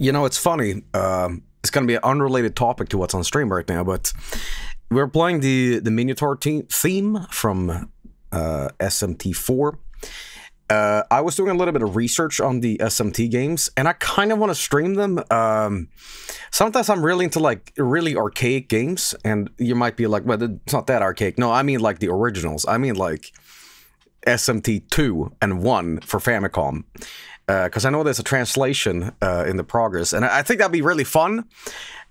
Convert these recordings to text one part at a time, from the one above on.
You know, it's funny. It's going to be an unrelated topic to what's on stream right now, but we're playing the Minotaur theme from SMT4. I was doing a little bit of research on the SMT games, and I kind of want to stream them. Sometimes I'm really into, like, really archaic games, and you might be like, well, it's not that archaic. No, I mean, like, the originals. I mean, like, SMT 2 and 1 for Famicom. Because I know there's a translation in the progress, and I think that'd be really fun.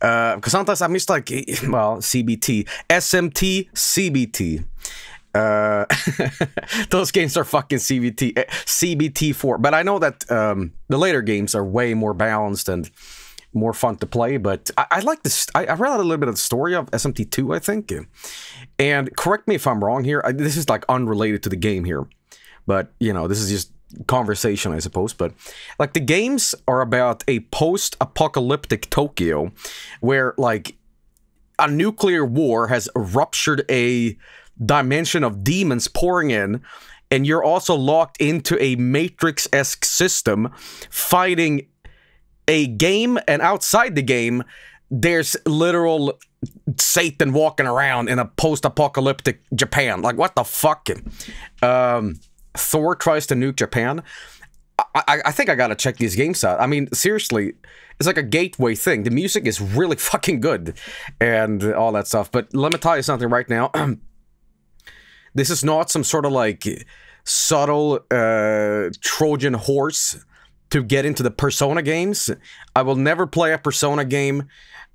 Because sometimes I miss, like, well, CBT, SMT, CBT. Those games are fucking CBT4. But I know that the later games are way more balanced and more fun to play. But I like this. I read out a little bit of the story of SMT2, I think. And correct me if I'm wrong here. This is, like, unrelated to the game here. But, you know, this is just conversation, I suppose. But, like, the games are about a post-apocalyptic Tokyo where, like, a nuclear war has ruptured a dimension of demons pouring in, and you're also locked into a Matrix-esque system fighting a game, and outside the game there's literal Satan walking around in a post-apocalyptic Japan. Like, what the fuck? Thor tries to nuke Japan. I think I gotta check these games out. I mean, seriously, it's like a gateway thing. The music is really fucking good and all that stuff. But let me tell you something right now. This is not some sort of, like, subtle Trojan horse to get into the Persona games. I will never play a Persona game,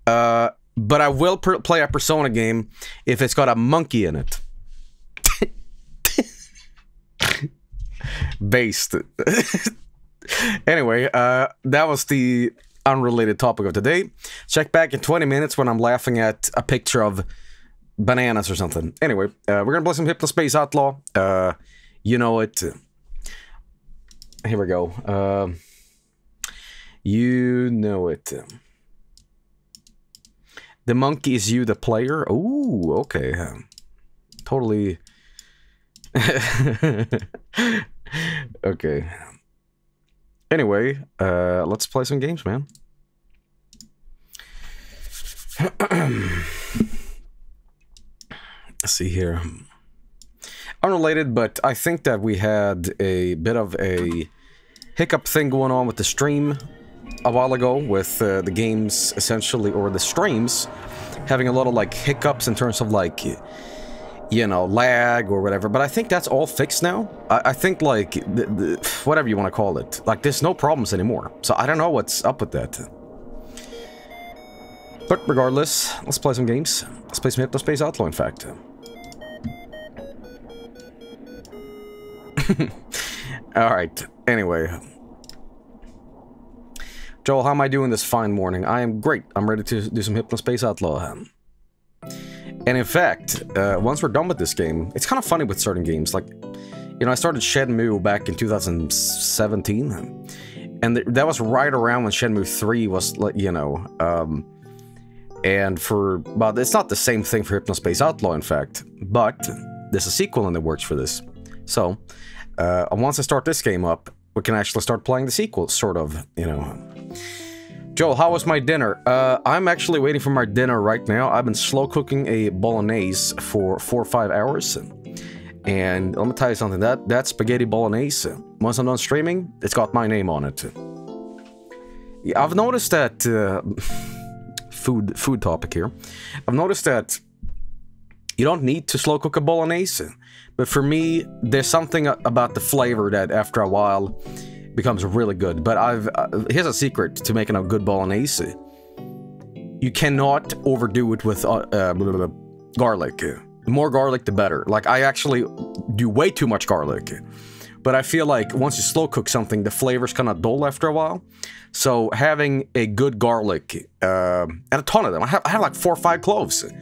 but I will play a Persona game if it's got a monkey in it. Based. Anyway, that was the unrelated topic of today. Check back in 20 minutes when I'm laughing at a picture of bananas or something. Anyway, we're gonna play some Hypnospace Outlaw. You know it. Here we go. You know it. The monkey is you, the player. Ooh, okay. Totally. Okay. Anyway, let's play some games, man. See here, unrelated, but I think that we had a bit of a hiccup thing going on with the stream a while ago, with the games essentially, or the streams having a lot of, like, hiccups in terms of, like, you know, lag or whatever. But I think that's all fixed now. I think, like, whatever you want to call it, like, there's no problems anymore, so I don't know what's up with that. But regardless, let's play some games. Let's play some Hypnospace Outlaw, in fact. Alright, anyway. Joel, how am I doing this fine morning? I am great. I'm ready to do some Hypnospace Outlaw. And in fact, once we're done with this game, it's kind of funny with certain games. Like, you know, I started Shenmue back in 2017. And that was right around when Shenmue 3 was, like, you know, and for, well, it's not the same thing for Hypnospace Outlaw, in fact, but there's a sequel in the works for this. So, once I start this game up, we can actually start playing the sequel, sort of, you know. Joel, how was my dinner? I'm actually waiting for my dinner right now. I've been slow cooking a bolognese for 4 or 5 hours. And let me tell you something, that spaghetti bolognese, once I'm done streaming, it's got my name on it. Yeah, I've noticed that, food topic here, I've noticed that you don't need to slow cook a bolognese, but for me, there's something about the flavor that after a while becomes really good. But here's a secret to making a good bolognese. You cannot overdo it with garlic. The more garlic, the better. Like, I actually do way too much garlic. But I feel like once you slow cook something, the flavor's kind of dull after a while. So having a good garlic, and a ton of them, I have like 4 or 5 cloves. It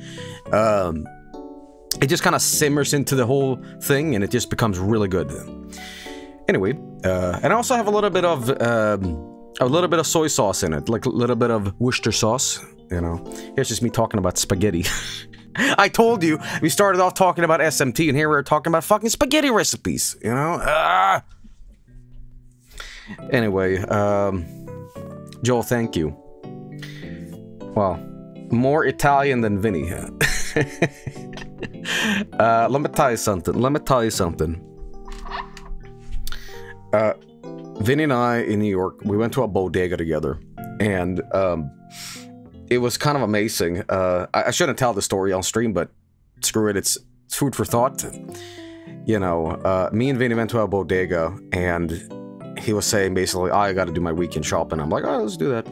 just kind of simmers into the whole thing, and it just becomes really good. Anyway, and I also have a little bit of soy sauce in it, like a little bit of Worcester sauce. You know, here's just me talking about spaghetti. I told you, we started off talking about SMT, and here we're talking about fucking spaghetti recipes, you know? Anyway, Joel, thank you. Well, more Italian than Vinny. Let me tell you something. Vinny and I in New York, we went to a bodega together, and it was kind of amazing. I shouldn't tell the story on stream, but screw it, it's food for thought. You know, me and Vinny went to a bodega, and he was saying basically, I gotta do my weekend shopping. I'm like, oh, let's do that.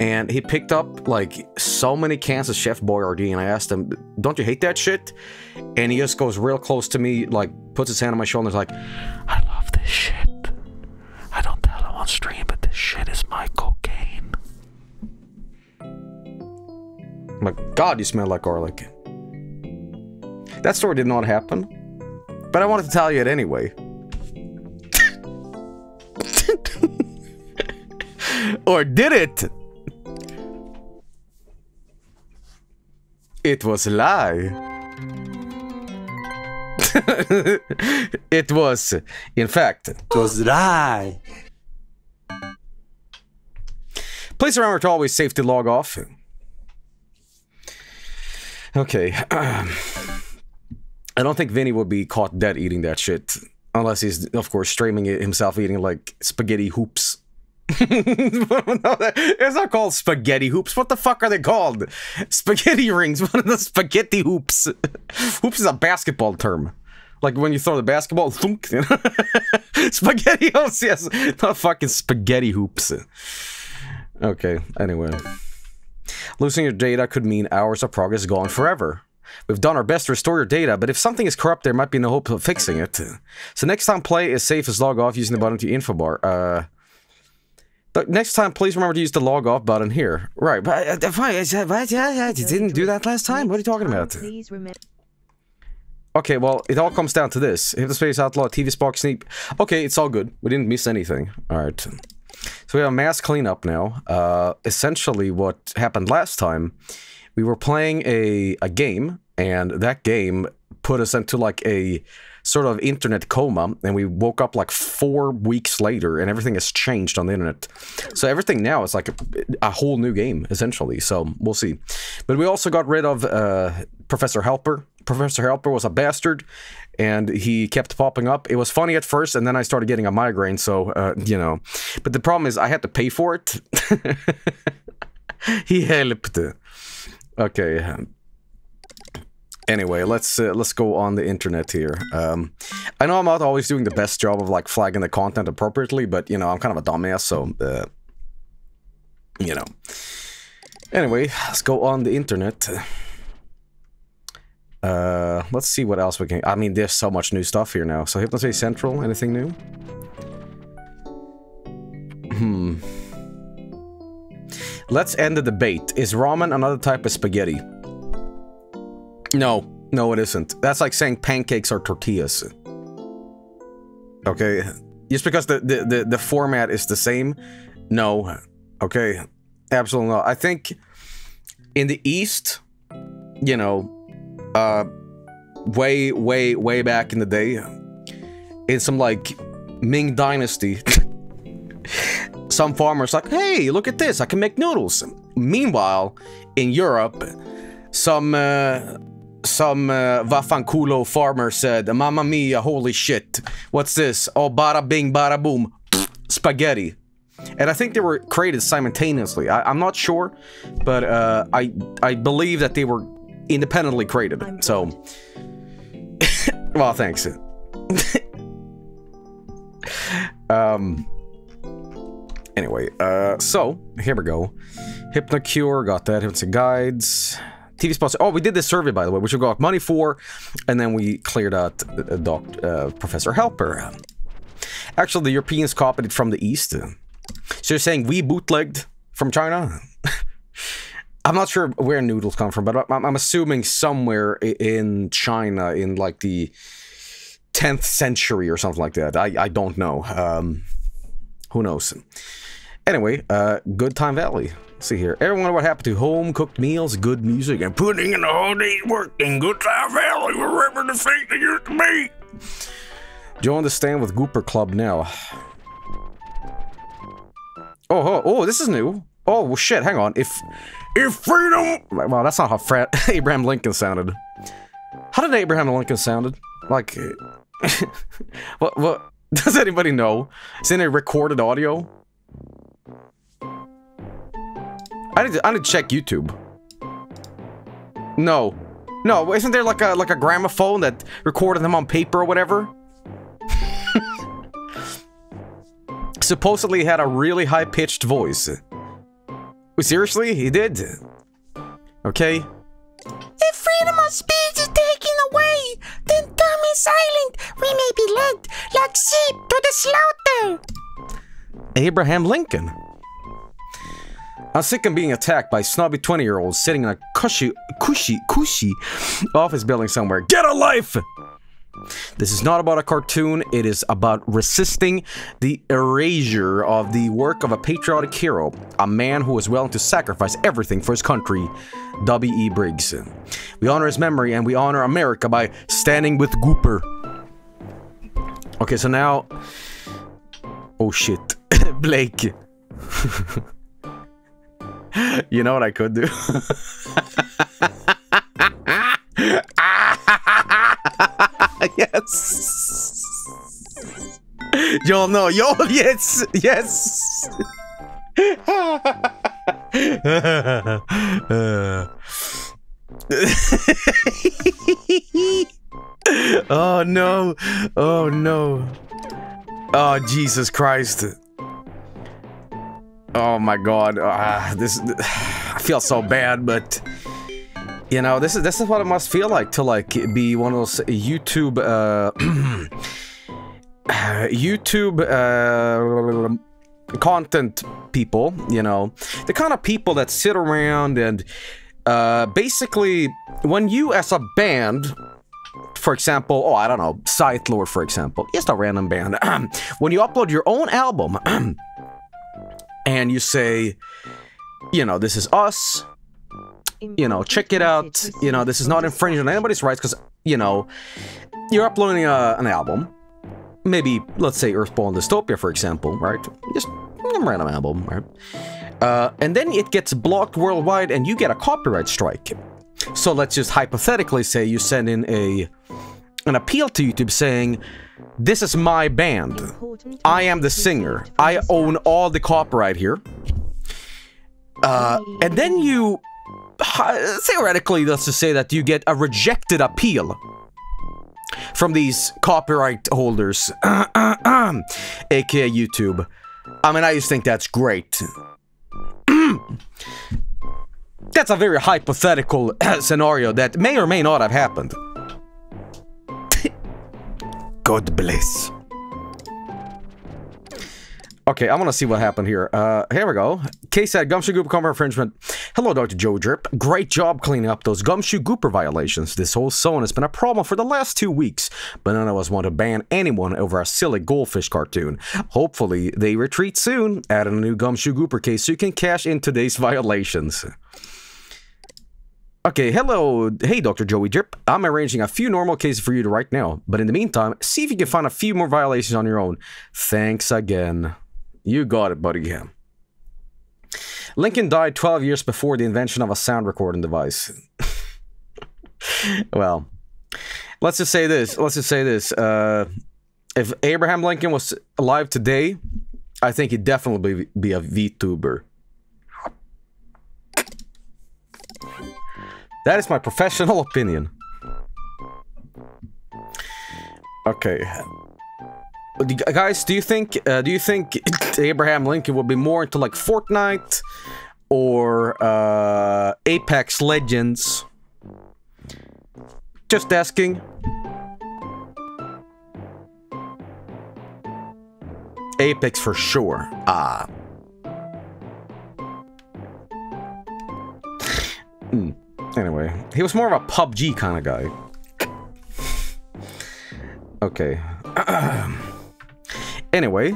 And he picked up like so many cans of Chef Boyardee, and I asked him, don't you hate that shit? And he just goes real close to me, like puts his hand on my shoulder, and is like, I love this shit. I don't tell him on stream, but this shit is my cocaine. I'm like, God, you smell like garlic. That story did not happen, but I wanted to tell you it anyway. Or did it? It was a lie. It was, in fact, it was a lie. Please remember to always safety log off. Okay. I don't think Vinny would be caught dead eating that shit. Unless he's, of course, streaming it himself eating like spaghetti hoops. No, it's not called spaghetti hoops. What the fuck are they called? Spaghetti rings. One of the spaghetti hoops. Hoops is a basketball term. Like when you throw the basketball, thunk. You know? Spaghetti hoops, yes. Not fucking spaghetti hoops. Okay, anyway. Losing your data could mean hours of progress gone forever. We've done our best to restore your data, but if something is corrupt, there might be no hope of fixing it. So next time play is safe as log off using the button to info bar. Next time, please remember to use the log off button here. Right, but I didn't do that last time. What are you talking about? Okay, well, it all comes down to this. Hypnospace, Outlaw, TV Spark, Sneak. Okay, it's all good. We didn't miss anything. All right. So we have a mass cleanup now. Essentially, what happened last time, we were playing a game, and that game put us into like a sort of internet coma, and we woke up like 4 weeks later, and everything has changed on the internet. So everything now is like a whole new game, essentially, so we'll see. But we also got rid of Professor Helper. Professor Helper was a bastard, and he kept popping up. It was funny at first, and then I started getting a migraine, so, you know. But the problem is I had to pay for it. He helped. Okay. Anyway, let's go on the internet here. I know I'm not always doing the best job of like flagging the content appropriately, but you know I'm kind of a dumbass, so you know. Anyway, let's go on the internet. Let's see what else we can. I mean, there's so much new stuff here now. So Hypnospace Central, anything new? Let's end the debate. Is ramen another type of spaghetti? No, no it isn't. That's like saying pancakes are tortillas. Okay? Just because the format is the same? No. Okay? Absolutely not. I think in the East, you know, way back in the day, in some like Ming Dynasty, some farmer's like, hey, look at this, I can make noodles. Meanwhile, in Europe, some Vafanculo farmer said, Mamma mia, holy shit. What's this? Oh, bada bing, bada boom. Spaghetti. And I think they were created simultaneously. I'm not sure, but I believe that they were independently created. So, well, thanks. Anyway, so, here we go. Hypnocure, got that. Hypnotic Guides. TV sponsor. Oh, we did this survey, by the way, which we got money for, and then we cleared out Professor Helper. Actually, the Europeans copied it from the East. So you're saying we bootlegged from China? I'm not sure where noodles come from, but I'm assuming somewhere in China in, like, the 10th century or something like that. I don't know. Who knows? Anyway, Good Time Valley. See here. Everyone, what happened to home cooked meals, good music, and putting in the whole day's work in Good Time Valley? Remember the thing that used to be. Join the stand with Gooper Club now. Oh, this is new. Oh, well, shit, hang on. If freedom... Well, that's not how Abraham Lincoln sounded. How did Abraham Lincoln sounded? Like... what? Does anybody know? Is it in a recorded audio? I need to check YouTube. No. No, isn't there like a gramophone that recorded them on paper or whatever? Supposedly had a really high-pitched voice. Wait, seriously? He did? Okay. If freedom of speech is taken away, then dumb and silent, we may be led like sheep to the slaughter. Abraham Lincoln. I'm sick of being attacked by snobby 20-year-olds sitting in a cushy office building somewhere. Get a life! This is not about a cartoon, it is about resisting the erasure of the work of a patriotic hero, a man who was willing to sacrifice everything for his country, W.E. Briggs. We honor his memory and we honor America by standing with Gooper. Okay, so now... Oh shit. Blake. You know what I could do? Yes. Y'all know. Y'all, yes. Yes. Oh, no. Oh, no. Oh, Jesus Christ. Oh, my God. I feel so bad, but... You know, this is what it must feel like to be one of those YouTube YouTube content people. You know, the kind of people that sit around and basically, when you as a band, for example, oh I don't know, Scythelord, for example, just a random band, when you upload your own album and you say, you know, this is us. You know, check it out. You know, this is not infringing on anybody's rights because, you know, you're uploading an album. Maybe, let's say, Earthbound Dystopia, for example, right? Just a random album, right? And then it gets blocked worldwide and you get a copyright strike. So let's just hypothetically say you send in an appeal to YouTube saying, this is my band. I am the singer. I own all the copyright here. And then you... Theoretically, let's just say that you get a rejected appeal from these copyright holders, aka YouTube. I mean, I just think that's great. That's a very hypothetical scenario that may or may not have happened. God bless. Okay, I want to see what happened here. Here we go. Case said, Gumshoe Gooper cover infringement. Hello, Dr. Joe Drip. Great job cleaning up those Gumshoe Gooper violations. This whole zone has been a problem for the last 2 weeks, but none of us want to ban anyone over a silly goldfish cartoon. Hopefully, they retreat soon. Add a new Gumshoe Gooper case so you can cash in today's violations. Okay, hello. Hey, Dr. Joey Drip. I'm arranging a few normal cases for you to write now, but in the meantime, see if you can find a few more violations on your own. Thanks again. You got it, buddy. Yeah. Lincoln died 12 years before the invention of a sound recording device. Well, let's just say this. Let's just say this. If Abraham Lincoln was alive today, I think he'd definitely be a VTuber. That is my professional opinion. Okay. Guys, do you think Abraham Lincoln would be more into like Fortnite or Apex Legends? Just asking. Apex for sure. Ah. Anyway, he was more of a PUBG kind of guy. Okay. Anyway,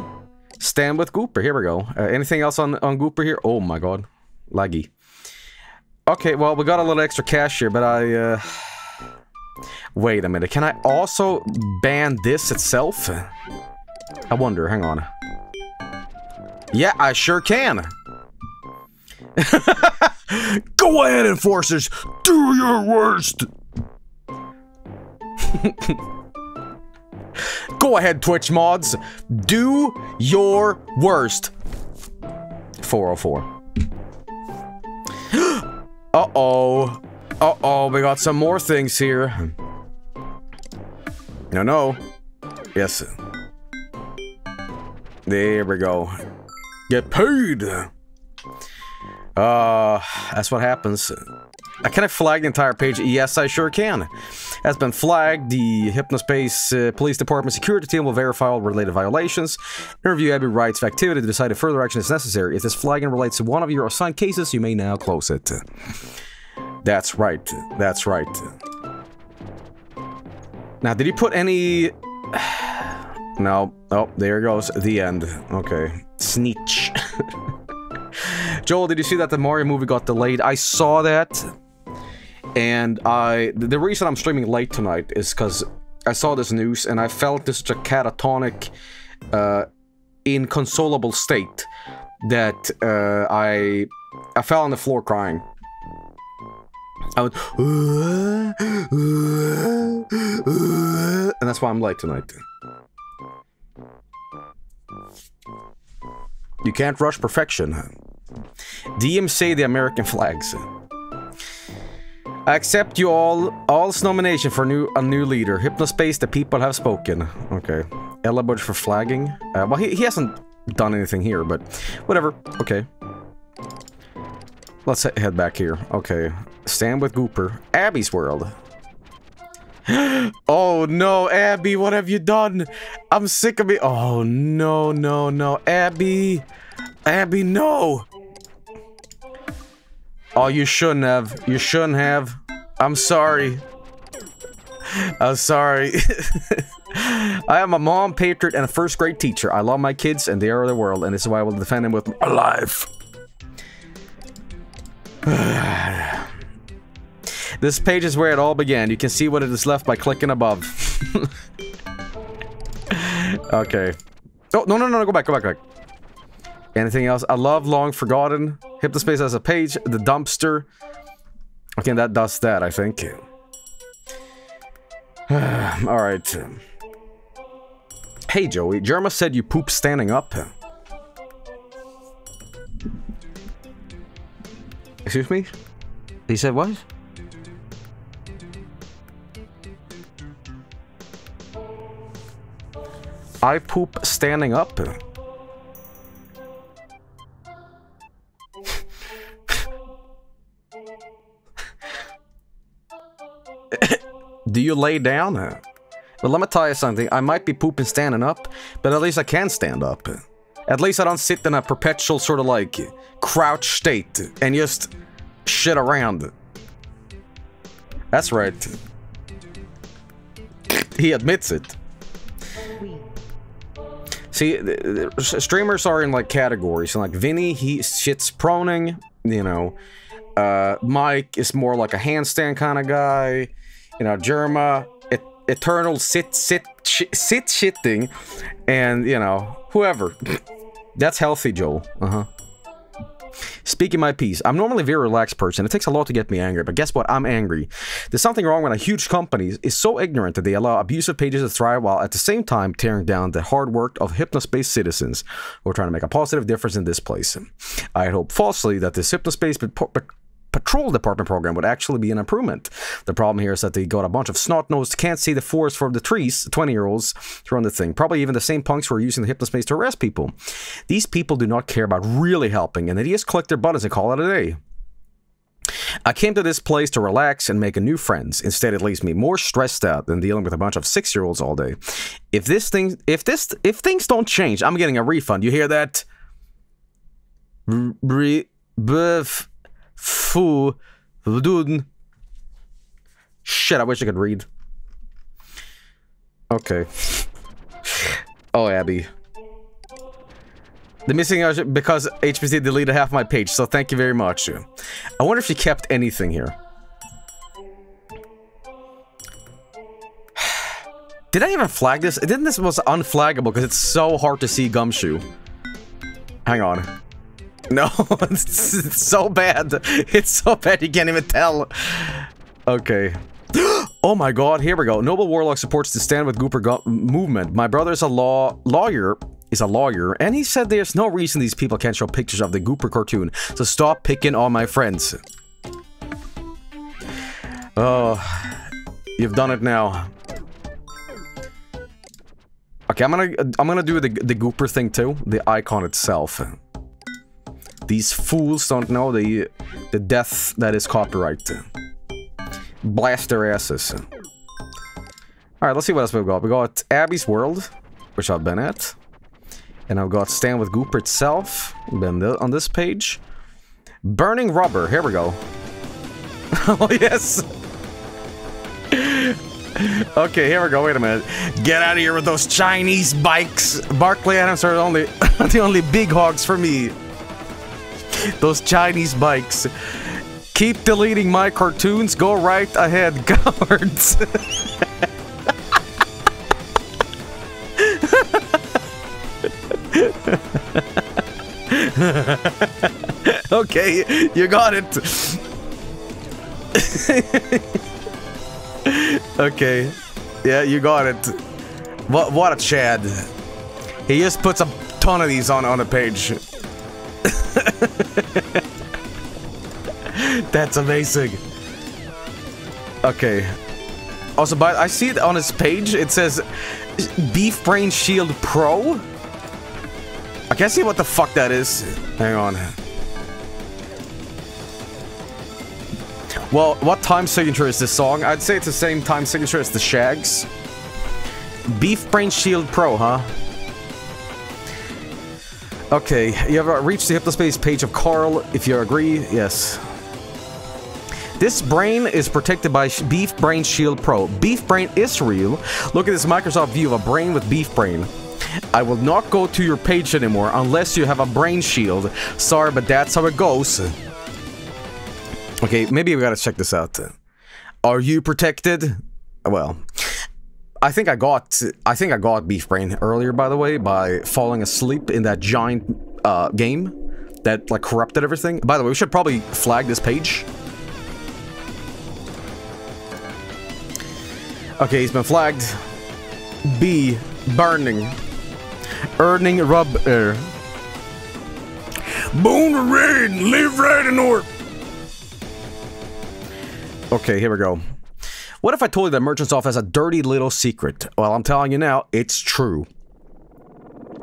stand with Gooper. Here we go. Anything else on Gooper here? Oh my god, laggy. Okay, well we got a little extra cash here, but I wait a minute. Can I also ban this itself? I wonder. Hang on. Yeah, I sure can. Go ahead, enforcers. Do your worst. Go ahead, Twitch mods. Do your worst. 404. Uh-oh. Uh-oh, we got some more things here. No, no. Yes. There we go. Get paid! That's what happens. Can I flag the entire page? Yes, I sure can. Has been flagged. The Hypnospace Police Department security team will verify all related violations and review every rights of activity to decide if further action is necessary. If this flagging relates to one of your assigned cases, you may now close it. That's right. That's right. Now, did he put any... No. Oh, there goes the end. Okay. Sneech. Joel, did you see that the Mario movie got delayed? I saw that. And the reason I'm streaming late tonight is because I saw this news and I felt this such a catatonic, inconsolable state that I fell on the floor crying. I would, and that's why I'm late tonight. You can't rush perfection. DMC the American flags. I accept you all's nomination for a new leader. Hypnospace, the people have spoken. Okay. Elabudge for flagging. Well, he hasn't done anything here, but whatever. Okay. Let's head back here. Okay. Stand with Gooper. Abby's world. Oh no, Abby, what have you done? I'm sick of it. Oh no, no, no. Abby. Abby, no. Oh, you shouldn't have. You shouldn't have. I'm sorry. I'm sorry. I am a mom, patriot, and a first grade teacher. I love my kids and they are the world, and this is why I will defend them with my life. This page is where it all began. You can see what it is left by clicking above. Okay. Oh, no, no, no, no, go back, go back, go back. Anything else? I love long forgotten. Hypnospace has a page. The dumpster. Okay, that does that, I think. Alright. Hey, Joey. Jerma said you poop standing up. Excuse me? He said what? I poop standing up. Do you lay down? Well, let me tell you something. I might be pooping standing up, but at least I can stand up. At least I don't sit in a perpetual sort of like crouch state and just shit around. That's right. He admits it. See, streamers are in like categories, and like Vinny, he shits proning, you know. Mike is more like a handstand kind of guy. You know, Jerma, eternal shitting, and, you know, whoever. That's healthy, Joel. Uh-huh. Speaking my piece, I'm normally a very relaxed person. It takes a lot to get me angry, but guess what? I'm angry. There's something wrong when a huge company is so ignorant that they allow abusive pages to thrive while at the same time tearing down the hard work of Hypnospace citizens who are trying to make a positive difference in this place. I hope falsely that this Hypnospace Patrol Department program would actually be an improvement. The problem here is that they got a bunch of snot-nosed, can't see the forest for the trees, 20-year-olds to run the thing. Probably even the same punks who are using the Hypnospace to arrest people. These people do not care about really helping, and they just click their buttons and call it a day. I came to this place to relax and make new friends. Instead, it leaves me more stressed out than dealing with a bunch of 6-year-olds all day. If things don't change, I'm getting a refund. You hear that? Shit, I wish I could read. Okay. Oh, Abby. The missing because HPC deleted half my page, so thank you very much. I wonder if she kept anything here. Did I even flag this? Didn't this was unflaggable because it's so hard to see Gumshoe. Hang on. No, it's so bad. It's so bad you can't even tell. Okay. Oh my god, here we go. Noble Warlock supports the Stand With Gooper movement. My brother is a lawyer, and he said there's no reason these people can't show pictures of the Gooper cartoon. So stop picking on my friends. Oh, you've done it now. Okay, I'm gonna do the Gooper thing too. The icon itself. These fools don't know the death that is copyright. Blast their asses. Alright, let's see what else we've got. We got Abby's World, which I've been at. And I've got Stand With Gooper itself. Been on this page. Burning Rubber, here we go. Oh, yes! Okay, here we go, wait a minute. Get out of here with those Chinese bikes! Barkley Adams are the only big hogs for me. Those Chinese bikes. Keep deleting my cartoons. Go right ahead, cowards. Okay, you got it. Okay, yeah, you got it. What a Chad. He just puts a ton of these on a page. That's amazing. Okay. Also, but I see it on his page. It says Beef Brain Shield Pro. I can't see what the fuck that is. Hang on. Well, what time signature is this song? I'd say it's the same time signature as the Shags. Beef Brain Shield Pro, huh? Okay, you have reached the Hypnospace page of Carl, if you agree, yes. This brain is protected by Beef Brain Shield Pro. Beef Brain is real. Look at this Microsoft view of a brain with Beef Brain. I will not go to your page anymore unless you have a brain shield. Sorry, but that's how it goes. Okay, maybe we gotta check this out. Are you protected? Well... I think I got Beef Brain earlier, by the way, by falling asleep in that giant game that like corrupted everything. By the way, we should probably flag this page. Okay, he's been flagged. B burning, earning rubber. Bone raid, live right in order. Okay, here we go. What if I told you that Merchant's Off has a dirty little secret? Well, I'm telling you now, it's true.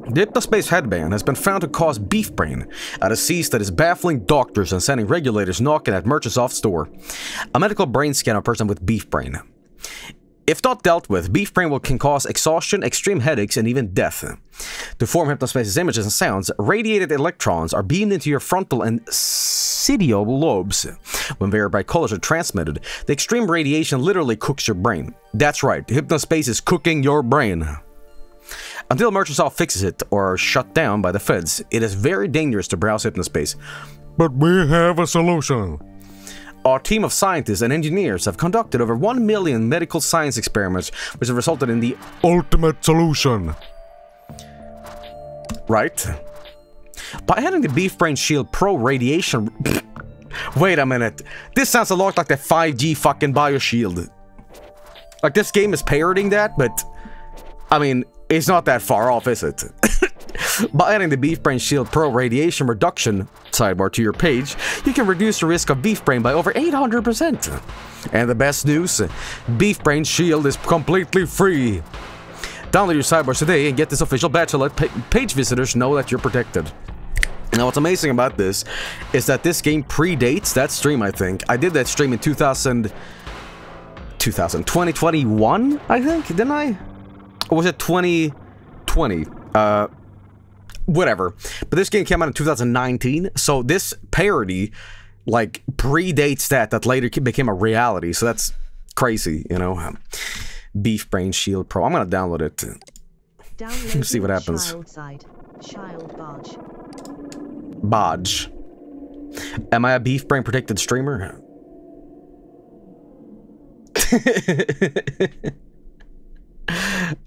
The Hypnospace headband has been found to cause beef brain, a disease that is baffling doctors and sending regulators knocking at Merchant's Off's door. A medical brain scan of a person with beef brain. If not dealt with, beef brain can cause exhaustion, extreme headaches, and even death. To form Hypnospace's images and sounds, radiated electrons are beamed into your frontal and occipital lobes. When varied colors are transmitted, the extreme radiation literally cooks your brain. That's right, Hypnospace is cooking your brain. Until Merchant's Off fixes it or are shut down by the feds, it is very dangerous to browse Hypnospace. But we have a solution. Our team of scientists and engineers have conducted over 1,000,000 medical science experiments, which have resulted in the ultimate solution. Right? By adding the Beef Brain Shield Pro radiation... Wait a minute. This sounds a lot like the 5G fucking BioShield. Like, this game is parroting that, but... I mean, it's not that far off, is it? By adding the Beef Brain Shield Pro radiation reduction sidebar to your page, you can reduce the risk of beef brain by over 800%. And the best news, Beef Brain Shield is completely free. Download your sidebars today and get this official badge to let page visitors know that you're protected. Now, what's amazing about this is that this game predates that stream, I think. I did that stream in 2021, I think, didn't I? Or was it 2020? Whatever. But this game came out in 2019, so this parody, like, predates that later became a reality, so that's crazy, you know? Beef Brain Shield Pro. I'm gonna download it. Let's see what happens. Bodge. Am I a beef brain protected streamer?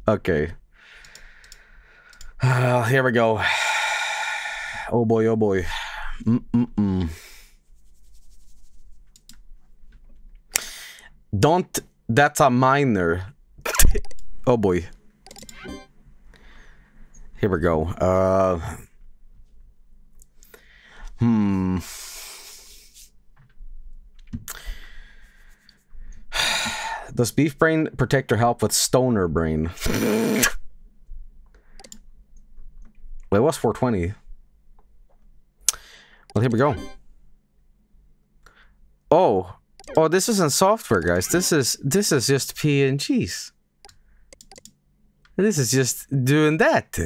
Okay. Here we go. Oh boy, oh boy. Don't... That's a minor. Oh boy. Here we go. Does Beef Brain protect or help with Stoner Brain? Well, it was 420. Well, here we go. Oh. Oh, this isn't software, guys. This is just PNGs. This is just doing that.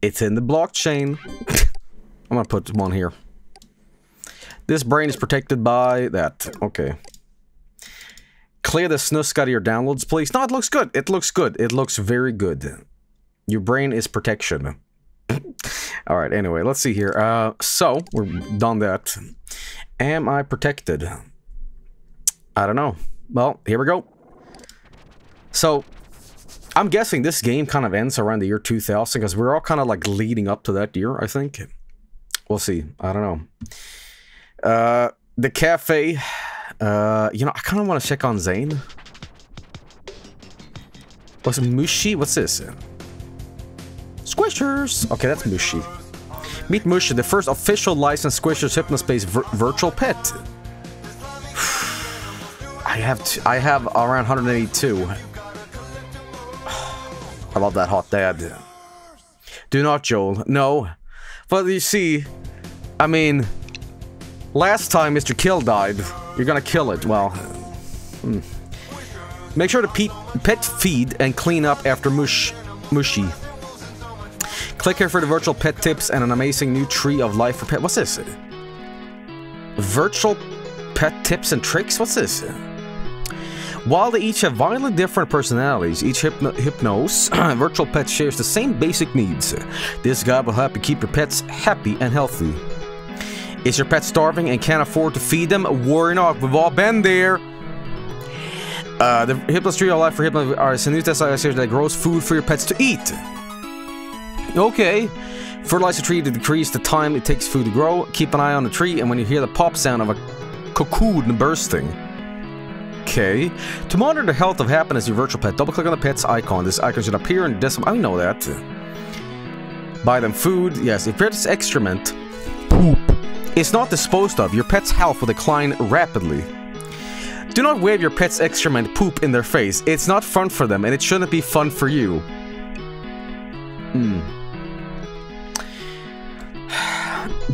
It's in the blockchain. I'm gonna put one here. This brain is protected by that. Okay. Clear the snusk out of your downloads, please. No, it looks good. It looks good. It looks very good. Your brain is protection. Alright, anyway, let's see here. So, we're done that. Am I protected? I don't know. Well, here we go. So, I'm guessing this game kind of ends around the year 2000, because we're all kind of like leading up to that year, I think. We'll see. I don't know. The cafe... you know, I kind of want to check on Zane. What's Mushi? What's this? Squishers! Okay, that's Mushi. Meet Mushi, the first official licensed Squishers Hypnospace virtual pet. I have around 182. I love that hot dad. Do not, Joel. No. But you see, I mean, last time Mr. Kill died. You're gonna kill it. Well, Make sure to pet feed and clean up after Mushi. Click here for the virtual pet tips and an amazing new tree of life for pet. What's this? Virtual pet tips and tricks? What's this? While they each have violently different personalities, each Hypnos virtual pet shares the same basic needs. This guide will help you keep your pets happy and healthy. Is your pet starving and can't afford to feed them? Worry not, we've all been there. The Hypnos Tree of Life for Hypnos is a new test that grows food for your pets to eat. Okay. Fertilize the tree to decrease the time it takes food to grow. Keep an eye on the tree, and when you hear the pop sound of a cocoon bursting. Okay. To monitor the health of happiness of your virtual pet, double-click on the pet's icon. This icon should appear in decimal. I know that. Buy them food. Yes, if your pet's excrement, poop, is not disposed of, your pet's health will decline rapidly. Do not wave your pet's excrement poop in their face. It's not fun for them, and it shouldn't be fun for you.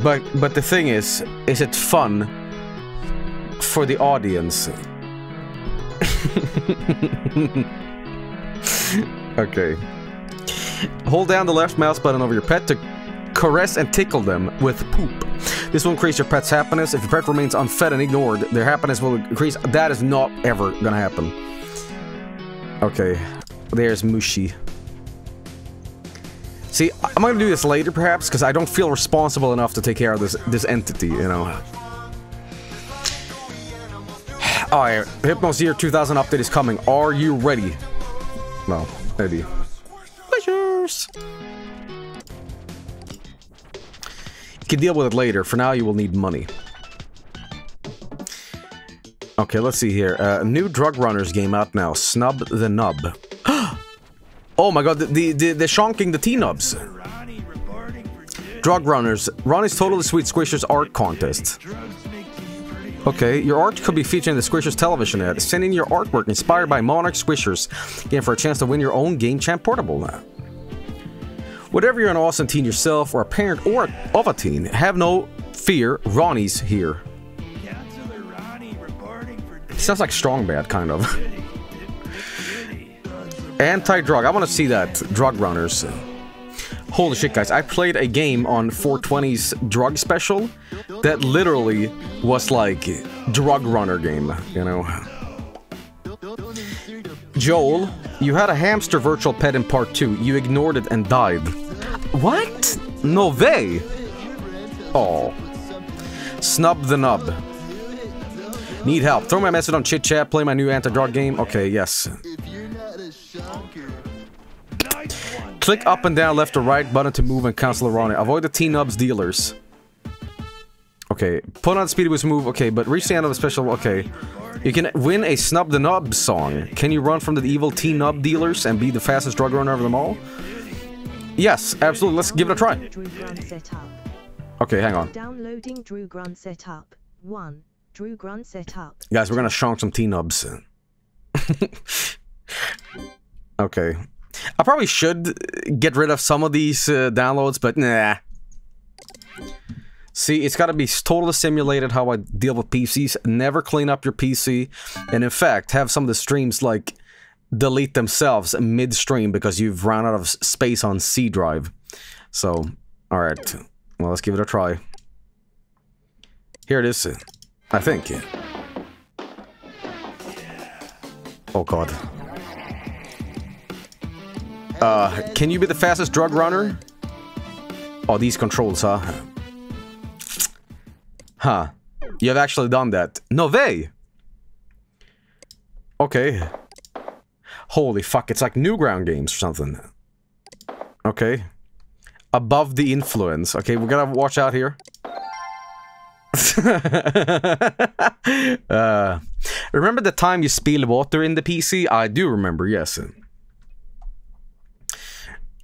But the thing is it fun for the audience? Okay. Hold down the left mouse button over your pet to caress and tickle them with poop. This will increase your pet's happiness. If your pet remains unfed and ignored, their happiness will increase. That is not ever gonna happen. Okay. There's Mushi. See, I'm gonna do this later, perhaps, because I don't feel responsible enough to take care of this entity, you know. Alright, Hypnos Year 2000 update is coming. Are you ready? Well, maybe. Pleasures! You can deal with it later. For now, you will need money. Okay, let's see here. New Drug Runners game out now. Snub the Nub. Oh my god, they're shonking the T-Nubs. Drug Runners. Ronnie's Totally Sweet Squishers art contest. Okay, your art could be featured in the Squishers television ad. Send in your artwork inspired by Monarch Squishers. Again, for a chance to win your own Game Champ Portable. Whatever you're an awesome teen yourself, or a parent or of a teen, have no fear, Ronnie's here. Sounds like Strong Bad, kind of. Anti-drug. I want to see that. Drug Runners. Holy shit, guys. I played a game on 420's drug special that literally was like drug runner game, you know. Joel, You had a hamster virtual pet in part 2. You ignored it and died. What? No way! Oh. Snub the nub. Need help. Throw my message on chit chat. Play my new anti-drug game. Okay, yes. Click up and down, left or right button to move and cancel around it. Avoid the T-Nubs dealers. Okay, put on speed boost move. Okay, but reach the end of the special. Okay. You can win a Snub the Nub song. Can you run from the evil T-Nub dealers and be the fastest drug runner of them all? Yes, absolutely. Let's give it a try. Okay, hang on. Downloading Drew Grant setup. 1. Drew Grant setup. Guys, we're gonna shonk some T-Nubs. Okay. I probably should get rid of some of these downloads, but nah. See, it's got to be totally simulated how I deal with PCs. Never clean up your PC. And in fact, have some of the streams, like, delete themselves mid-stream because you've run out of space on C drive. So, alright. Well, let's give it a try. Here it is. I think. Oh, God. Can you be the fastest drug runner? Oh, these controls, huh? Huh. You have actually done that. No way! Okay. Holy fuck, it's like Newground games or something. Okay. Above the influence. Okay, we gotta watch out here. Remember the time you spilled water in the PC? I do remember, yes.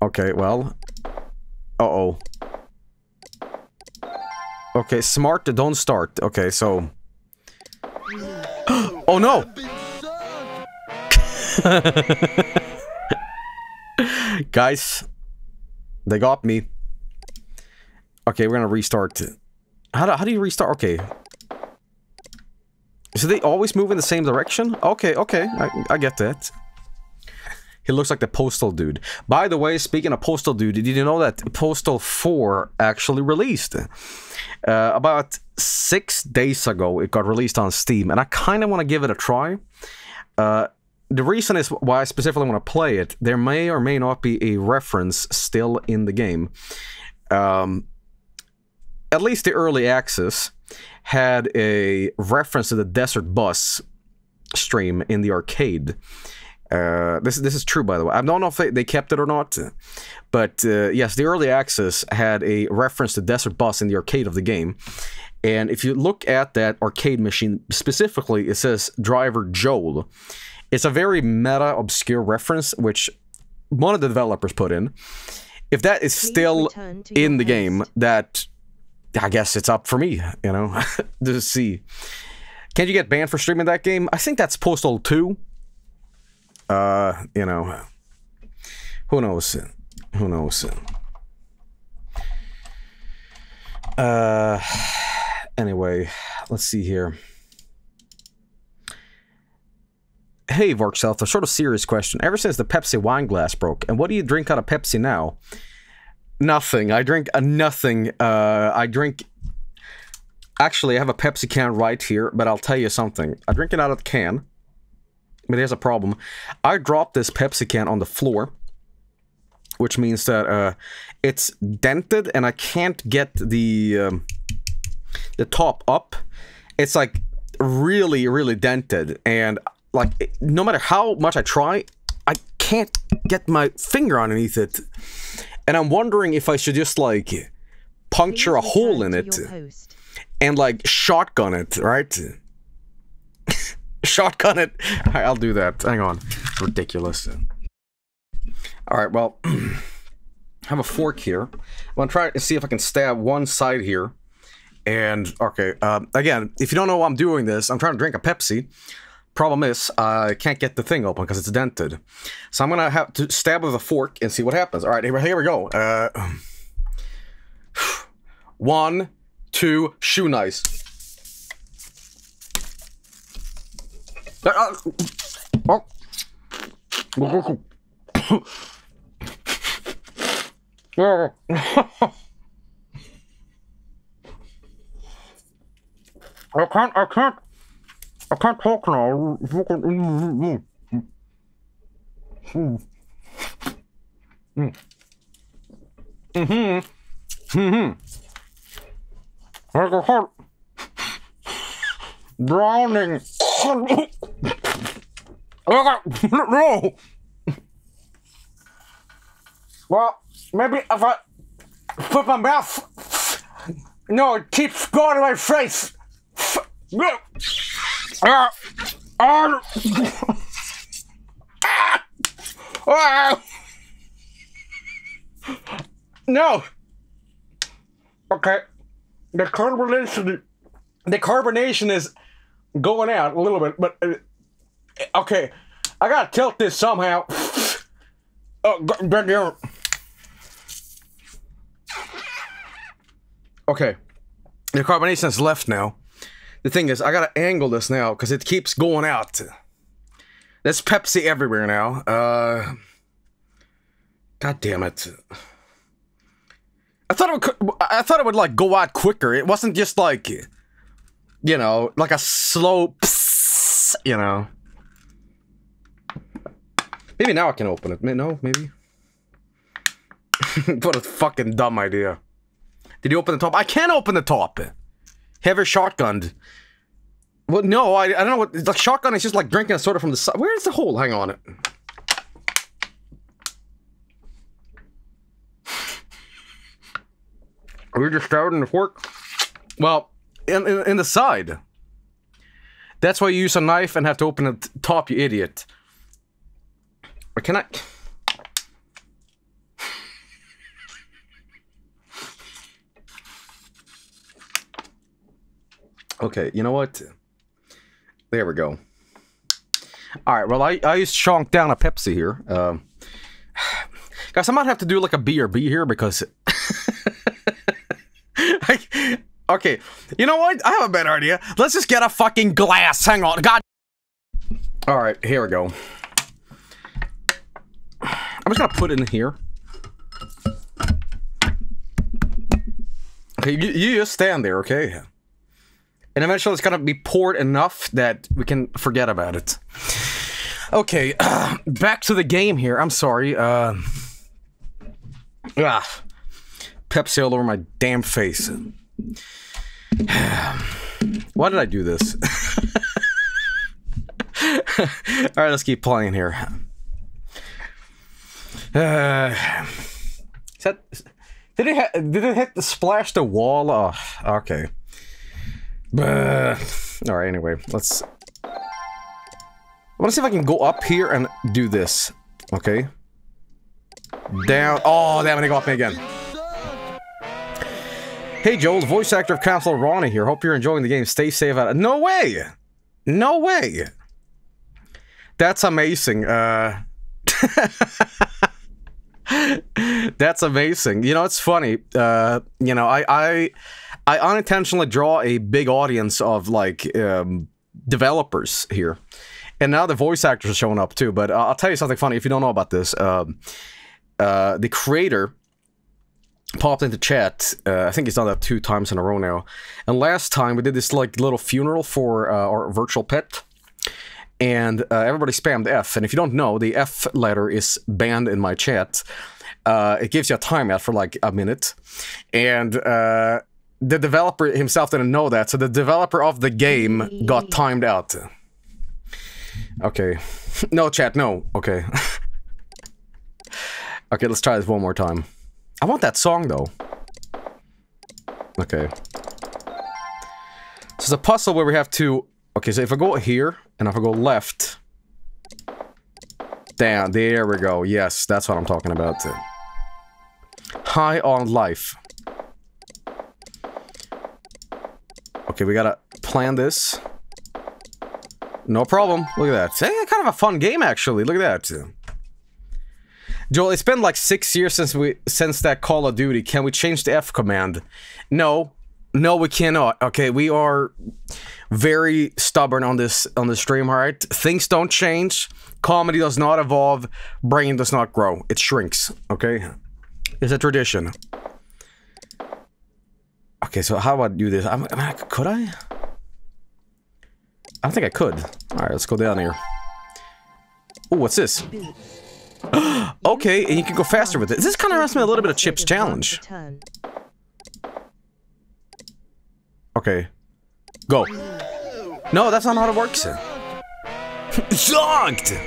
Okay, well... Uh-oh. Okay, smart, don't start. Okay, so... Oh no! Guys. They got me. Okay, we're gonna restart. How do you restart? Okay. So they always move in the same direction? Okay, okay. I get that. He looks like the Postal Dude. By the way, speaking of Postal Dude, did you know that Postal 4 actually released? About 6 days ago, it got released on Steam, and I kind of want to give it a try. The reason is why I specifically want to play it. There may or may not be a reference still in the game. At least the early access had a reference to the Desert Bus stream in the arcade. This is true, by the way. I don't know if they kept it or not, but yes, the early access had a reference to Desert Bus in the arcade of the game, and if you look at that arcade machine specifically, it says Driver Joel. It's a very meta, obscure reference, which one of the developers put in. If that is still in the game, that I guess it's up for me, you know, to see. Can you get banned for streaming that game? I think that's Postal 2. You know, who knows? Who knows? Anyway, let's see here. Hey, Vorkself, a sort of serious question. Ever since the Pepsi wine glass broke, and what do you drink out of Pepsi now? Nothing. I drink nothing. I drink... Actually, I have a Pepsi can right here, but I'll tell you something. I drink it out of the can. But there's a problem. I dropped this Pepsi can on the floor, which means that it's dented and I can't get the top up. It's like really, really dented, and like no matter how much I try, I can't get my finger underneath it. And I'm wondering if I should just like puncture a hole in it and like shotgun it, right? Shotgun it. I'll do that. Hang on. Ridiculous. Alright, well, I have a fork here. I'm gonna try to see if I can stab one side here. And, okay, again, if you don't know why I'm doing this, I'm trying to drink a Pepsi. Problem is, I can't get the thing open because it's dented. So I'm gonna have to stab with a fork and see what happens. Alright, here we go. 1, 2, shoe nice. I can't talk now. Like a heart drowning. No. Well, maybe if I put my mouth, no, it keeps going to my face. No. Okay. The carbonation is going out a little bit, but okay. I gotta tilt this somehow. Oh, back down. Okay. The carbonation is left now. The thing is, I gotta angle this now because it keeps going out. There's Pepsi everywhere now. God damn it. I thought it would like go out quicker. It wasn't just like, you know, like a slow, pss, you know. Maybe now I can open it. No, maybe. What a fucking dumb idea. Did you open the top? I can't open the top. Heavy shotgunned. Well, no, I don't know what. Like shotgun is just like drinking a soda from the side. Where is the hole? Hang on it. We're just starting to work. Well, in the side. That's why you use a knife and have to open the top, you idiot. Or can I? Okay, you know what? There we go. All right, well, I just chonked down a Pepsi here. Guys, I might have to do like a BRB here because... okay, you know what? I have a better idea. Let's just get a fucking glass. Hang on. God. All right, here we go. I'm just going to put it in here. Okay, you just stand there, okay? And eventually it's going to be poured enough that we can forget about it. Okay, back to the game here. I'm sorry. Pepsi all over my damn face. Why did I do this? Alright, let's keep playing here. Is that, did it hit the splash the wall? Oh, okay. All right, anyway, let's... I want to see if I can go up here and do this. Okay. Down. Oh, damn it, they got me again. Hey, Joel, voice actor of Counselor Ronnie here. Hope you're enjoying the game. Stay safe out of... No way! No way! That's amazing. That's amazing. You know, it's funny. You know, I unintentionally draw a big audience of, like, developers here. And now the voice actors are showing up, too. But I'll tell you something funny if you don't know about this. The creator popped into chat. I think he's done that 2 times in a row now. And last time we did this, like, little funeral for our virtual pet. And everybody spammed F. And if you don't know, the F letter is banned in my chat. It gives you a timeout for, like, a minute. And... the developer himself didn't know that, so the developer of the game got timed out. Okay. No, chat, no. Okay. Okay, let's try this one more time. I want that song, though. Okay. So it's a puzzle where we have to... Okay, so if I go here, and if I go left... Damn, there we go. Yes, that's what I'm talking about. High on life. Okay, we gotta plan this. No problem. Look at that. Hey, kind of a fun game, actually. Look at that. Joel, it's been like 6 years since that Call of Duty. Can we change the F command? No. No, we cannot. Okay, we are very stubborn on this stream, alright? Things don't change. Comedy does not evolve. Brain does not grow. It shrinks. Okay? It's a tradition. Okay, so how do I do this? Could I? I don't think I could. All right, let's go down here. Oh, what's this? Okay, and you can go faster with it. This kind of reminds me a little bit of Chip's challenge. Okay. Go. No, that's not how it works. Zonked!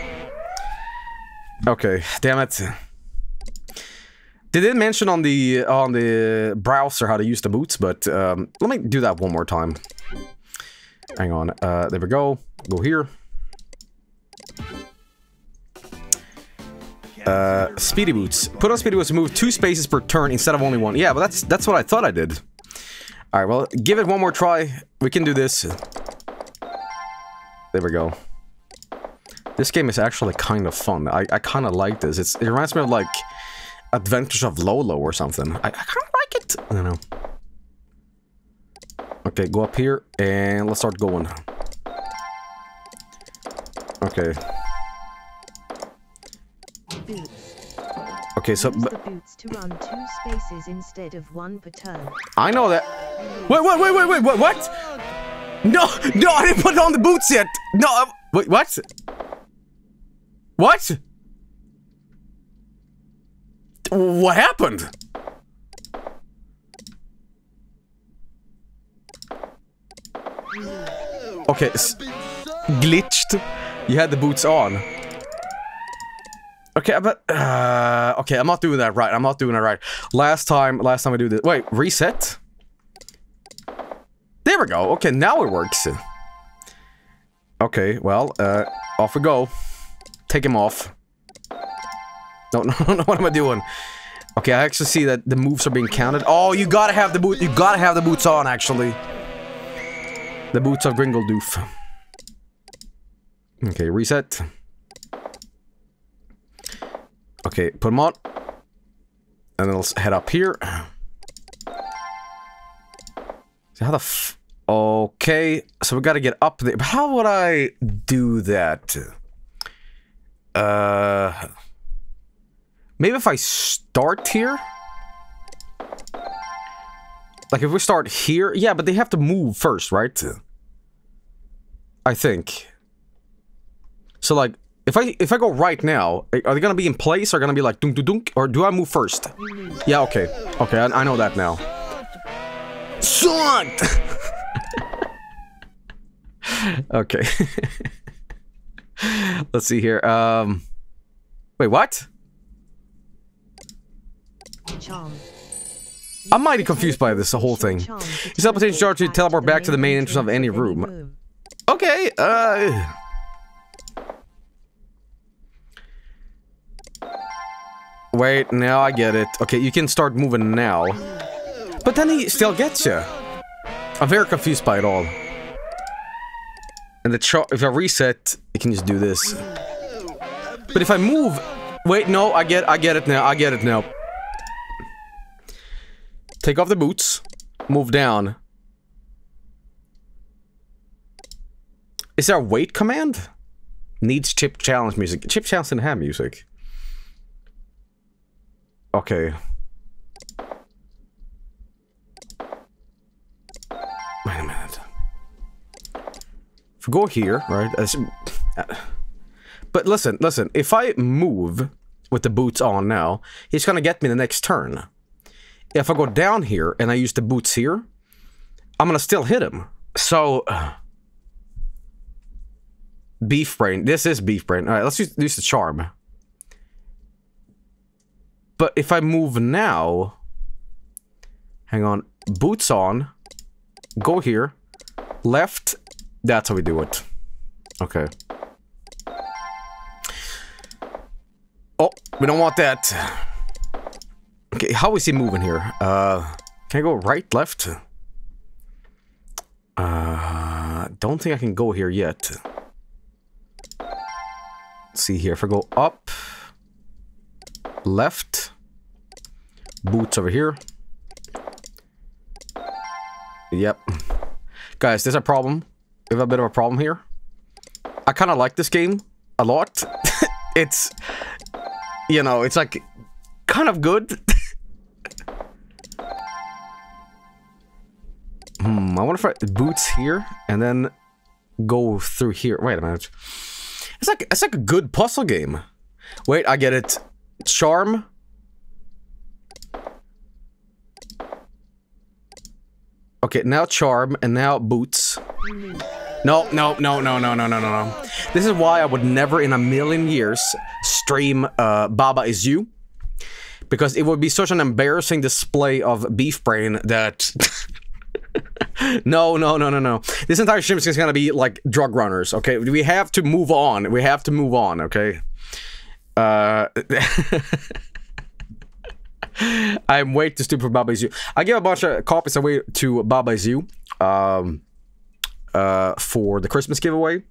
Okay, damn it. They didn't mention on the browser how to use the boots, but let me do that one more time. Hang on. There we go. Go here. Speedy boots. Put on speedy boots and move 2 spaces per turn instead of only 1. Yeah, but that's what I thought I did. Alright, well, give it one more try. We can do this. There we go. This game is actually kind of fun. I kind of like this. It reminds me of, like, Adventures of Lolo or something. I kind of like it. I don't know. Okay, go up here and let's start going. Okay. Okay, so use the boots to run 2 spaces instead of 1 per turn. I know that. Wait, what? No, I didn't put on the boots yet. No, wait, what? What? What happened? Okay, glitched. You had the boots on. Okay, but okay, I'm not doing that right. I'm not doing it right. Last time I do this. Wait, reset. There we go. Okay, now it works. Okay, well, off we go. Take him off. No, what am I doing? Okay, I actually see that the moves are being counted. Oh, you gotta have the boot. You gotta have the boots on, actually. The boots of Gringeldoof. Okay, reset. Okay, put them on. And then let's head up here. How the f... Okay, so we gotta get up there. How would I do that? Maybe if I start here? Like, if we start here? Yeah, but they have to move first, right? I think. So, like... If I go right now, are they gonna be in place or gonna be like dunk dunk dunk? Or do I move first? Yeah, okay. Okay, I know that now. Sucked! Okay. Let's see here. Wait, what? I'm mighty confused by this whole thing. Use teleportation charge to teleport back to the main entrance of any room. Okay, wait, now I get it. Okay, you can start moving now. But then he still gets you. I'm very confused by it all. And if I reset, you can just do this. But if I move... Wait, no, I get it now. I get it now. Take off the boots. Move down. Is there a wait command? Needs Chip Challenge music. Chip Challenge didn't have music. Okay. Wait a minute. If we go here, right? But listen. If I move with the boots on now, he's gonna get me the next turn. If I go down here and I use the boots here, I'm gonna still hit him. So... Beef brain. This is beef brain. Alright, let's use the charm. But if I move now, hang on, boots on, go here, left, that's how we do it. Okay. Oh, we don't want that. Okay, how is he moving here? Can I go right, left? Don't think I can go here yet. Let's see here, if I go up, left, boots over here. Yep. Guys, there's a problem. We have a bit of a problem here. I kind of like this game a lot. It's, you know, it's like kind of good. I wonder if I boots here and then go through here. Wait a minute. It's like a good puzzle game. Wait, I get it. Charm. Okay, now charm, and now boots. No, no, no, no, no, no, no, no, no. This is why I would never in a million years stream Baba Is You. Because it would be such an embarrassing display of beef brain that... No, no, no, no, no. This entire stream is gonna be like drug runners, okay? We have to move on. We have to move on, okay? I'm way too stupid for Baba Is You. I gave a bunch of copies away to Baba Is You for the Christmas giveaway.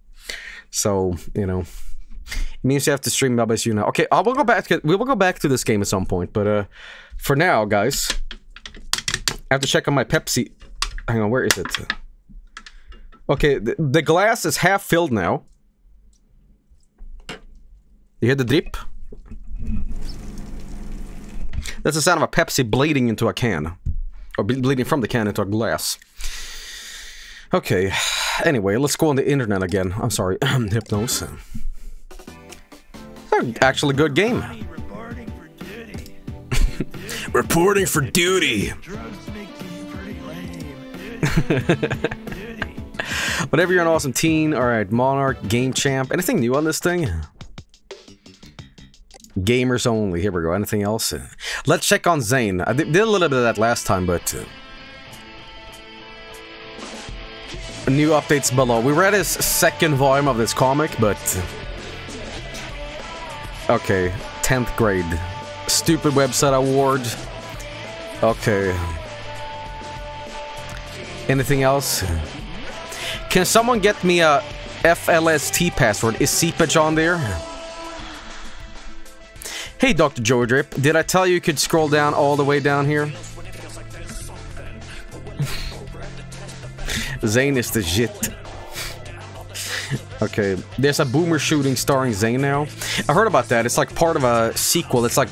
So, you know, it means you have to stream Baba Is You now. Okay, I will go back. We will go back to this game at some point, but for now, guys, I have to check on my Pepsi. Hang on, where is it? Okay, the glass is half filled now. You hear the drip? That's the sound of a Pepsi bleeding into a can. Or bleeding from the can into a glass. Okay. Anyway, let's go on the internet again. I'm sorry. Hypnose. Actually good game. Reporting for duty. Reporting for duty. Drugs make you pretty lame. Whatever, you're an awesome teen. Alright, Monarch, Game Champ. Anything new on this thing? Gamers only. Here we go. Anything else? Let's check on Zane. I did a little bit of that last time, but... new updates below. We read his second volume of this comic, but... okay. 10th grade. Stupid website award. Okay. Anything else? Can someone get me a FLST password? Is seepage on there? Hey, Dr. Joey Drip, did I tell you could scroll down all the way down here? Zane is the shit. Okay, there's a boomer shooting starring Zane now. I heard about that. It's like part of a sequel. It's like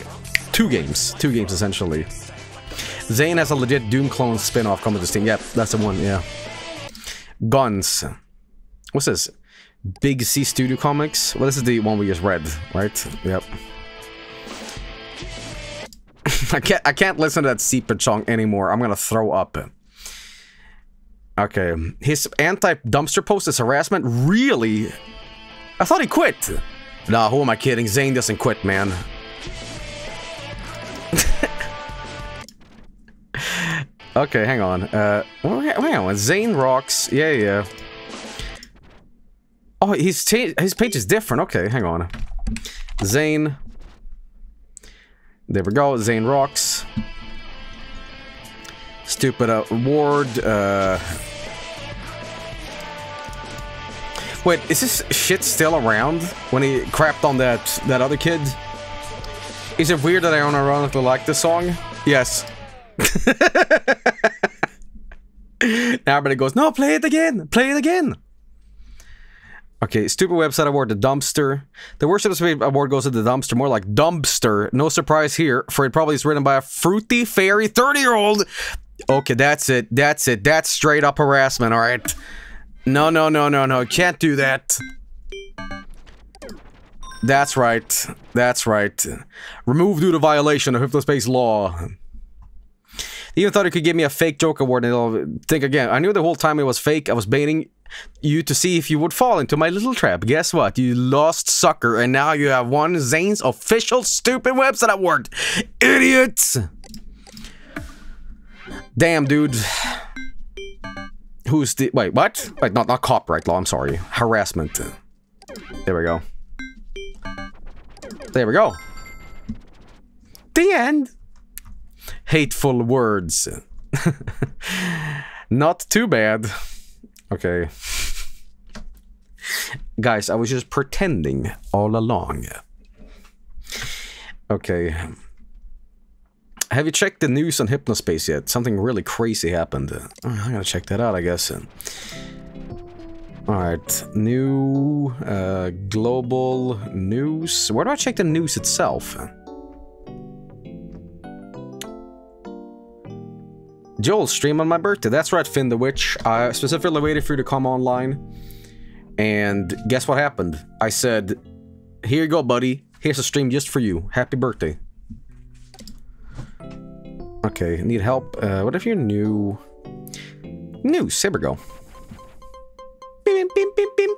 two games essentially. Zane has a legit Doom clone spin-off coming to Steam. Yep, that's the one, yeah. Guns. What's this? Big C Studio Comics? Well, this is the one we just read, right? Yep. I can't listen to that seepage song anymore. I'm gonna throw up. Okay. His anti-dumpster post is harassment? Really? I thought he quit. Nah, who am I kidding? Zane doesn't quit, man. Okay, hang on. Hang on. Zane rocks. Yeah, yeah. Oh, his page is different. Okay, hang on. Zane... there we go, Zane rocks. Stupid award. Wait, is this shit still around? When he crapped on that other kid? Is it weird that I unironically like this song? Yes. Now everybody goes, no, play it again! Play it again! Okay, stupid website award, the dumpster. The worst episode award goes to the dumpster, more like dumpster. No surprise here, for it probably is written by a fruity fairy 30-year-old. Okay, that's it. That's it. That's straight up harassment, all right? No, no, no, no, no. Can't do that. That's right. That's right. Removed due to violation of Hypnospace law. They even thought it could give me a fake joke award, and I'll think again. I knew the whole time it was fake. I was baiting you to see if you would fall into my little trap. Guess what? You lost, sucker, and now you have won Zane's official stupid website award. Idiots! Damn, dude. Who's the... wait, what? Wait, not copyright law, I'm sorry. Harassment. There we go. There we go. The end. Hateful words. Not too bad. Okay. Guys, I was just pretending all along. Okay. Have you checked the news on Hypnospace yet? Something really crazy happened. I'm gonna check that out, I guess. Alright. New... global news. Where do I check the news itself? Joel's stream on my birthday. That's right, Finn the Witch. I specifically waited for you to come online. And guess what happened? I said, here you go, buddy. Here's a stream just for you. Happy birthday. Okay, need help. What if you're new? New Cybergo. Bim, bim, bim, bim.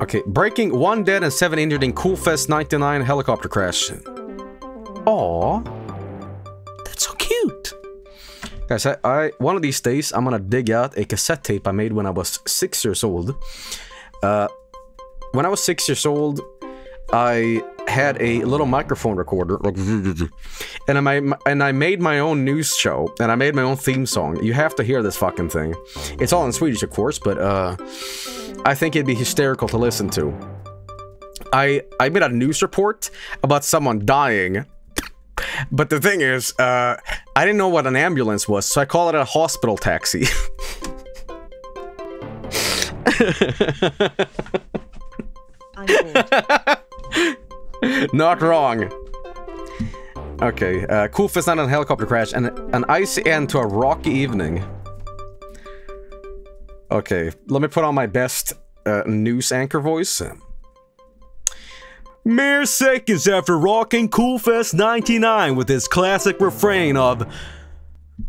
Okay, breaking 1 dead and 7 injured in Coolfest 99 helicopter crash. Aww. That's so cute. Guys, I one of these days, I'm gonna dig out a cassette tape I made when I was 6 years old. When I was 6 years old, I had a little microphone recorder, like, and I made my own news show, and I made my own theme song. You have to hear this fucking thing. It's all in Swedish, of course, but I think it'd be hysterical to listen to. I made a news report about someone dying, but the thing is, I didn't know what an ambulance was, so I called it a hospital taxi. Not wrong. Okay, Coolfest night on a helicopter crash and an icy end to a rocky evening. Okay, let me put on my best news anchor voice. Mere seconds after rocking Coolfest 99 with his classic refrain of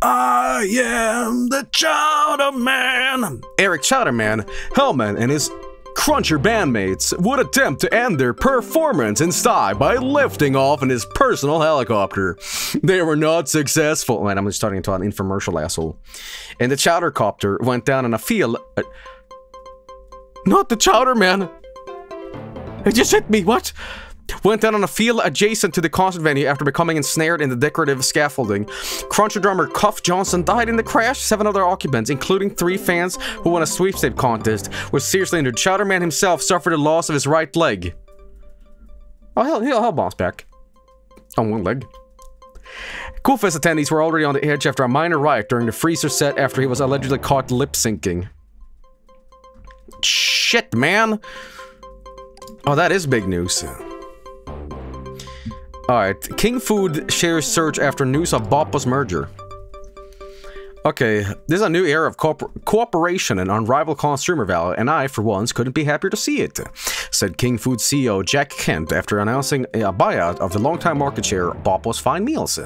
I am the Chowder Man, Eric Chowder Man, Hellman and his Cruncher bandmates would attempt to end their performance in style by lifting off in his personal helicopter. They were not successful. Man, I'm just starting into an infomercial, asshole. And the Chowder Copter went down in a field. Not the Chowder Man. It just hit me, what? Went down on a field adjacent to the concert venue after becoming ensnared in the decorative scaffolding. Cruncher drummer Cuff Johnson died in the crash. 7 other occupants, including 3 fans who won a sweepstake contest, were seriously injured. Chowder Man himself suffered a loss of his right leg. Oh, he'll bounce back. On 1 leg. Coolfest attendees were already on the edge after a minor riot during the freezer set after he was allegedly caught lip-syncing. Shit, man! Oh, that is big news. Alright, King Food shares surge after news of Boppa's merger. Okay, this is a new era of cooperation and unrivaled consumer value, and I, for once, couldn't be happier to see it, said King Food CEO Jack Kent after announcing a buyout of the longtime market share Boppa's Fine Meals.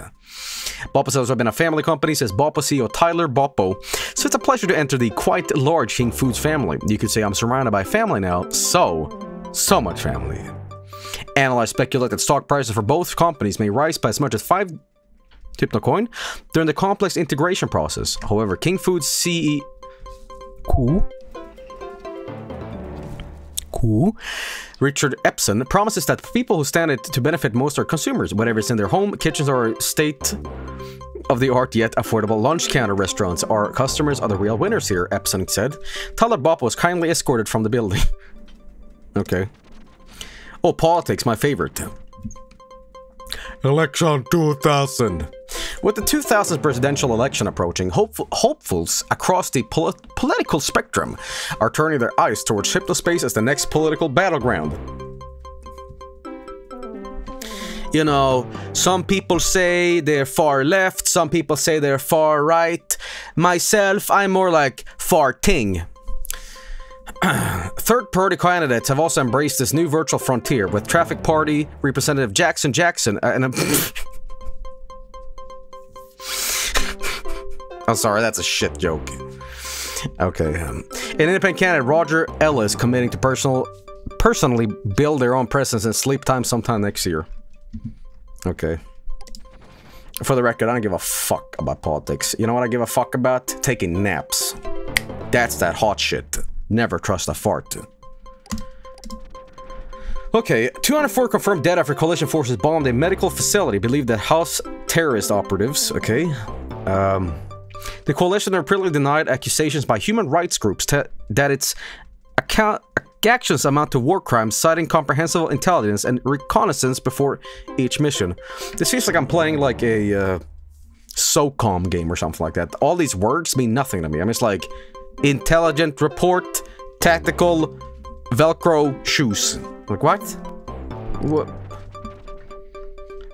Boppa's has also been a family company, says Boppa CEO Tyler Boppo, so it's a pleasure to enter the quite large King Foods family. You could say I'm surrounded by family now, so much family. Analysts speculate that stock prices for both companies may rise by as much as 5 TypnoCoin during the complex integration process. However, King Foods CEO Richard Epson promises that people who stand it to benefit most are consumers, whatever is in their home, kitchens, or state-of-the-art yet affordable lunch counter restaurants. Our customers are the real winners here, Epson said. Tyler Bopp was kindly escorted from the building. Okay. Oh, politics, my favorite. Election 2000. With the 2000 presidential election approaching, hopefuls across the political spectrum are turning their eyes towards hypnospace as the next political battleground. You know, some people say they're far left, some people say they're far right. Myself, I'm more like far ting. Third-party candidates have also embraced this new virtual frontier, with Traffic Party Representative Jackson Jackson and I'm sorry, that's a shit joke. Okay, an independent candidate Roger Ellis committing to personally build their own presence in sleep time sometime next year. Okay. For the record, I don't give a fuck about politics. You know what I give a fuck about? Taking naps. That's that hot shit. Never trust a fart. Okay, 204 confirmed dead after coalition forces bombed a medical facility believed that house terrorist operatives. Okay. The coalition repeatedly denied accusations by human rights groups that its actions amount to war crimes, citing comprehensive intelligence and reconnaissance before each mission. This feels like I'm playing like a SOCOM game or something like that. All these words mean nothing to me. I mean, it's like intelligent report, tactical, Velcro shoes. Like what? What?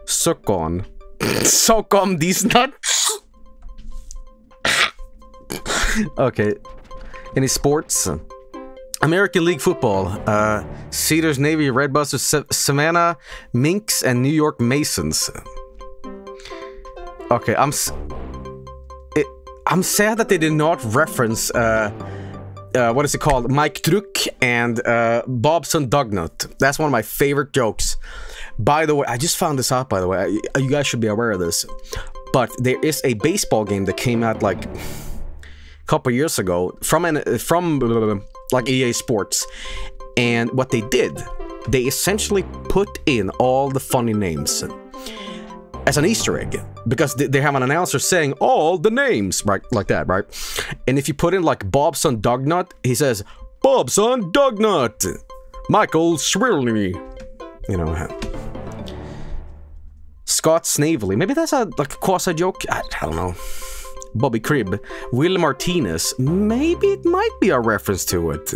Suck on. Suck on these nuts. Okay. Any sports? American League football, Cedars Navy, Redbusters, Savannah Minx, and New York Masons. Okay, I'm sad that they did not reference what is it called? Mike Druck and Bobson Dugnut. That's one of my favorite jokes. By the way, I just found this out, by the way. You guys should be aware of this. But there is a baseball game that came out like a couple years ago from like EA Sports. And what they did, they essentially put in all the funny names as an Easter egg, because they have an announcer saying all the names, right? Like that, right? And if you put in like Bobson Dugnut, he says, Bobson Dugnut, Michael Swirly, you know, Scott Snavely. Maybe that's a like quasi joke. I don't know. Bobby Cribb, Will Martinez. Maybe it might be a reference to it.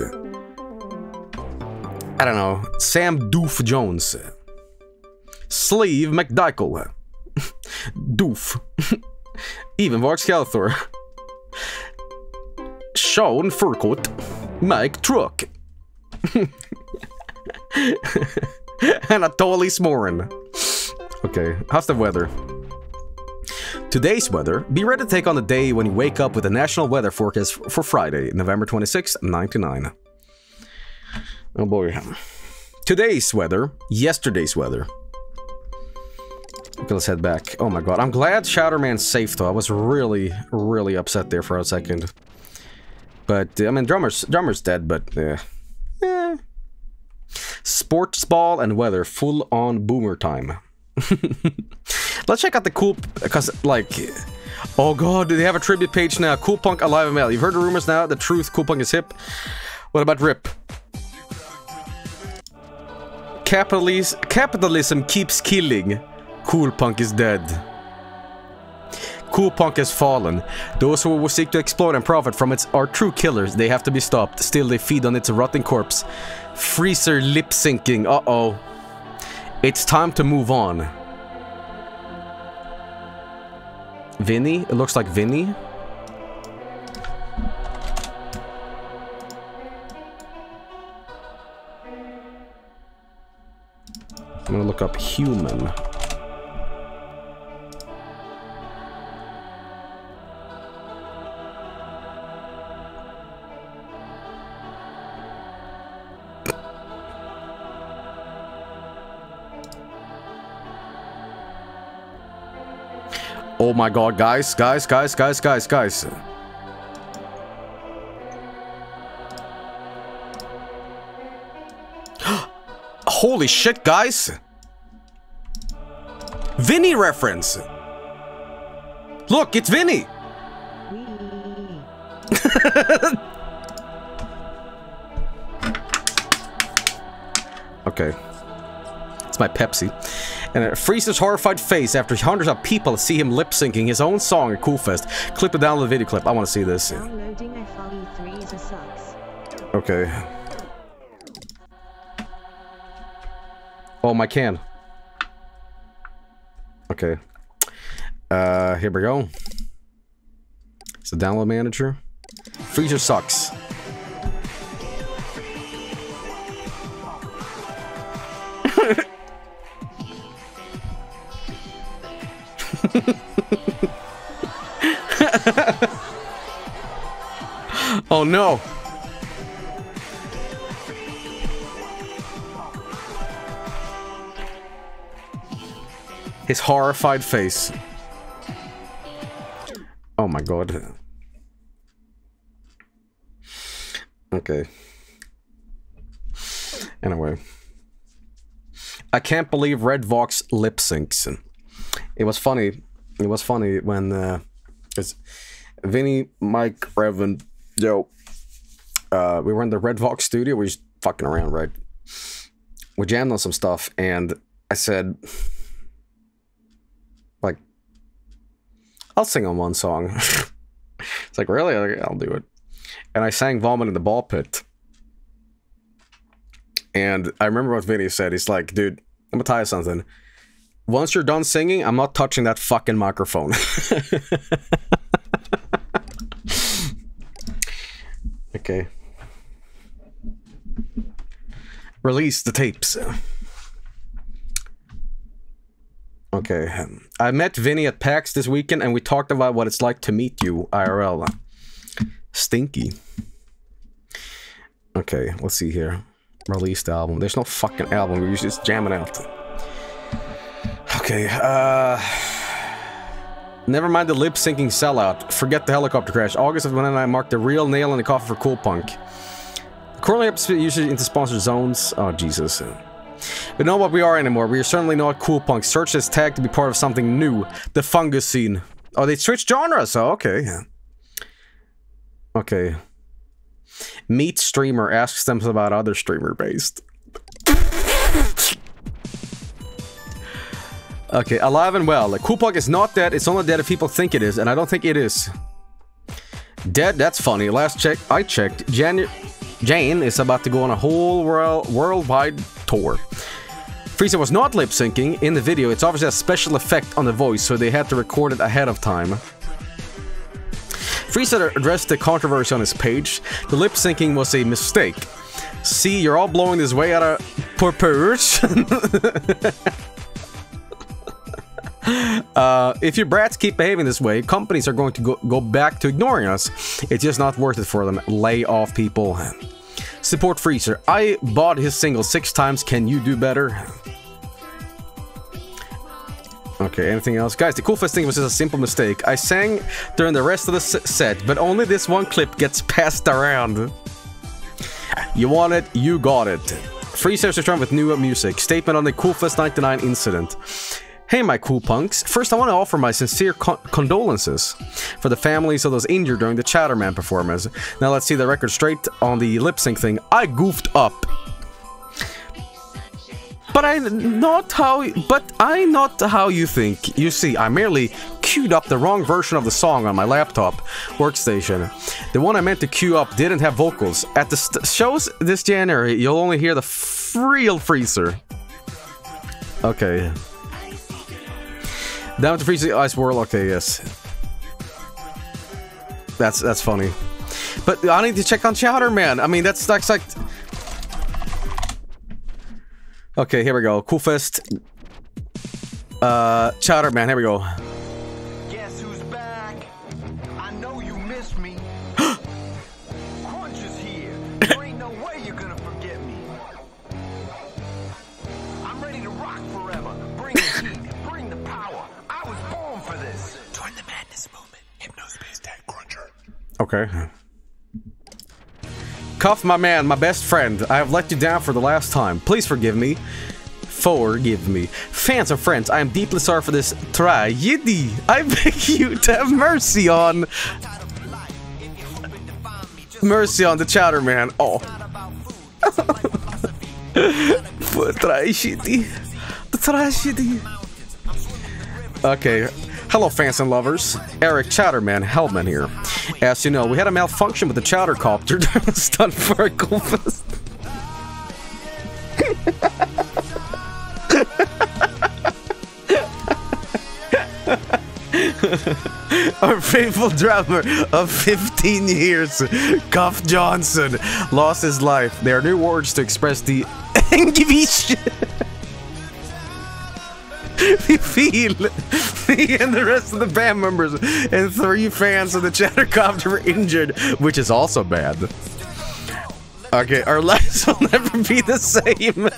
I don't know. Sam Doof Jones, Slave McDykel. Doof. Even Varks Calthor. Sean Furcourt. Mike Truck. Anatoly Smorin. Okay, how's the weather? Today's weather. Be ready to take on the day when you wake up with the national weather forecast for Friday, November 26, 99. Oh boy. Today's weather. Yesterday's weather. Okay, let's head back. Oh my god, I'm glad Shatterman's safe though. I was really, really upset there for a second. But, I mean, Drummer's dead, but, eh. Sports ball and weather, full-on boomer time. Let's check out the cool, because, like, oh god, do they have a tribute page now? Cool Punk Alive and Well. You've heard the rumors now, the truth, Cool Punk is hip. What about RIP? Capitalism keeps killing. Cool Punk is dead. Cool Punk has fallen. Those who will seek to exploit and profit from it are true killers. They have to be stopped. Still, they feed on its rotting corpse. Freezer lip syncing. Uh-oh. It's time to move on. Vinny? It looks like Vinny. I'm gonna look up human. Oh my god, guys. Holy shit, guys. Vinny reference. Look, it's Vinny. Okay. It's my Pepsi. And it freezes horrified face after hundreds of people see him lip-syncing his own song at CoolFest. Clip it down the video clip. I want to see this. Okay. Oh, my can. Okay. Here we go. It's the download manager. Freezer sucks. Oh no. His horrified face. Oh my god. Okay. Anyway. I can't believe Red Vox lip syncs. It was funny. It was funny when it's Vinny, Mike, Revan, yo. We were in the Red Vox studio. We were just fucking around, right? We jammed on some stuff, and I said, like, I'll sing on one song. It's like, really? I'll do it. And I sang Vomit in the Ball Pit. And I remember what Vinny said. He's like, dude, I'm gonna tell you something. Once you're done singing, I'm not touching that fucking microphone. Okay. Release the tapes. Okay. I met Vinny at PAX this weekend and we talked about what it's like to meet you IRL. Stinky. Okay, let's see here. Release the album. There's no fucking album. We're just jamming out. Okay, never mind the lip-syncing sellout. Forget the helicopter crash. August of 1999 marked the real nail in the coffin for cool punk. Currently episode usually into sponsored zones. Oh, Jesus. We know what we are anymore. We are certainly not cool punk. Search this tag to be part of something new. The fungus scene. Oh, they switched genres. Oh, okay. Okay. Meet streamer asks them about other streamer-based. Okay, alive and well. Cool punk is not dead. It's only dead if people think it is, and I don't think it is. Dead? That's funny. Last check, I checked. Jane is about to go on a whole worldwide tour. Frieza was not lip-syncing in the video. It's obviously a special effect on the voice, so they had to record it ahead of time. Frieza addressed the controversy on his page. The lip-syncing was a mistake. See, you're all blowing this way out of proportion. If your brats keep behaving this way, companies are going to go back to ignoring us. It's just not worth it for them. Lay off people. Support Freezer. I bought his single 6 times. Can you do better? Okay, anything else? Guys, the Cool Fest thing was just a simple mistake. I sang during the rest of the set, but only this one clip gets passed around. You want it, you got it. Freezer returned with new music. Statement on the Cool Fest 99 incident. Hey my cool punks, first I want to offer my sincere condolences for the families of those injured during the Chatterman performance. Now let's see the record straight on the lip sync thing. I goofed up. But I not how you think. You see, I merely queued up the wrong version of the song on my laptop workstation. The one I meant to queue up didn't have vocals. At the shows this January, you'll only hear the real Freezer. Okay. Down to Freeze the Ice World, okay, yes. That's funny. But I need to check on Chatterman. I mean, that's like... Okay, here we go. Cool Fest. Chatterman, here we go. Guess who's back? I know you miss me. Crunch is here. There ain't no way you're gonna forget me. I'm ready to rock forever. Bring the heat. Bring the power. I was born for this. Join the madness movement. Hypnospace Tag Cruncher. Okay. Cuff, my man, my best friend. I have let you down for the last time. Please forgive me. Forgive me. Fans and friends, I am deeply sorry for this tragedy. I beg you to have mercy on... Mercy on the Chatterman. Oh. For tragedy. The tragedy. Okay, hello fans and lovers, Eric Chatterman Hellman here. As you know, we had a malfunction with the Chattercopter that was done for a Cool Fest. Our faithful drummer of 15 years, Cuff Johnson, lost his life. There are new words to express the anguish. We feel me and the rest of the band members and 3 fans of the Chattercopter were injured, which is also bad. Okay, our lives will never be the same.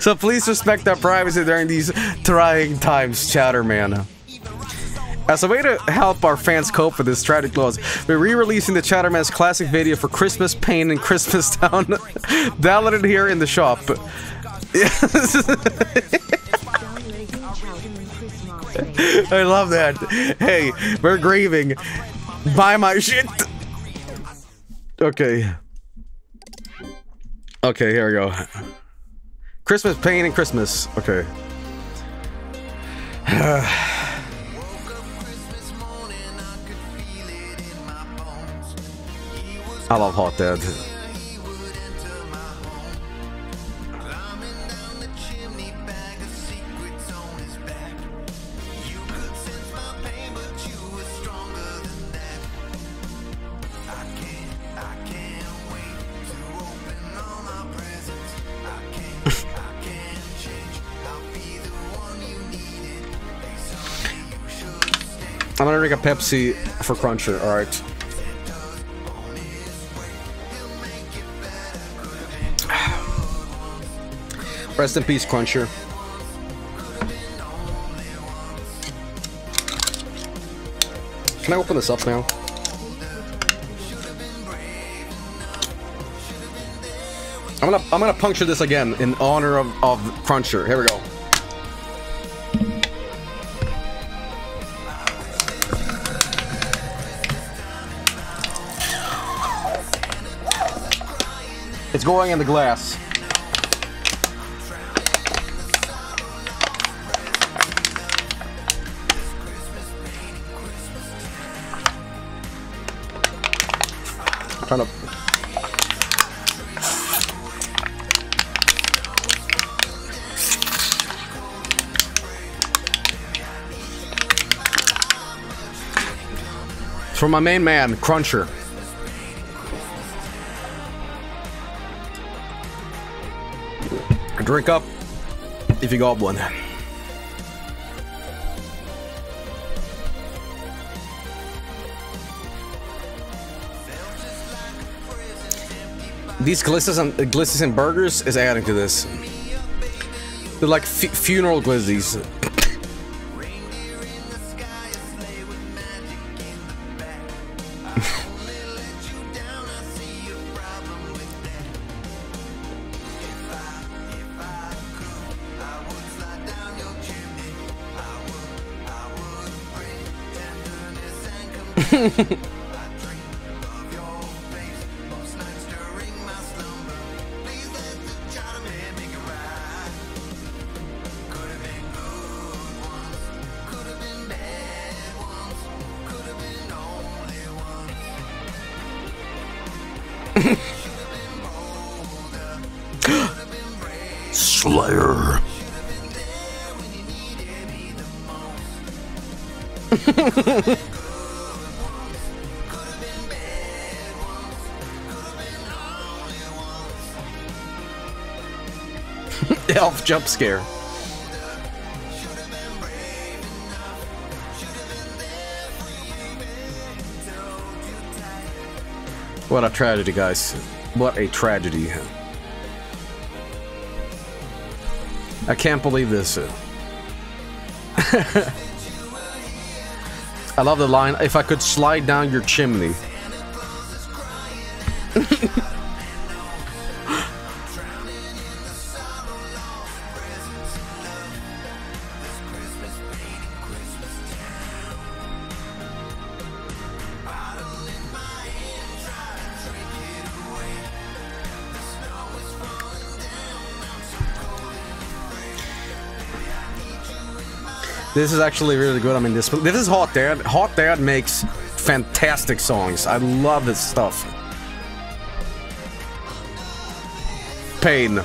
So please respect our privacy during these trying times, Chatterman. As a way to help our fans cope with this tragic loss, we're re-releasing the Chatterman's classic video for Christmas Pain in Christmas Town. Downloaded here in the shop. I love that. Hey, we're grieving. Buy my shit. Okay. Okay, here we go. Christmas Pain and Christmas. Okay. I love Hot Dad. I'm gonna drink a Pepsi for Cruncher, alright. Rest in peace, Cruncher. Can I open this up now? I'm gonna puncture this again in honor of Cruncher. Here we go. It's going in the glass. Trying to. It's from my main man, Cruncher. Drink up if you got one. These glizzies and burgers is adding to this. They're like funeral glizzies. Slayer. Elf jump scare. What a tragedy, guys. What a tragedy. I can't believe this. I love the line, if I could slide down your chimney. This is actually really good. I mean, this is Hot Dad. Hot Dad makes fantastic songs. I love his stuff. Pain.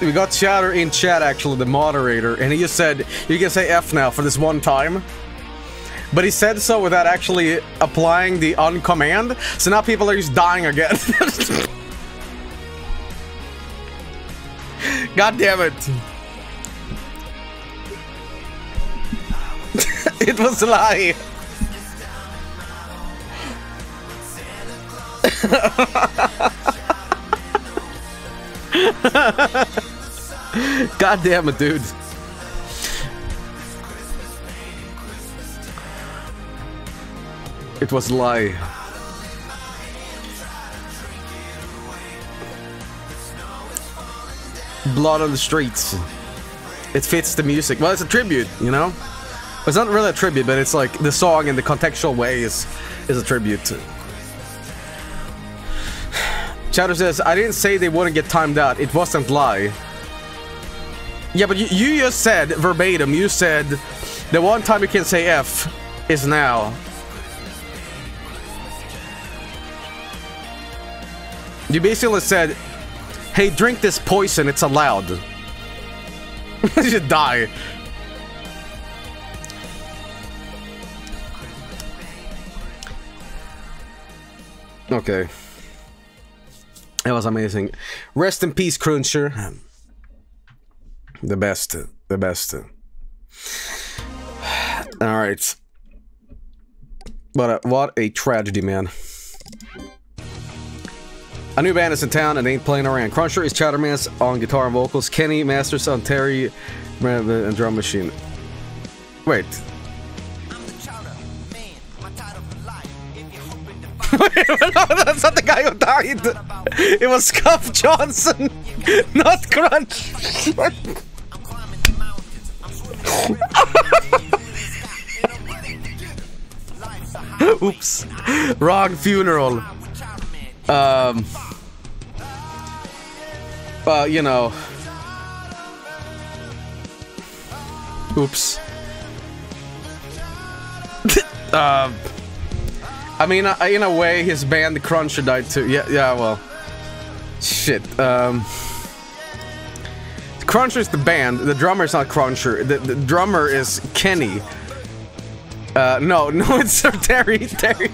We got Chatter in chat, actually, the moderator, and he just said, you can say F now for this one time. But he said so without actually applying the uncommand, so now people are just dying again. God damn it. It was a lie. God damn it, dude. It was a lie. Blood on the streets. It fits the music. Well, it's a tribute, you know? It's not really a tribute, but it's like the song in the contextual way is a tribute to. Shadow says, I didn't say they wouldn't get timed out. It wasn't lie. Yeah, but you just said verbatim. You said the one time you can say F is now. You basically said, hey, drink this poison. It's allowed. You should die. Okay. That was amazing. Rest in peace, Cruncher. The best. The best. Alright. But what a tragedy, man. A new band is in town and they ain't playing around. Cruncher is Chatterman's on guitar and vocals. Kenny Masters on Terry and drum machine. Wait. No, that's not the guy who died. It was Scuff Johnson, not Crunch. Oops, wrong funeral. Well, you know. Oops. I mean, in a way, his band Cruncher died too. Yeah, well. Shit. Cruncher's the band. The drummer's not Cruncher. The drummer is Kenny. No, it's Sir Terry. Terry.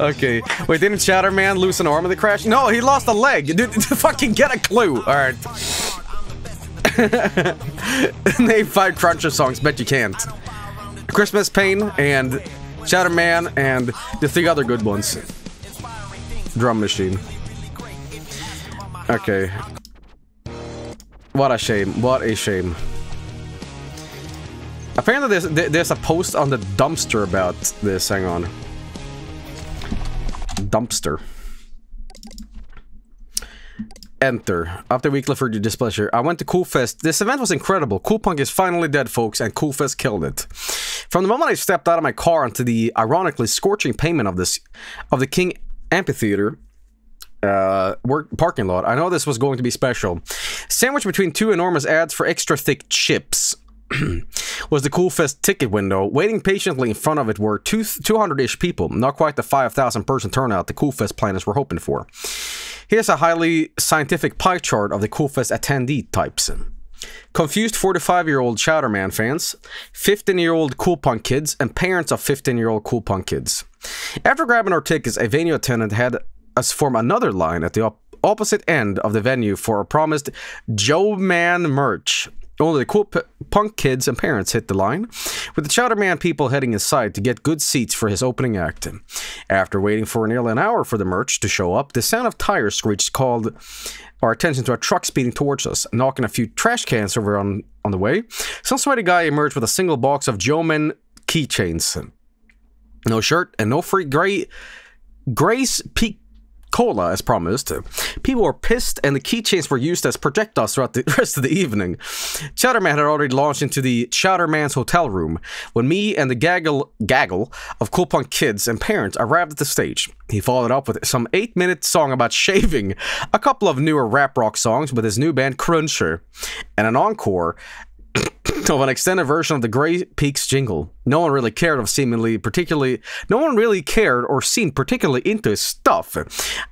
Okay. Wait, didn't Chatterman lose an arm in the crash? No, he lost a leg. Dude, fucking get a clue. Alright. Name 5 Cruncher songs, bet you can't. Christmas Pain and Chatterman and the 3 other good ones. Drum machine. Okay. What a shame, what a shame. Apparently there's a post on the dumpster about this, hang on. Dumpster. Enter. After a week left for your displeasure, I went to Coolfest. This event was incredible. Coolpunk is finally dead, folks, and Coolfest killed it. From the moment I stepped out of my car onto the ironically scorching pavement of the King Amphitheater parking lot, I know this was going to be special. Sandwiched between 2 enormous ads for extra thick chips was the Coolfest ticket window. Waiting patiently in front of it were 200-ish people, not quite the 5,000 person turnout the Coolfest planners were hoping for. Here's a highly scientific pie chart of the Coolfest attendee types. Confused 45-year-old Chatterman fans, 15-year-old Coolpunk kids, and parents of 15-year-old Coolpunk kids. After grabbing our tickets, a venue attendant had us form another line at the opposite end of the venue for our promised Joe Man merch. Only the Coolpunk kids and parents hit the line, with the Chatterman people heading inside to get good seats for his opening act. After waiting for nearly an hour for the merch to show up, the sound of tire screech called our attention to a truck speeding towards us, knocking a few trash cans over on the way. Some sweaty guy emerged with a single box of Joeman keychains. No shirt and no free Grace Peak Cola, as promised. People were pissed, and the keychains were used as projectiles throughout the rest of the evening. Chatterman had already launched into the Chatterman's hotel room when me and the gaggle of Coolpunk kids and parents arrived at the stage. He followed up with some 8-minute song about shaving, a couple of newer rap rock songs with his new band Cruncher, and an encore of an extended version of the Grey Peaks jingle. No one really cared or seemed particularly into his stuff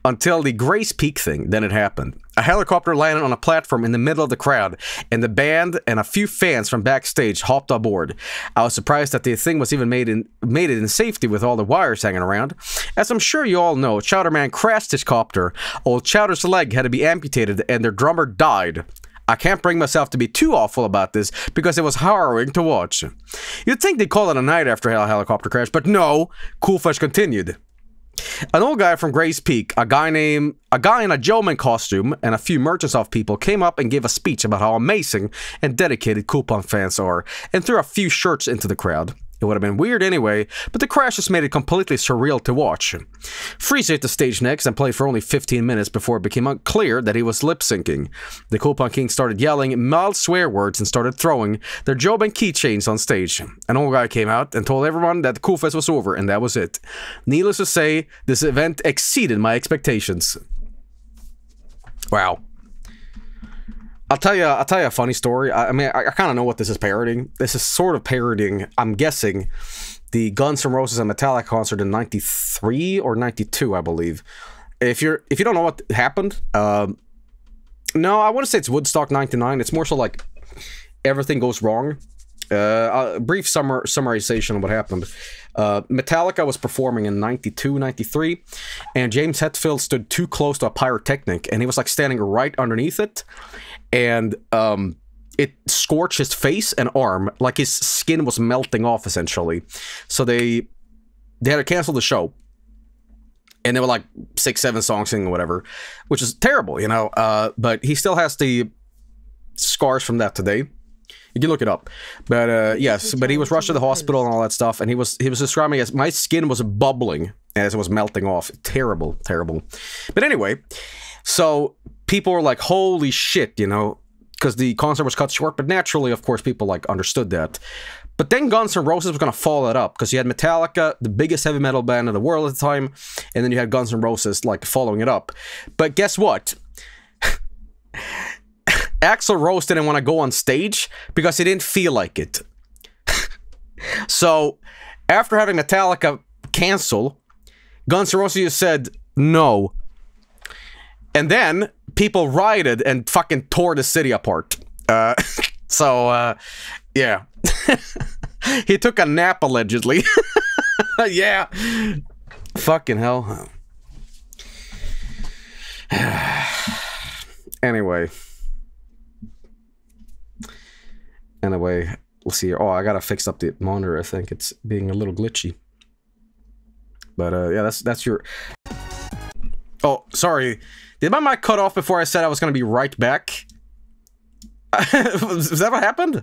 until the Grace Peak thing. Then it happened. A helicopter landed on a platform in the middle of the crowd, and the band and a few fans from backstage hopped aboard. I was surprised that the thing was even made it in safety with all the wires hanging around. As I'm sure you all know, Chatterman crashed his copter. Old Chowder's leg had to be amputated, and their drummer died. I can't bring myself to be too awful about this because it was harrowing to watch. You'd think they'd call it a night after a helicopter crash, but no. Coolfest continued. An old guy from Grace Peak, a guy in a Joeman costume, and a few merchants of people came up and gave a speech about how amazing and dedicated Coolpunk fans are, and threw a few shirts into the crowd. It would have been weird anyway, but the crashes made it completely surreal to watch. Freeze hit the stage next and played for only 15 minutes before it became unclear that he was lip-syncing. The Coolpunk King started yelling mild swear words and started throwing their Joeman keychains on stage. An old guy came out and told everyone that the Coolfest was over, and that was it. Needless to say, this event exceeded my expectations. Wow. I'll tell you a funny story. I mean, I kind of know what this is parodying. This is sort of parodying, I'm guessing, the Guns N' Roses and Metallica concert in '93 or '92, I believe. If you don't know what happened, no, I wouldn't say it's Woodstock '99. It's more so like everything goes wrong. A brief summarization of what happened. Metallica was performing in 92, 93, and James Hetfield stood too close to a pyrotechnic, and he was like standing right underneath it, and it scorched his face and arm, like his skin was melting off essentially. So they had to cancel the show, and there were like 6, 7 songs singing or whatever, which is terrible, you know. But he still has the scars from that today. You can look it up, but yes, but he was rushed to the hospital and all that stuff, and he was describing it as, my skin was bubbling as it was melting off. Terrible, terrible. But anyway, so people were like, holy shit, you know, because the concert was cut short, but naturally, of course, people like understood that. But then Guns N' Roses was going to follow that up, because you had Metallica, the biggest heavy metal band in the world at the time, and then you had Guns N' Roses like following it up. But guess what? Axl Rose didn't want to go on stage because he didn't feel like it. So, after having Metallica cancel, Guns N' Roses just said no. And then people rioted and fucking tore the city apart. Yeah. He took a nap, allegedly. Yeah. Fucking hell. Anyway, let's see here. Oh, I gotta fix up the monitor. I think it's being a little glitchy. But yeah, that's your. Oh, sorry. Did my mic cut off before I said I was gonna be right back? Is that what happened?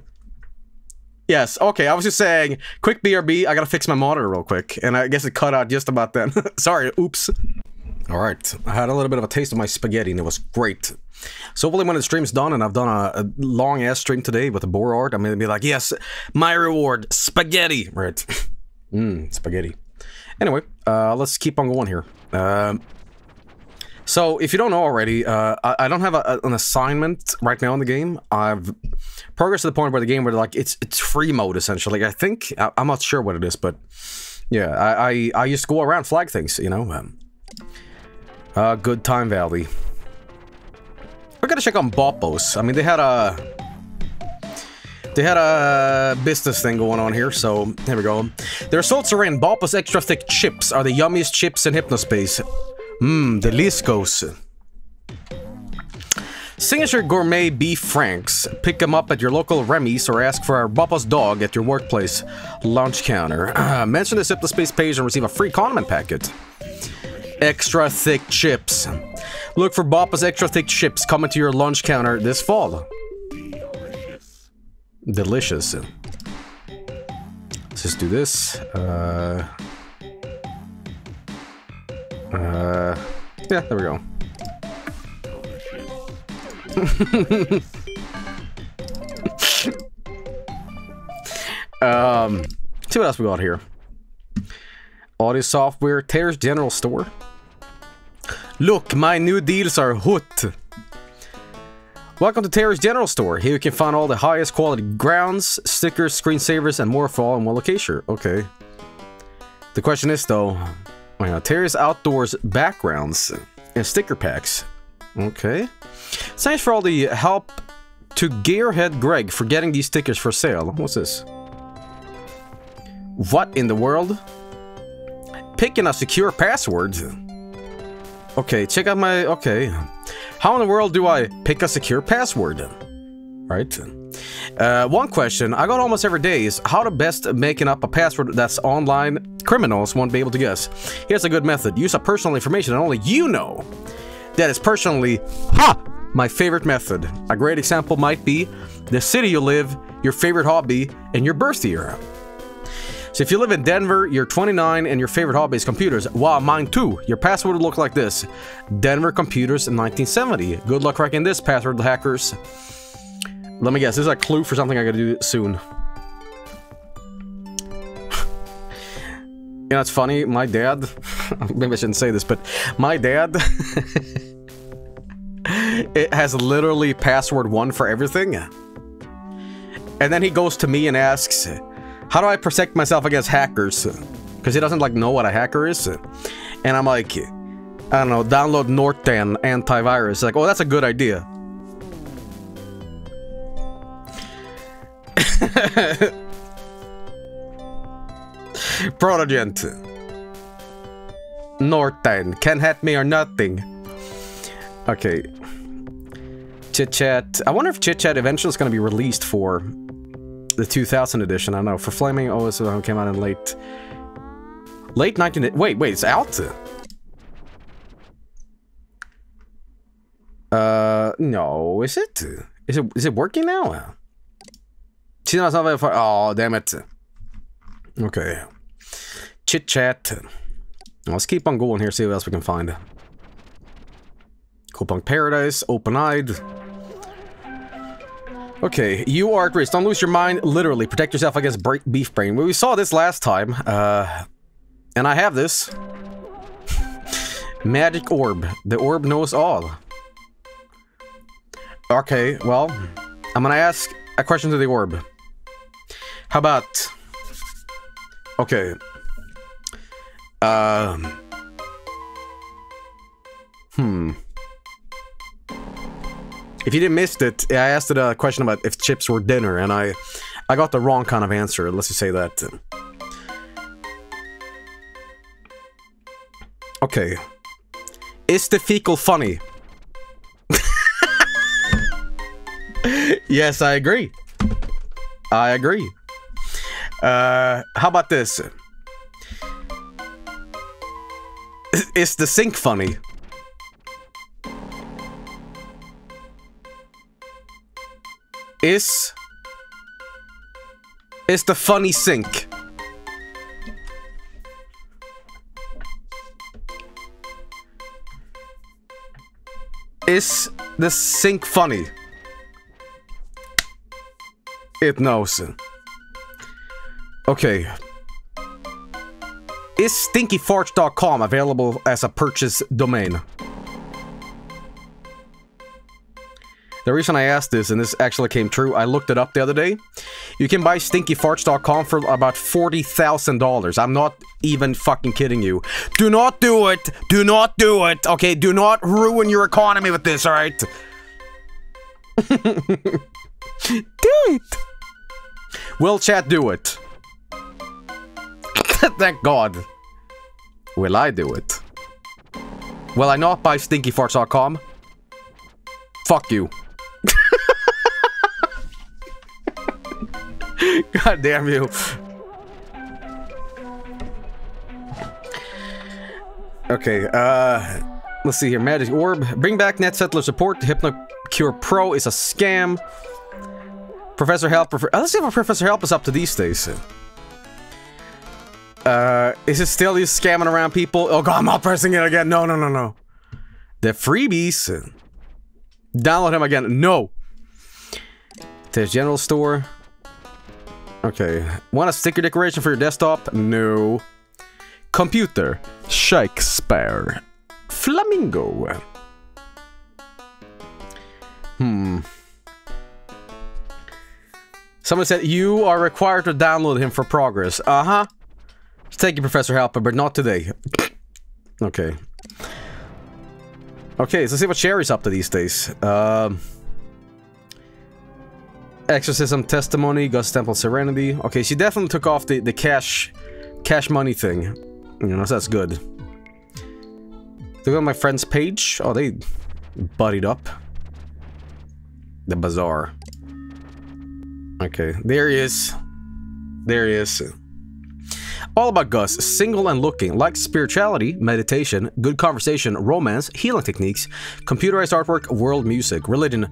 Yes. Okay, I was just saying, quick BRB. I gotta fix my monitor real quick, and I guess it cut out just about then. Sorry. Oops. All right. I had a little bit of a taste of my spaghetti, and it was great. So hopefully when the stream's done, and I've done a long-ass stream today with the boar art, I'm going to be like, yes, my reward, spaghetti. Right. Spaghetti. Anyway, let's keep on going here. So if you don't know already, I don't have an assignment right now in the game. I've progressed to the point where the game where like it's free mode, essentially. I think, I'm not sure what it is, but yeah, I used to go around flag things, you know. Good Time Valley. We gotta check on Boppos. I mean, they had a business thing going on here, so here we go. Their salts are in Boppos extra thick chips are the yummiest chips in Hypnospace. Mmm, deliscos. Signature gourmet beef franks. Pick them up at your local Remy's or ask for our Boppos dog at your workplace lunch counter. Mention this Hypnospace page and receive a free condiment packet. Extra thick chips. Look for Boppos extra thick chips coming to your lunch counter this fall. Delicious. Let's just do this. Yeah, there we go. See what else we got here. Audio software, Taylor's General Store. Look, my new deals are hot. Welcome to Taylor's General Store. Here you can find all the highest quality grounds, stickers, screensavers, and more for all in one location. Okay. The question is though, Taylor's Outdoors backgrounds and sticker packs. Okay. Thanks for all the help to Gearhead Greg for getting these stickers for sale. What's this? What in the world? Picking a secure password. Okay, check out my... Okay. How in the world do I pick a secure password? Right. One question I got almost every day is how to best making up a password that's online criminals won't be able to guess. Here's a good method. Use a personal information that only you know. That is personally, my favorite method. A great example might be the city you live, your favorite hobby, and your birth year. So if you live in Denver, you're 29, and your favorite hobby is computers. Wow, mine too. Your password would look like this. Denver Computers in 1970. Good luck cracking this, password hackers. Let me guess, this is a clue for something I gotta do soon. You know, it's funny, my dad... Maybe I shouldn't say this, but my dad... It has literally password 1 for everything. And then he goes to me and asks... How do I protect myself against hackers? Because he doesn't, like, know what a hacker is. And I'm like, I don't know, download Norton antivirus. Like, oh, that's a good idea. Protogent. Norton. Can't hit me or nothing. Okay. Chit Chat. I wonder if Chit Chat eventually is going to be released for the 2000 edition. I don't know. For Flaming OSO came out in late 19... Wait, it's out? No, is it? Is it working now? Oh, damn it. Okay. Chit Chat. Let's keep on going here, see what else we can find. Cool Punk Paradise, Open Eyed. Okay, you are Chris. Don't lose your mind, literally. Protect yourself against beef brain. We saw this last time, and I have this. Magic Orb. The orb knows all. Okay, well, I'm gonna ask a question to the orb. How about... Okay. If you didn't miss it, I asked it a question about if chips were dinner, and I got the wrong kind of answer, let's just say that. Okay. Is the fecal funny? Yes, I agree. I agree. How about this? Is the sink funny? Is the funny sink? Is the sink funny? It knows. Okay. Is stinkyfarts.com available as a purchase domain? The reason I asked this, and this actually came true, I looked it up the other day. You can buy stinkyfarts.com for about $40,000. I'm not even fucking kidding you. Do not do it! Do not do it! Okay, do not ruin your economy with this, alright? Do it! Will chat do it? Thank God. Will I do it? Will I not buy stinkyfarts.com? Fuck you. God damn you. Okay, let's see here. Magic Orb. Bring back NetSettler support. HypnoCure Pro is a scam. Professor Help. Let's see if Professor Help is up to these days. Is it still you scamming around people? Oh god, I'm not pressing it again. No. The freebies. Download him again. No. To his general store. Okay. Want a sticker decoration for your desktop? No. Computer. Shakespeare. Flamingo. Someone said, you are required to download him for progress. Uh-huh. Thank you, Professor Halper, but not today. Okay. Okay, so let's see what Sherry's up to these days. Exorcism Testimony, Ghost Temple Serenity. Okay, she definitely took off the cash money thing. You know, so that's good. Look at my friend's page. Oh, they buddied up. The bazaar. Okay, there he is. There he is. All About Gus, single and looking, likes spirituality, meditation, good conversation, romance, healing techniques, computerized artwork, world music, religion,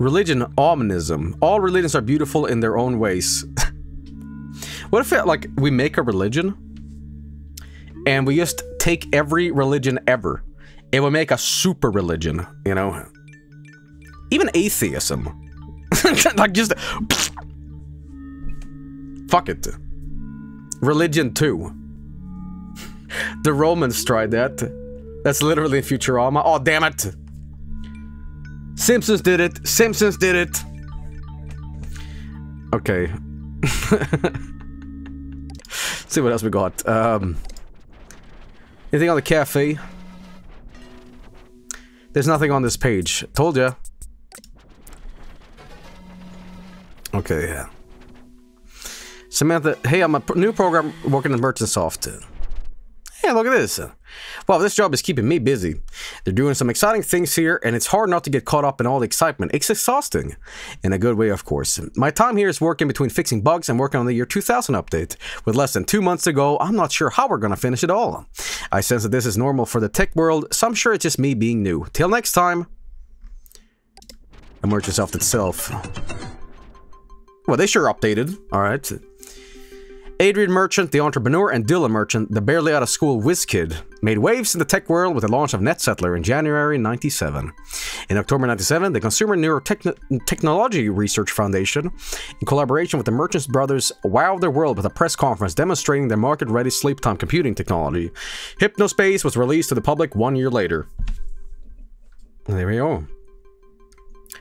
omnism. All religions are beautiful in their own ways. What if it, like, we make a religion and we just take every religion ever and we make a super religion, you know? Even atheism. Like, just... Fuck it. Religion 2. The Romans tried that. That's literally Futurama. Oh, damn it. Simpsons did it. Simpsons did it. Okay. See what else we got. Anything on the cafe? There's nothing on this page. Told ya. Okay, yeah. Samantha, hey, I'm a new programmer working in Merchantsoft. Hey, look at this. Wow, this job is keeping me busy. They're doing some exciting things here, and it's hard not to get caught up in all the excitement. It's exhausting. In a good way, of course. My time here is working between fixing bugs and working on the year 2000 update. With less than 2 months to go, I'm not sure how we're gonna finish it all. I sense that this is normal for the tech world, so I'm sure it's just me being new. Till next time. Merchantsoft itself. Well, they sure updated. Alright. Adrian Merchant, the entrepreneur, and Dylan Merchant, the barely out-of-school whiz kid, made waves in the tech world with the launch of NetSettler in January 1997. In October 1997, the Consumer Neurotechnology Research Foundation, in collaboration with the Merchant Brothers, wowed the world with a press conference demonstrating their market-ready sleep-time computing technology. HypnoSpace was released to the public 1 year later. And there we go.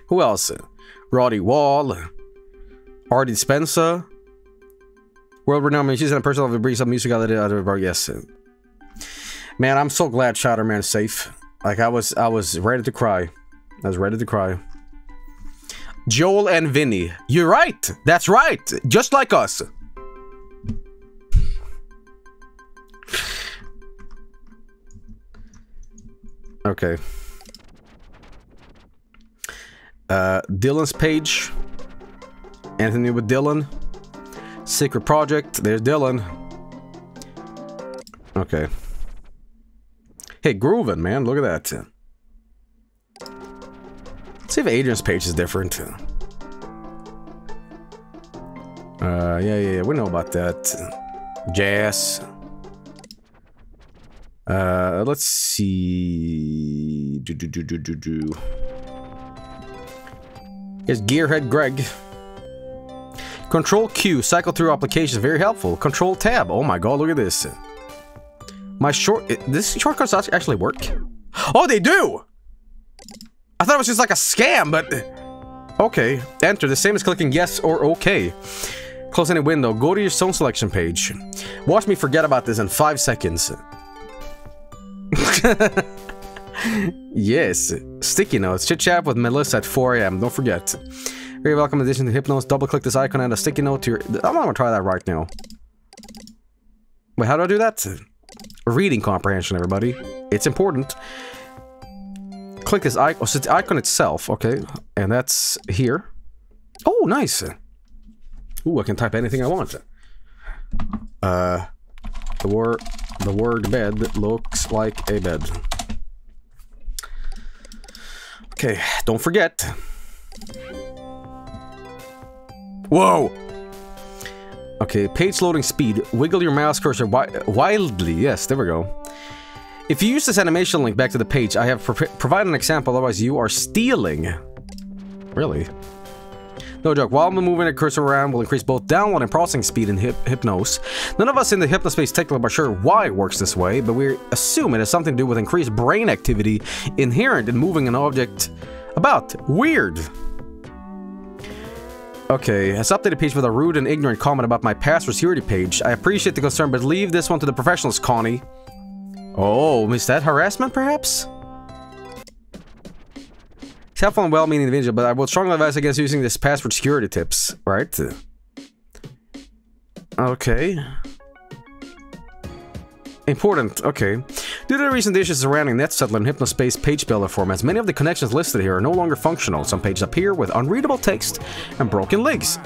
Who else? Roddy Wall, Artie Spencer, world-renowned musician and person of the breeze of music out of our yes. Man, I'm so glad Shadowman is safe. Like I was ready to cry. I was ready to cry. Joel and Vinny. You're right. That's right. Just like us. Okay. Dylan's page. Anthony with Dylan. Secret project. There's Dylan. Okay. Hey, groovin', man. Look at that. Let's see if Adrian's page is different. Yeah. We know about that. Jazz. Let's see. Here's Gearhead Greg. Control Q, cycle through applications, very helpful. Control Tab, oh my god, look at this. My shortcuts actually work? Oh, they do! I thought it was just like a scam, but... Okay, enter, the same as clicking yes or okay. Close any window, go to your zone selection page. Watch me forget about this in 5 seconds. Yes, sticky notes, chit chat with Melissa at 4 AM, don't forget. Very welcome addition to Hypnos. Double-click this icon and a sticky note to your... I'm gonna try that right now. Wait, how do I do that? Reading comprehension, everybody. It's important. Click this icon. Oh, so it's the icon itself. Okay. And that's here. Oh, nice. Ooh, I can type anything I want. The word bed looks like a bed. Okay. Don't forget... Whoa! Okay, page loading speed. Wiggle your mouse cursor wildly. Yes, there we go. If you use this animation link back to the page, I have provided an example, otherwise you are stealing. Really? No joke, while moving the cursor around will increase both download and processing speed in Hypnos. None of us in the HypnoSpace tech club are sure why it works this way, but we assume it has something to do with increased brain activity inherent in moving an object about. Weird! Okay, has updated page with a rude and ignorant comment about my password security page. I appreciate the concern, but leave this one to the professionals, Connie. Oh, is that harassment, perhaps? It's helpful and well-meaning individual, but I would strongly advise against using this password security tips, right? Okay. Important, okay. Due to the recent issues surrounding NetSettler and HypnoSpace page builder formats, many of the connections listed here are no longer functional. Some pages appear with unreadable text and broken links.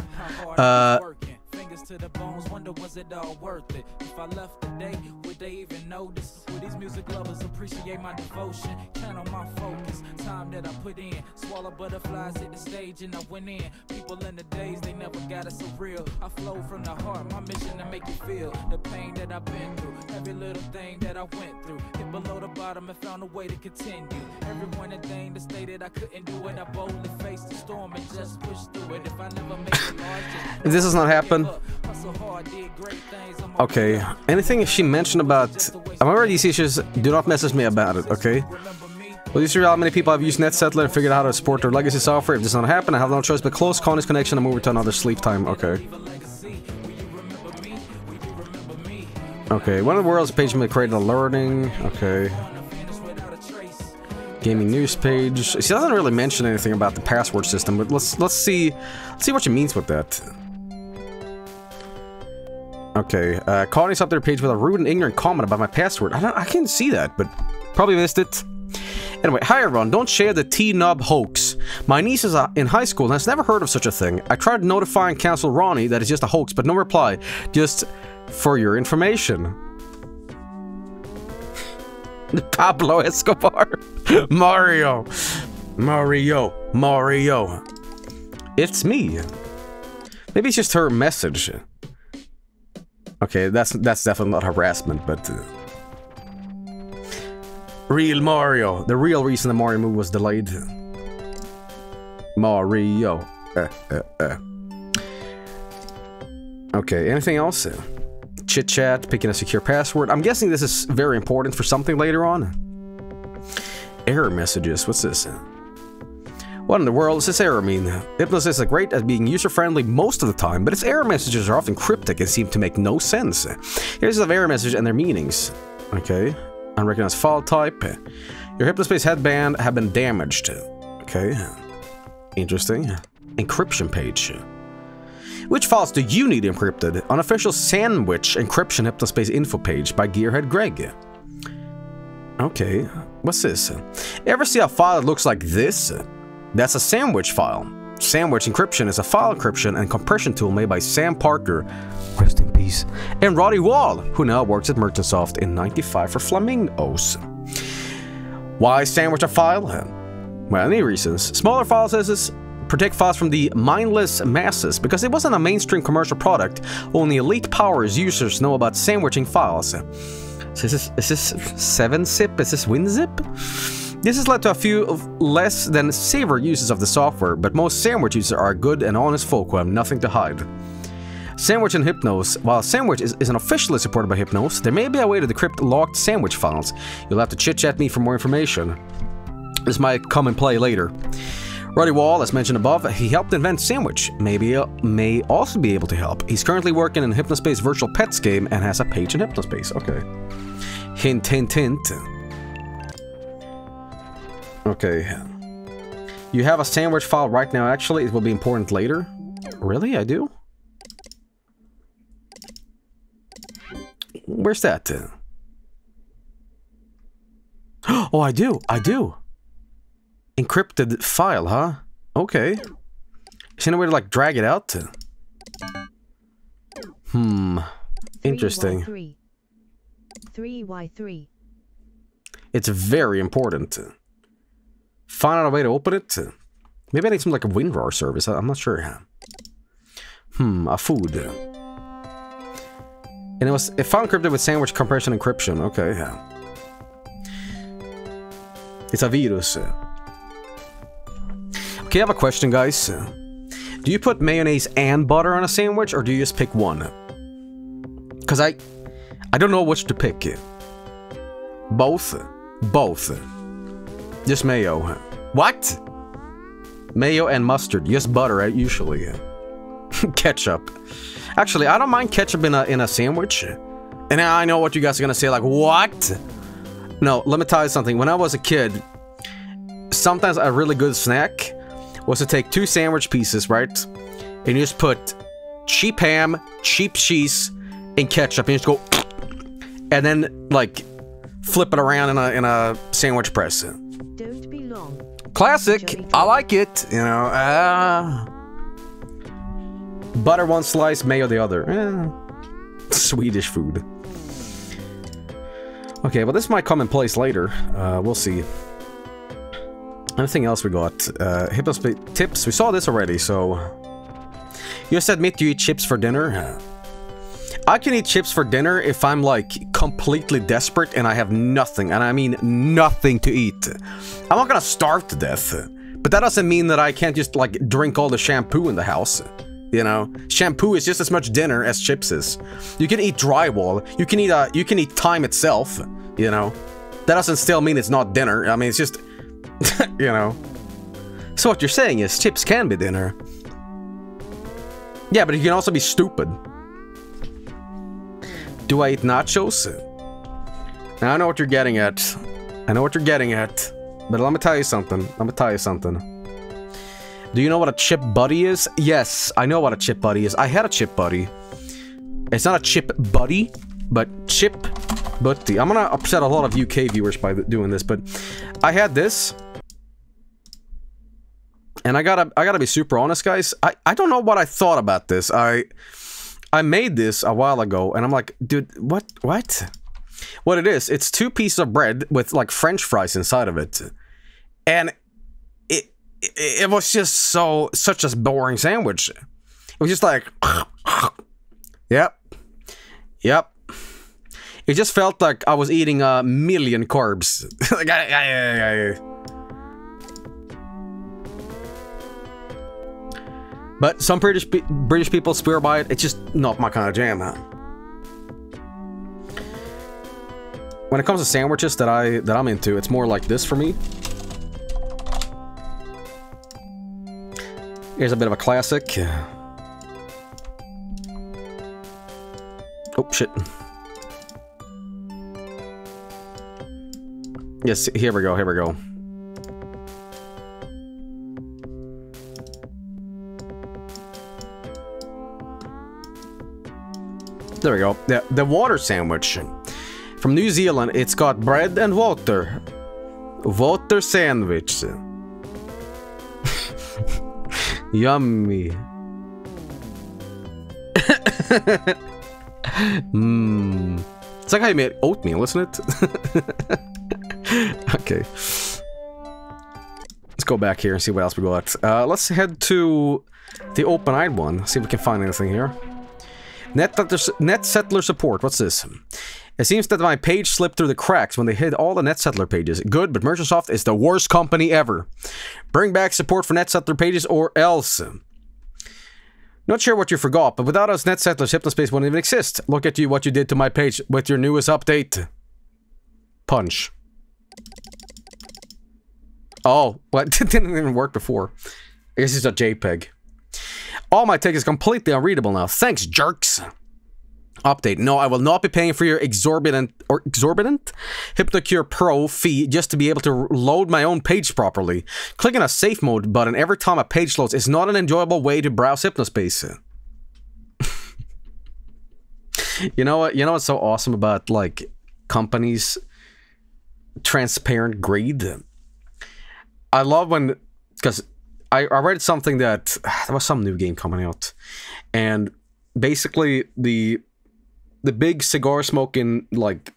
Below the bottom and found a way to continue. Everyone and thing that stated I couldn't do it. I boldly faced the storm and just pushed through it. If I never make it large, this does not happen. Okay. Anything she mentioned about I'm already these issues, do not message me about it, okay? Well, you see how many people have used NetSettler and figured out how to support their legacy software. If this does not happen, I have no choice but close Connie's connection and move it to another sleep time, okay. Okay, one of the world's page may create a learning. Okay. Gaming news page. She doesn't really mention anything about the password system, but let's see what she means with that. Okay, colonies up their page with a rude and ignorant comment about my password. I can't see that, but probably missed it. Anyway, hi everyone, don't share the T-Nub hoax. My niece is in high school and has never heard of such a thing. I tried to notify and cancel Ronnie that it's just a hoax, but no reply. Just for your information. Pablo Escobar. Mario. It's me. Maybe it's just her message. Okay, that's definitely not harassment, but... Real Mario. The real reason the Mario movie was delayed. Mario. Okay, anything else? Chit-chat, picking a secure password. I'm guessing this is very important for something later on. Error messages. What's this? What in the world does this error mean? Hypnosis is great at being user-friendly most of the time, but its error messages are often cryptic and seem to make no sense. Here's the error message and their meanings. Okay. Unrecognized file type. Your Hypnospace headband have been damaged. Okay. Interesting. Encryption page. Which files do you need encrypted? Unofficial sandwich encryption Hypnospace info page by Gearhead Greg. Okay. What's this? Ever see a file that looks like this? That's a sandwich file. Sandwich encryption is a file encryption and compression tool made by Sam Parker, rest in peace, and Roddy Wall, who now works at Merchantsoft in '95 for Flamingos. Why sandwich a file? Well, many reasons. Smaller file sizes protect files from the mindless masses. Because it wasn't a mainstream commercial product, only elite powers users know about sandwiching files. Is this 7-zip? Is this WinZip? This has led to a few less than saver uses of the software, but most sandwich users are good and honest folk who have nothing to hide. Sandwich and Hypnos. While Sandwich isn't officially supported by Hypnos, there may be a way to decrypt locked sandwich files. You'll have to chit-chat me for more information. This might come in play later. Roddy Wall, as mentioned above, he helped invent Sandwich. Maybe may also be able to help. He's currently working in Hypnospace Virtual Pets game and has a page in Hypnospace. Okay. Hint, hint, hint. Okay. You have a sandwich file right now, actually. It will be important later. Really? I do? Where's that? Oh, I do! I do! Encrypted file, huh? Okay. Is there any way to, like, drag it out? Hmm. Interesting. 3Y3. It's very important. Find out a way to open it. Maybe I need some, like, a WinRAR service. I'm not sure. A food. And it found encrypted with sandwich compression encryption. Okay. It's a virus. Okay, I have a question, guys. Do you put mayonnaise and butter on a sandwich, or do you just pick one? Because I don't know which to pick. Both. Just mayo. What? Mayo and mustard. Just butter, usually. Ketchup. Actually, I don't mind ketchup in a sandwich. And I know what you guys are gonna say, like, what? No, let me tell you something. When I was a kid, sometimes a really good snack was to take two sandwich pieces, right? And you just put cheap ham, cheap cheese, and ketchup. And you just go... And then, like, flip it around in a sandwich press. Don't be long. Classic. I like it. You know, butter one slice, mayo the other. Swedish food. Okay, well, this might come in place later. We'll see. Anything else we got? Hypnospace tips. We saw this already, so... You just admit you eat chips for dinner. I can eat chips for dinner if I'm, like, completely desperate and I have nothing, and I mean nothing to eat. I'm not gonna starve to death, but that doesn't mean that I can't just, like, drink all the shampoo in the house. You know, shampoo is just as much dinner as chips is. You can eat drywall, you can eat time itself, you know. That doesn't still mean it's not dinner. I mean, it's just, you know. So what you're saying is chips can be dinner. Yeah, but you can also be stupid. Do I eat nachos? Now, I know what you're getting at. But let me tell you something. Do you know what a chip buddy is? Yes, I know what a chip buddy is. I had a chip buddy. It's not a chip buddy, but chip buddy. I'm gonna upset a lot of UK viewers by doing this, but I had this. And I gotta be super honest, guys. I don't know what I thought about this. I made this a while ago, and I'm like, dude, what? What it is, it's two pieces of bread with, like, French fries inside of it. And it was just such a boring sandwich. It was just like, yep. It just felt like I was eating a million carbs. Like, But some British people swear by it. It's just not my kind of jam, huh? When it comes to sandwiches that I'm into, it's more like this for me. Here's a bit of a classic. Oh shit. Yes, here we go. Here we go. There we go. The water sandwich. From New Zealand, it's got bread and water. Water sandwich. Yummy. Mmm. It's like how you made oatmeal, isn't it? Okay. Let's go back here and see what else we got. Let's head to the open-eyed one. See if we can find anything here. Net settler support. What's this? It seems that my page slipped through the cracks when they hid all the net settler pages. Good, but Merchantsoft is the worst company ever. Bring back support for net settler pages or else. Not sure what you forgot, but without us, net settlers, Hypnospace wouldn't even exist. Look at you, what you did to my page with your newest update. Punch. Oh, what? Didn't even work before. I guess it's a JPEG. All my text is completely unreadable now. Thanks, jerks. Update. No, I will not be paying for your exorbitant HypnoCure Pro fee just to be able to load my own page properly. Clicking a safe mode button every time a page loads is not an enjoyable way to browse Hypnospace. You know what? You know what's so awesome about, like, companies' transparent greed? I love when... because I read something that... there was some new game coming out. And basically, the big cigar-smoking, like,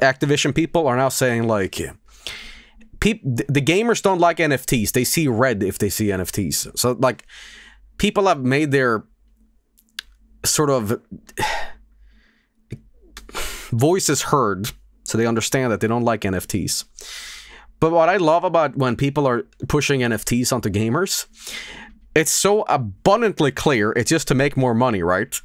Activision people are now saying, like... the gamers don't like NFTs. They see red if they see NFTs. So, like, people have made their... sort of... voices heard. So they understand that they don't like NFTs. But what I love about when people are pushing NFTs onto gamers, it's so abundantly clear it's just to make more money, right?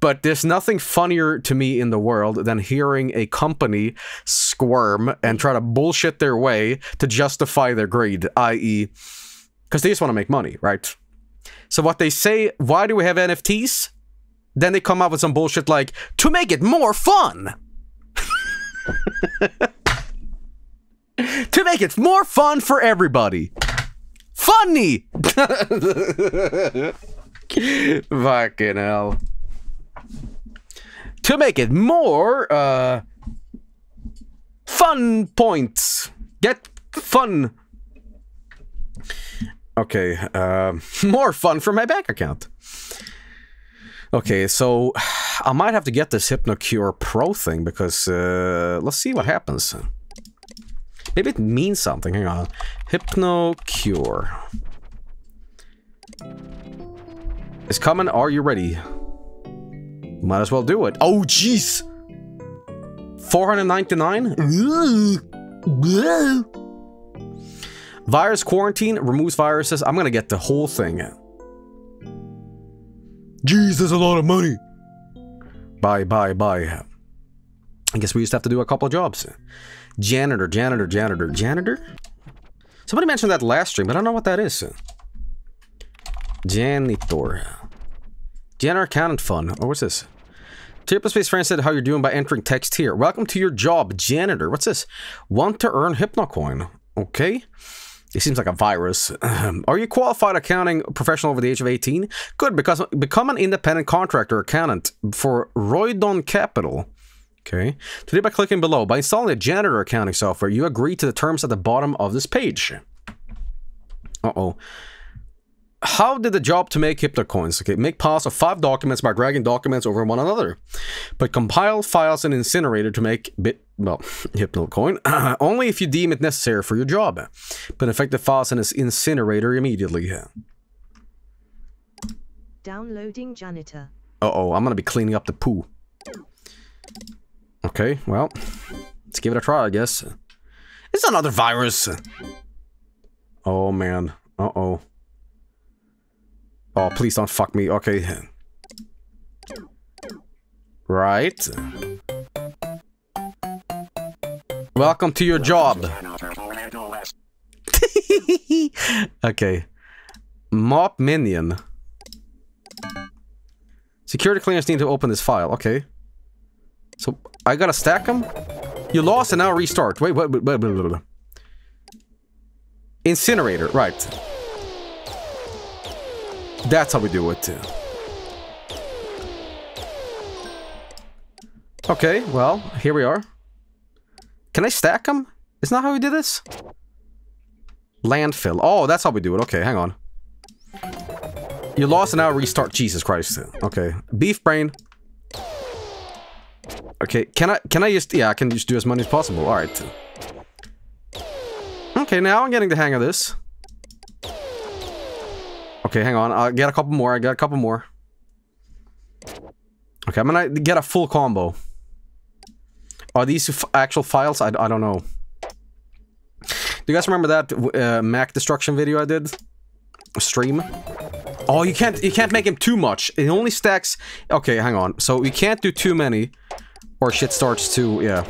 But there's nothing funnier to me in the world than hearing a company squirm and try to bullshit their way to justify their greed, i.e., because they just want to make money, right? So what they say, why do we have NFTs? Then they come up with some bullshit like, to make it more fun! To make it more fun for everybody. Funny! Fucking hell. To make it more, fun points. Get fun. Okay, more fun for my bank account. Okay, so I might have to get this HypnoCure Pro thing because, let's see what happens. Maybe it means something. Hang on. HypnoCure. It's coming. Are you ready? Might as well do it. Oh, jeez. 499? Virus quarantine. Removes viruses. I'm going to get the whole thing. Jeez, that's a lot of money. Bye. I guess we used to have to do a couple of jobs. Janitor. Somebody mentioned that last stream, but I don't know what that is. Janitor accountant fun. Oh, what's this? Hypnospace friend said how you're doing by entering text here. Welcome to your job, janitor. What's this? Want to earn HypnoCoin. Okay. It seems like a virus. Are you qualified accounting professional over the age of 18? Good, because become an independent contractor accountant for Roydon Capital. Okay. Today, by clicking below, by installing the janitor accounting software, you agree to the terms at the bottom of this page. Uh-oh. How did the job to make Hypno coins? Okay, make piles of 5 documents by dragging documents over one another. But compile files in incinerator to make Hypno coin only if you deem it necessary for your job. But affect the files in its incinerator immediately. Downloading janitor. Uh-oh, I'm gonna be cleaning up the poo. Okay, well, let's give it a try, I guess. It's another virus. Oh man. Uh-oh. Oh, please don't fuck me. Okay. Right. Welcome to your job. Okay. Mop minion. Security cleaners need to open this file. Okay. So, I gotta stack them? You lost and now restart. Wait, wait. Incinerator, right. That's how we do it. Okay, well, here we are. Can I stack them? Isn't that how we do this? Landfill. Oh, that's how we do it. Okay, hang on. You lost and now restart. Jesus Christ. Okay. Beef brain. Okay, can I just... Yeah, I can just do as many as possible. Alright. Okay, now I'm getting the hang of this. Okay, hang on. I'll get a couple more. I got a couple more. Okay, I'm gonna get a full combo. Are these actual files? I don't know. Do you guys remember that Mac destruction video I did? Stream? Oh, you can't make him too much. It only stacks... Okay, hang on. So, you can't do too many. Or shit starts to... Yeah.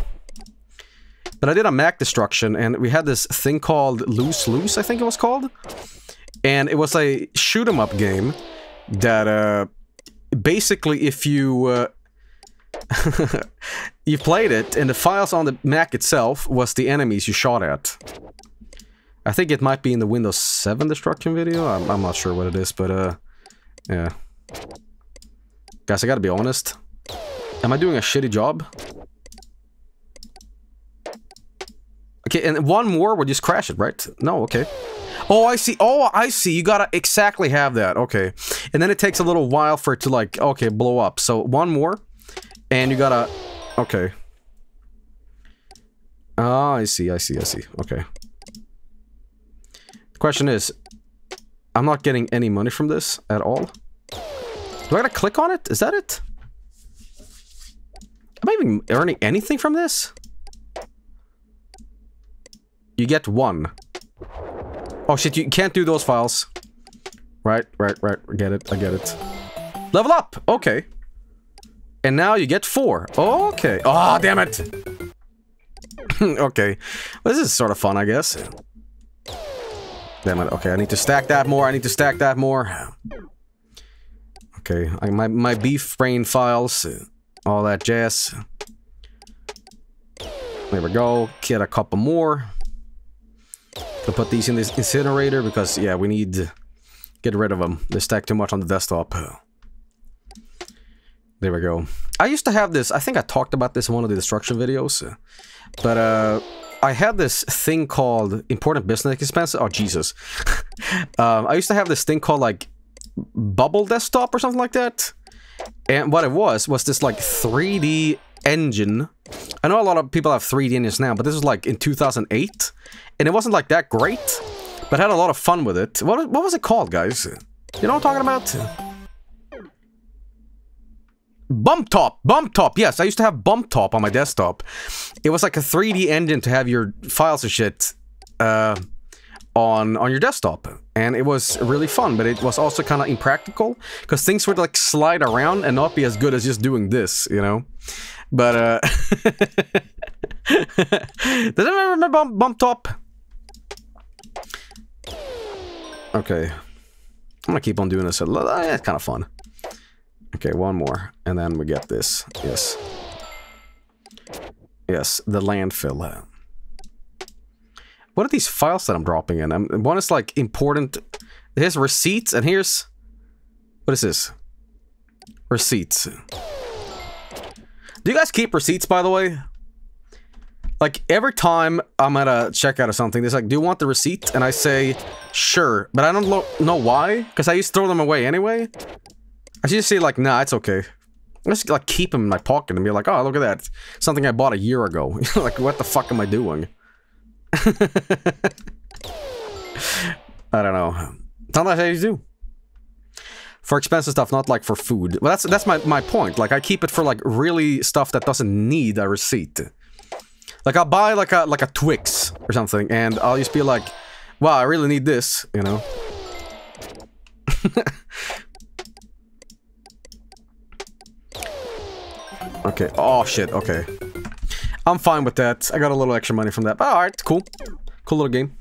But I did a Mac destruction, and we had this thing called Loose Loose, I think it was called. And it was a shoot-em-up game that, basically, if you, you played it, and the files on the Mac itself was the enemies you shot at. I think it might be in the Windows 7 destruction video, I'm not sure what it is, but, yeah. Guys, I gotta be honest. Am I doing a shitty job? Okay, and one more would just crash it, right? No, okay. Oh, I see. Oh, I see. You gotta exactly have that. Okay. And then it takes a little while for it to, like, okay, blow up. So, one more. And you gotta... Okay. Ah, I see. Okay. The question is... I'm not getting any money from this at all. Do I gotta click on it? Is that it? Am I even earning anything from this? You get one. Oh shit, you can't do those files. Right. I get it. Level up! Okay. And now you get 4. Okay. Oh, damn it! Okay. Well, this is sort of fun, I guess. Damn it. Okay, I need to stack that more. Okay, my beef brain files. All that jazz. There we go. Get a couple more. I'll put these in this incinerator because, yeah, we need to get rid of them. They stack too much on the desktop. There we go. I used to have this. I think I talked about this in one of the destruction videos. But I had this thing called important business expenses. Oh, Jesus. I used to have this thing called, like, Bubble Desktop or something like that. And what it was this, like, 3D engine. I know a lot of people have 3D engines now, but this was like in 2008, and it wasn't like that great, but I had a lot of fun with it. What was it called, guys? You know what I'm talking about? Bump Top. Yes, I used to have Bump Top on my desktop. It was like a 3D engine to have your files and shit on your desktop, and it was really fun, but it was also kind of impractical because things would like slide around and not be as good as just doing this, you know. But does anyone remember Bump Top? Okay, I'm gonna keep on doing this. It's kind of fun. Okay, one more, and then we get this. Yes, the landfill. What are these files that I'm dropping in? One is like important. Here's receipts, and here's... What is this? Receipts. Do you guys keep receipts, by the way? Like, every time I'm at a checkout or something, there's like, do you want the receipt? And I say, sure. But I don't know why, because I used to throw them away anyway. I should just say, like, nah, it's okay. I just, like, keep them in my pocket and be like, oh, look at that. Something I bought a year ago. Like, what the fuck am I doing? I don't know. Sometimes I just do. For expensive stuff, not like for food. Well, that's my point. Like, I keep it for, like, really stuff that doesn't need a receipt. Like, I'll buy, like, a Twix or something, and I'll just be like, wow, I really need this, you know? Okay. Oh, shit. Okay. I'm fine with that. I got a little extra money from that. But alright, cool. Cool little game.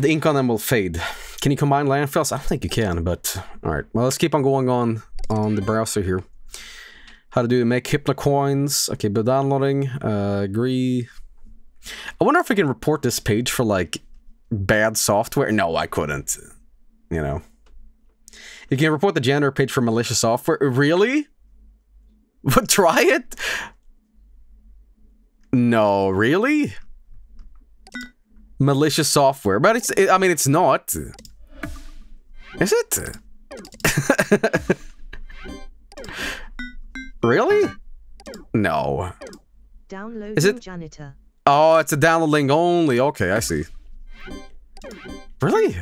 The ink on them will fade. Can you combine landfills? I don't think you can, but... Alright. Well, let's keep on going on the browser here. How to do make Hypno coins. Okay, but downloading. Agree. I wonder if I can report this page for, like, bad software. No, I couldn't. You know. You can report the janitor page for malicious software. Really? But try it? No, really? Malicious software, but I mean, it's not. Is it? Really? No. Downloading is it? Janitor. Oh, it's a download link only. Okay, I see. Really?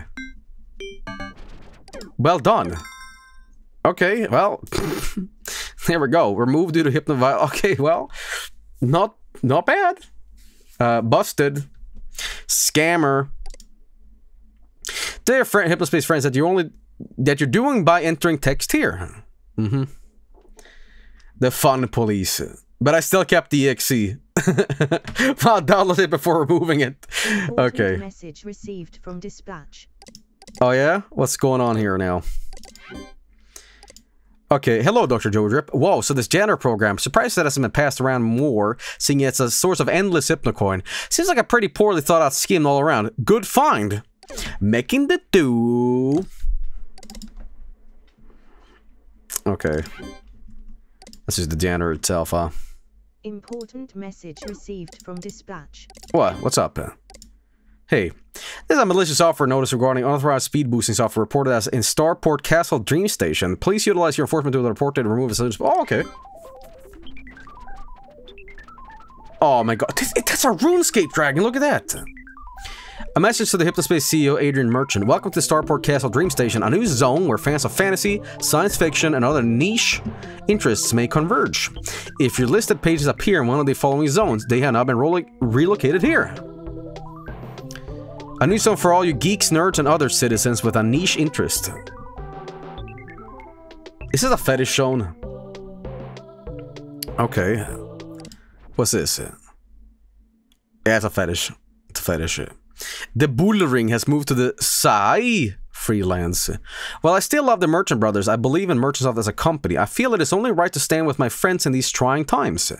Well done. Okay, well... There we go. Removed due to hypnoviolence. Okay, well, not bad. Busted. Scammer. Tell your friend, hypnospace friends, that you're doing by entering text here. Mm-hmm. The fun police. But I still kept the exe. I'll download it before removing it. Okay. Message received from dispatch. Oh yeah, what's going on here now? Okay, hello, Dr. Joe Drip. Whoa, so this janitor program, surprised that hasn't been passed around more, seeing it's a source of endless hypnocoin. Seems like a pretty poorly thought out scheme all around. Good find. Making the do. Okay. This is the janitor itself, huh? Important message received from dispatch. What? What's up? Hey, there's a malicious software notice regarding unauthorized speed boosting software reported as in Starport Castle Dream Station. Please utilize your enforcement tool to report it and remove it. Oh, okay. Oh my god, that's a RuneScape dragon, look at that! A message to the Hypnospace CEO, Adrian Merchant. Welcome to Starport Castle Dream Station, a new zone where fans of fantasy, science fiction, and other niche interests may converge. If your listed pages appear in one of the following zones, they have now been relocated here. A new song for all you geeks, nerds, and other citizens with a niche interest. Is this a fetish zone? Okay. What's this? Yeah, it's a fetish. It's a fetish. The Bull Ring has moved to the Sai Freelance. While I still love the Merchant Brothers, I believe in Merchantsoft as a company. I feel it is only right to stand with my friends in these trying times.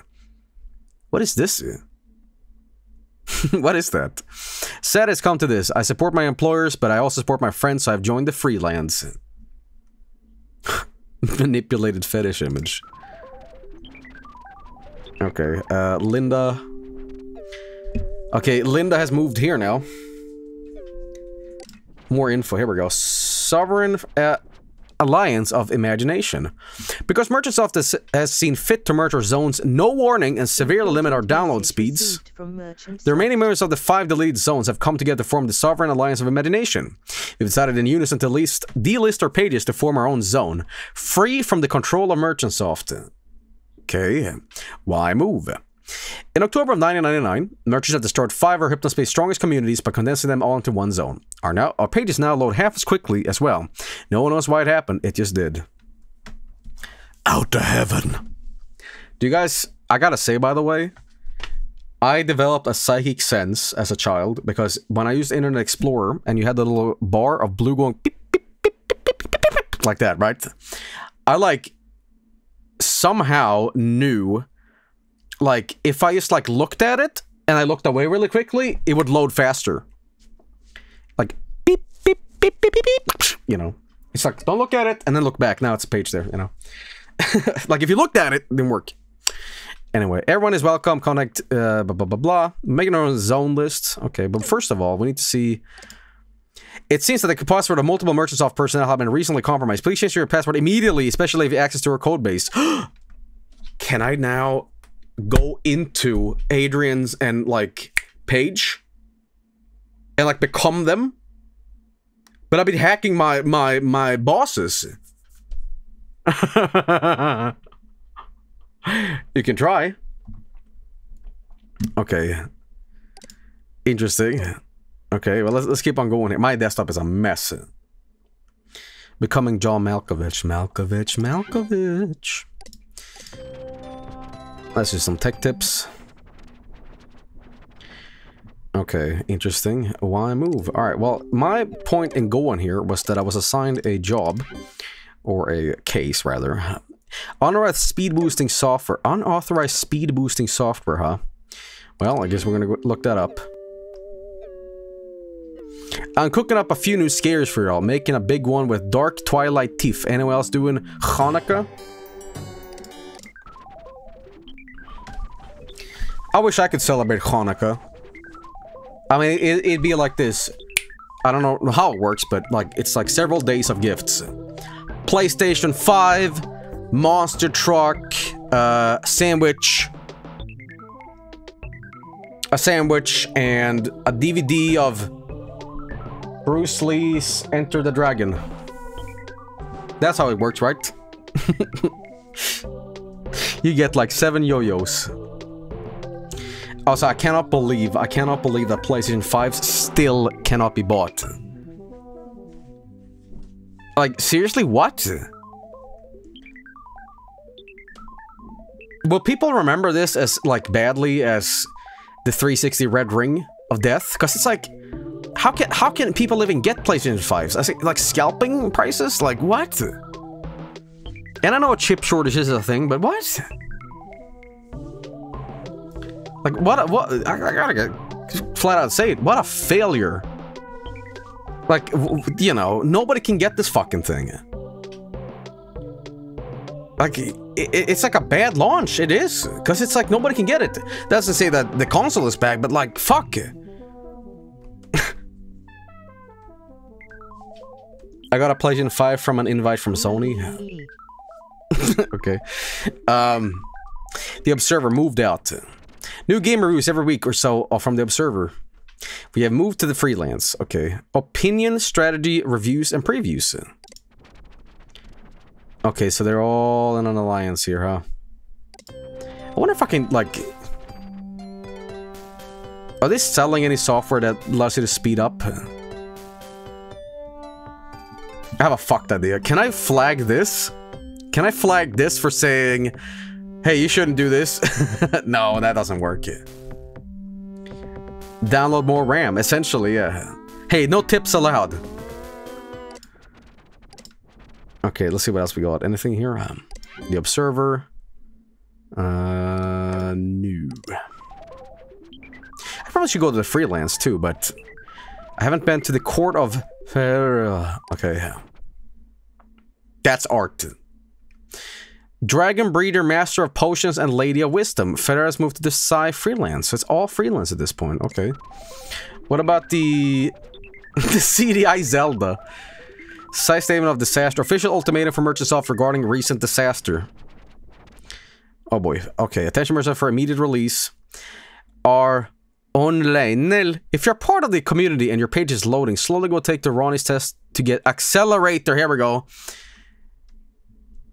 What is this? What is that? Sad has come to this. I support my employers, but I also support my friends, so I've joined the freelance. Manipulated fetish image. Okay, Linda. Okay, Linda has moved here now. More info, here we go. Sovereign Alliance of Imagination. Because Merchantsoft has seen fit to merge our zones, no warning, and severely limit our download speeds, the remaining members of the 5 deleted zones have come together to form the Sovereign Alliance of Imagination. We've decided in unison to delist our pages to form our own zone, free from the control of Merchantsoft. Okay, why move? In October of 1999, Merchantsoft destroyed 5 of Hypnospace's strongest communities by condensing them all into one zone. Our pages now load half as quickly as well. No one knows why it happened, it just did. Out to heaven. Do you guys... I gotta say, by the way, I developed a psychic sense as a child, because when I used Internet Explorer, and you had the little bar of blue going... Beep, beep, beep, beep, beep, beep, beep, beep, like that, right? I, like, somehow knew... Like, if I just, like, looked at it, and I looked away really quickly, it would load faster. Like, beep, beep, beep, beep, beep, beep, you know. It's like, don't look at it, and then look back. Now it's a page there, you know. Like, if you looked at it, it didn't work. Anyway, everyone is welcome, connect, blah, blah, blah, blah. Making our own zone list. Okay, but first of all, we need to see... It seems that the password of multiple Merchantsoft personnel have been recently compromised. Please change your password immediately, especially if you have access to our code base. Can I now go into Adrian's and, like, page? And, like, become them? But I've been hacking my bosses. You can try. Okay. Interesting. Okay, well, let's keep on going here. My desktop is a mess. Becoming John Malkovich. Let's do some tech tips. Okay, interesting. Why move? Alright, well, my point in going here was that I was assigned a job, or a case, rather. Unauthorized speed boosting software. Unauthorized speed boosting software, huh? Well, I guess we're gonna look that up. I'm cooking up a few new scares for y'all, making a big one with Dark Twilight Thief. Anyone else doing Hanukkah? I wish I could celebrate Hanukkah. I mean, it'd be like this. I don't know how it works, but like it's like several days of gifts. PlayStation 5, monster truck, sandwich. A sandwich and a DVD of Bruce Lee's Enter the Dragon. That's how it works, right? You get like 7 yo-yos. Also, I cannot believe that PlayStation 5s still cannot be bought. Like, seriously, what? Will people remember this as, like, badly as the 360 Red Ring of Death? Because it's like... How can people even get PlayStation 5s? I think, like, scalping prices? Like, what? And I know a chip shortage is a thing, but what? Like, what? I gotta get flat out say it. What a failure. Like, you know, nobody can get this fucking thing. Like, it's like a bad launch. It is. Because it's like, nobody can get it. That doesn't say that the console is back, but like, fuck. I got a PlayStation 5 from an invite from Sony. Okay. The Observer moved out. New game reviews every week or so from The Observer. We have moved to the Freelance. Okay. Opinion, strategy, reviews, and previews. Okay, so they're all in an alliance here, huh? I wonder if I can, like... Are they selling any software that allows you to speed up? I have a fucked idea. Can I flag this? Can I flag this for saying, hey, you shouldn't do this? No, that doesn't work. Download more RAM, essentially, yeah. Hey, no tips allowed. Okay, let's see what else we got. Anything here? The Observer. New. I probably should go to the Freelance, too, but... I haven't been to the Court of... Okay. That's art. Dragon Breeder, Master of Potions, and Lady of Wisdom. Federa's moved to the Psy Freelance. So it's all freelance at this point. Okay. What about the... the CDI Zelda? Psy Statement of Disaster. Official ultimatum from Merchantsoft regarding recent disaster. Oh boy. Okay. Attention Merchantsoft for immediate release. Our... Online. If you're part of the community and your page is loading, slowly go take the Ronnie's test to get accelerator. Here we go.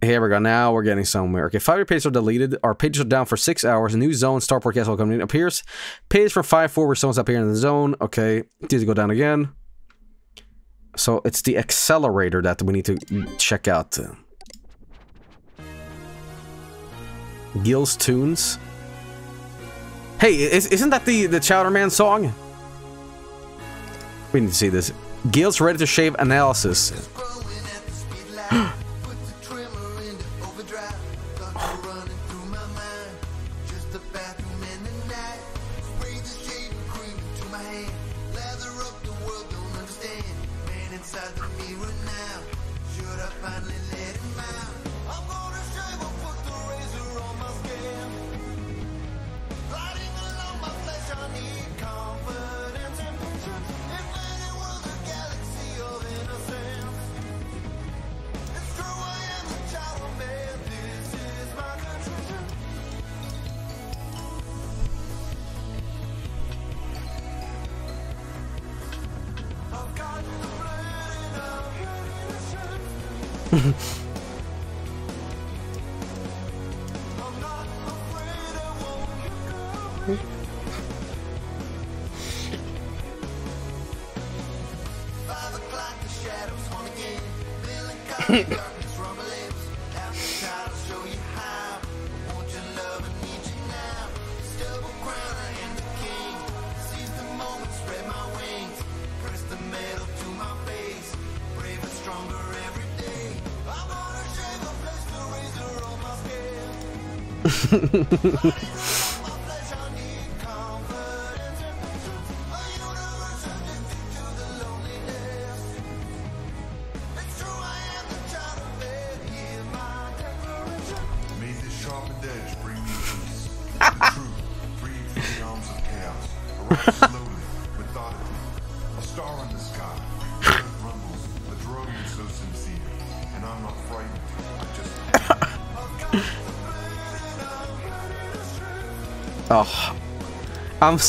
Now we're getting somewhere. Okay, 5 pages are deleted. Our pages are down for 6 hours. A new zone, Star Forecast will come in. Appears. Page from 5 forward zones appear in the zone. Okay, need to go down again. So it's the accelerator that we need to check out. Gil's Tunes. Hey, isn't that the Chowder Man song? We need to see this. Gil's ready to shave analysis. Oh,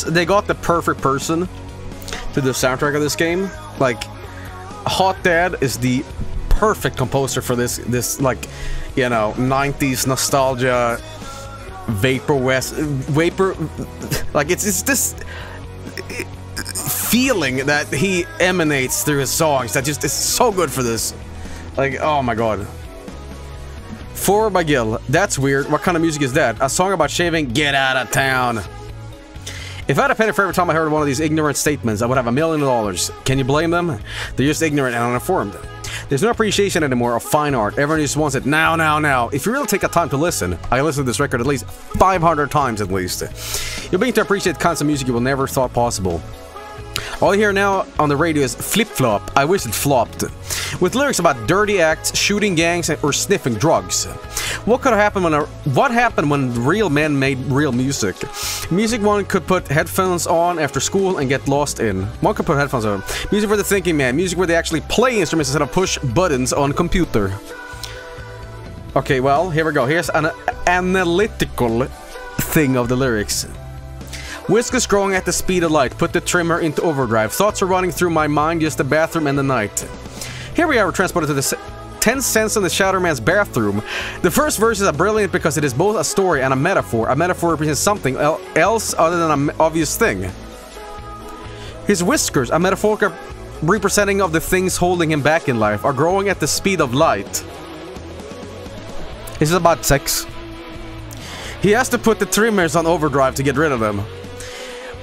they got the perfect person to the soundtrack of this game. Like, Hot Dad is the perfect composer for this like, you know, 90s nostalgia vapor like it's this feeling that he emanates through his songs that just is so good for this. Like, oh my god. For by Gil, that's weird. What kind of music is that? A song about shaving? Get out of town. If I had a penny for every time I heard one of these ignorant statements, I would have $1,000,000. Can you blame them? They're just ignorant and uninformed. There's no appreciation anymore of fine art. Everyone just wants it now, now, now. If you really take the time to listen, I listened to this record at least 500 times at least. You'll begin to appreciate kinds of music you will never thought possible. All you hear now on the radio is flip-flop. I wish it flopped. With lyrics about dirty acts, shooting gangs, or sniffing drugs. What could happen when real men made real music? Music one could put headphones on after school and get lost in. One could put headphones on. Music for the thinking man. Music where they actually play instruments instead of push buttons on computer. Okay, well, here we go. Here's an analytical thing of the lyrics. Whiskers growing at the speed of light. Put the trimmer into overdrive. Thoughts are running through my mind, just the bathroom and the night. Here we are, transported to the 10 cents in the Shatterman's bathroom. The first verses are brilliant because it is both a story and a metaphor. A metaphor represents something else other than an obvious thing. His whiskers, a metaphor representing of the things holding him back in life, are growing at the speed of light. This is about sex. He has to put the trimmers on overdrive to get rid of them.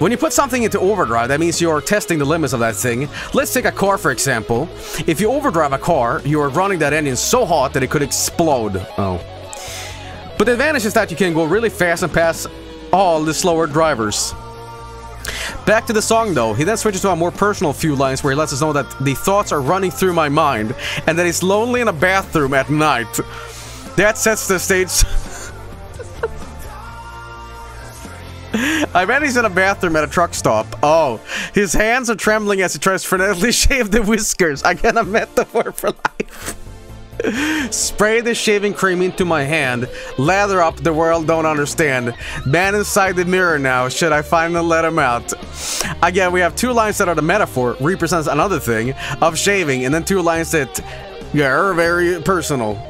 When you put something into overdrive, that means you're testing the limits of that thing. Let's take a car, for example. If you overdrive a car, you are running that engine so hot that it could explode. Oh. But the advantage is that you can go really fast and pass all the slower drivers. Back to the song, though. He then switches to a more personal few lines where he lets us know that the thoughts are running through my mind and that he's lonely in a bathroom at night. That sets the stage... I bet he's in a bathroom at a truck stop. Oh, his hands are trembling as he tries to frenetically shave the whiskers. I get a metaphor for life. Spray the shaving cream into my hand. Lather up, the world don't understand. Man inside the mirror now, should I finally let him out? Again, we have two lines that are the metaphor, represents another thing, of shaving, and then two lines that are very personal.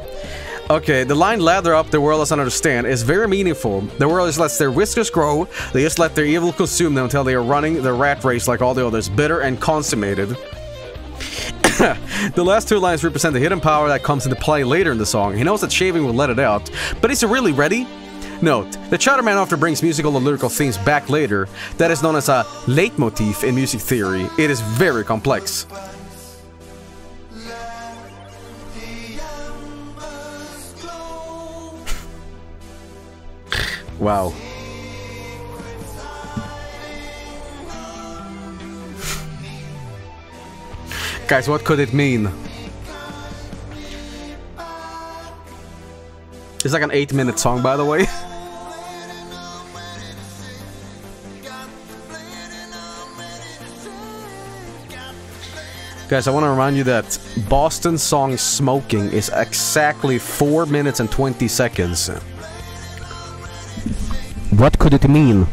Okay, the line "lather up, the world doesn't understand" is very meaningful. The world just lets their whiskers grow, they just let their evil consume them until they are running the rat race like all the others, bitter and consummated. The last two lines represent the hidden power that comes into play later in the song. He knows that shaving will let it out, but is it really ready? Note, the Chatterman often brings musical and lyrical themes back later. That is known as a leitmotif in music theory. It is very complex. Wow. Guys, what could it mean? It's like an 8-minute song, by the way. Guys, I want to remind you that Boston's song Smoking is exactly 4 minutes and 20 seconds. What could it mean?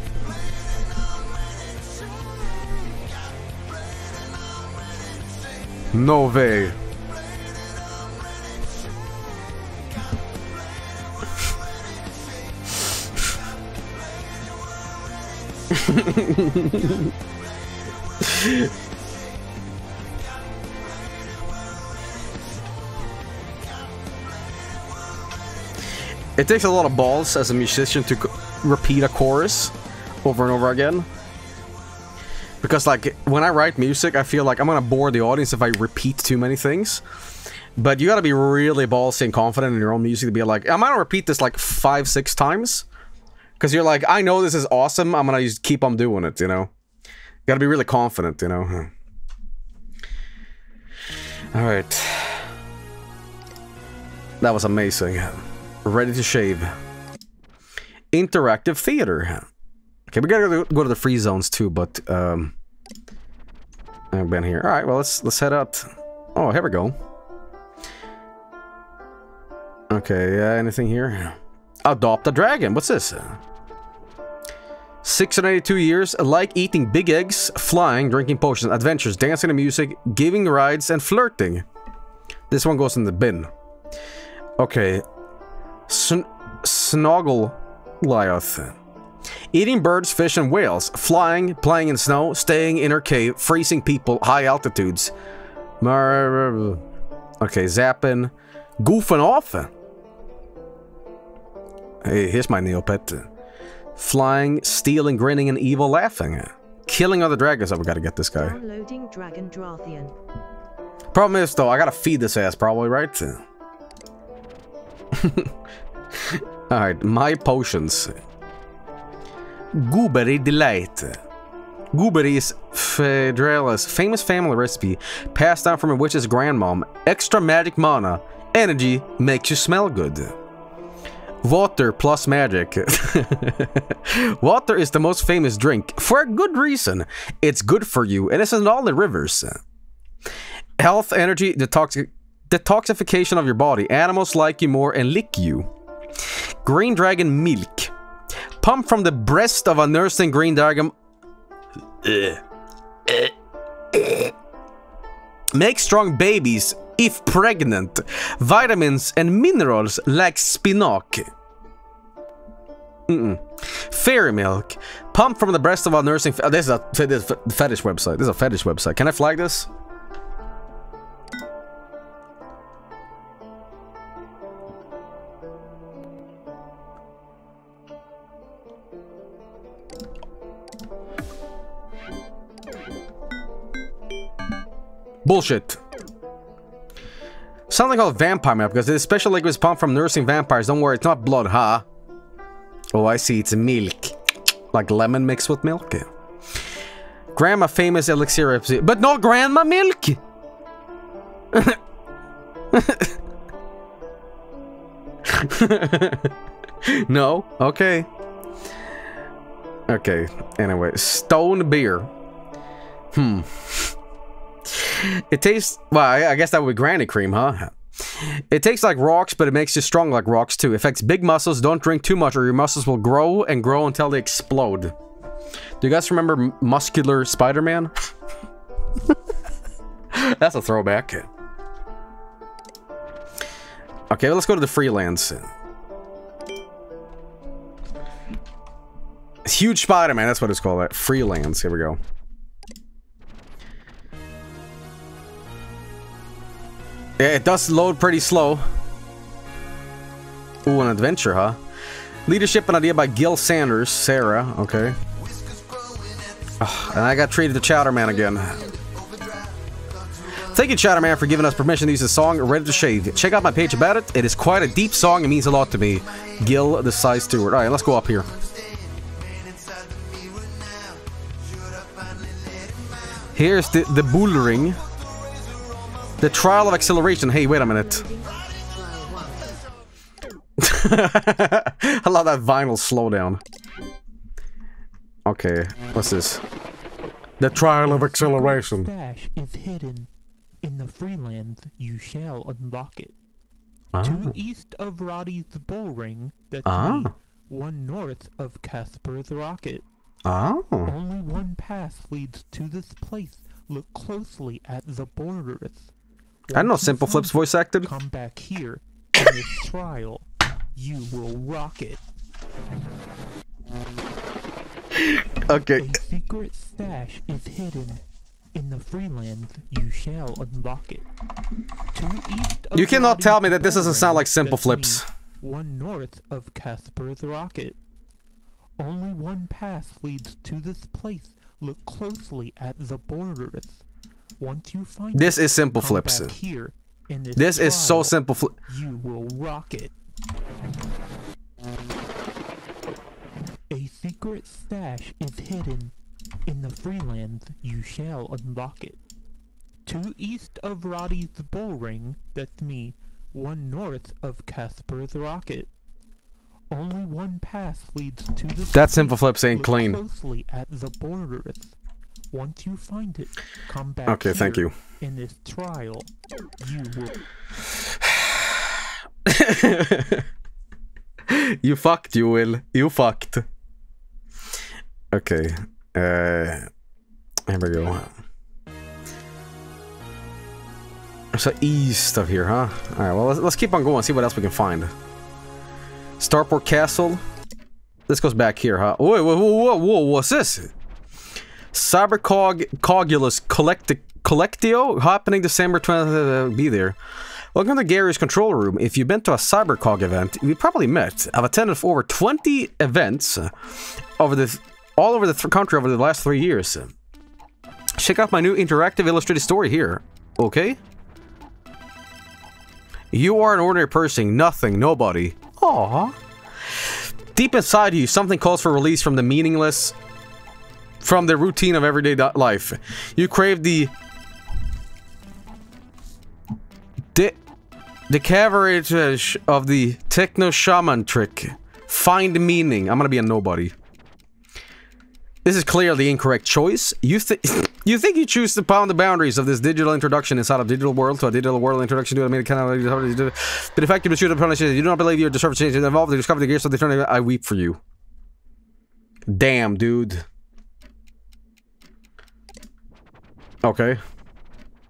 No way. It takes a lot of balls as a musician to repeat a chorus over and over again. Because, like, when I write music, I feel like I'm gonna bore the audience if I repeat too many things. But you gotta be really ballsy and confident in your own music to be like, I'm gonna repeat this like 5-6 times. Because you're like, I know this is awesome, I'm gonna just keep on doing it, you know? You gotta be really confident, you know? Alright. That was amazing. Ready to shave. Interactive theater. Okay, we gotta go to the free zones too, but I've been here. All right, well let's head out. Oh, here we go. Okay, anything here? Adopt a dragon. What's this? 682 years, like eating big eggs, flying, drinking potions, adventures, dancing to music, giving rides, and flirting. This one goes in the bin. Okay, Snogglelioth. Eating birds, fish, and whales. Flying, playing in snow, staying in her cave, freezing people, high altitudes. Okay, zapping. Goofing off. Hey, here's my Neopet. Flying, stealing, grinning, and evil laughing. Killing other dragons. Oh, we gotta get this guy. Downloading Dragon Drathian. Problem is, though, I gotta feed this ass probably, right? Alright, my potions. Gooberry Delight. Gooberry is Fedrala's famous family recipe, passed down from a witch's grandmom. Extra magic mana. Energy makes you smell good. Water plus magic. Water is the most famous drink, for a good reason. It's good for you, and it's in all the rivers. Health, energy, detoxification of your body. Animals like you more and lick you. Green dragon milk. Pumped from the breast of a nursing green dragon. Make strong babies if pregnant. Vitamins and minerals like spinach. Fairy milk. Pumped from the breast of a nursing... This is a fetish website. This is a fetish website. Can I flag this? Bullshit. Something called vampire milk, because this special liquid is pumped from nursing vampires. Don't worry, it's not blood, huh? Oh, I see, it's milk. Like lemon mixed with milk. Grandma famous elixir recipe, but no grandma milk! No? Okay. Okay, anyway. Stone beer. It tastes, well, I guess that would be granny cream, huh? It tastes like rocks, but it makes you strong like rocks too. Affects big muscles. Don't drink too much or your muscles will grow and grow until they explode. Do you guys remember Muscular Spider-Man? That's a throwback. Okay, well, let's go to the Freelance. Huge Spider-Man, that's what it's called. That Freelance, here we go. Yeah, it does load pretty slow. Ooh, an adventure, huh? Leadership and idea by Gil Sanders. Sarah, okay. Ugh, and I got treated to Chowderman again. Thank you, Chowderman, for giving us permission to use the song Ready to Shave. Check out my page about it. It is quite a deep song. It means a lot to me. Gil the Size Steward. Alright, let's go up here. Here's the bouldering. The Trial of Acceleration. Hey, wait a minute. I love that vinyl slowdown. Okay, what's this? The Trial of Acceleration. Stash is hidden in the Freeland. You shall unlock it. Oh. Two east of Roddy's Bull Ring. That's me. One north of Casper's Rocket. Oh. Only one path leads to this place. Look closely at the borders. I don't know, Simple Flip's voice acted. Come back here in this trial. You will rock it. Okay. A secret stash is hidden. In the Freelands, you shall unlock it. You cannot tell me that this doesn't sound like Simple Flips. One north of Casper's Rocket. Only one path leads to this place. Look closely at the borders. Once you find this is Simple Flips. Here, this is so Simple Flip. You will rock it. A secret stash is hidden. In the Freelands, you shall unlock it. Two east of Roddy's Bull Ring, that's me, one north of Casper's Rocket. Only one path leads to the... That Simple Flips ain't clean. Closely at the borders. Once you find it, come back okay, thank you. In this trial, you will... You fucked, you will. You fucked. Okay. Here we go. So east of here, huh? All right. Well, let's keep on going. See what else we can find. Starport Castle. This goes back here, huh? Whoa, whoa, whoa, whoa! What's this? Cybercog Cogulus Collectio happening December 20th. Be there. Welcome to Gary's Control Room. If you've been to a Cybercog event, we probably met. I've attended over 20 events over the. All over the country over the last 3 years. Check out my new interactive illustrated story here. Okay? You are an ordinary person. Nothing. Nobody. Aww. Deep inside you, something calls for release from the meaningless... From the routine of everyday life. You crave the... The coverage of the techno-shaman trick. Find meaning. I'm gonna be a nobody. This is clearly the incorrect choice. You think you choose to pound the boundaries of this digital introduction inside of digital world to a digital world introduction to a made kind of but effective pursuit of punishment. You do not believe your deserve change and involved to discover the gears of the eternity. I weep for you. Damn, dude. Okay.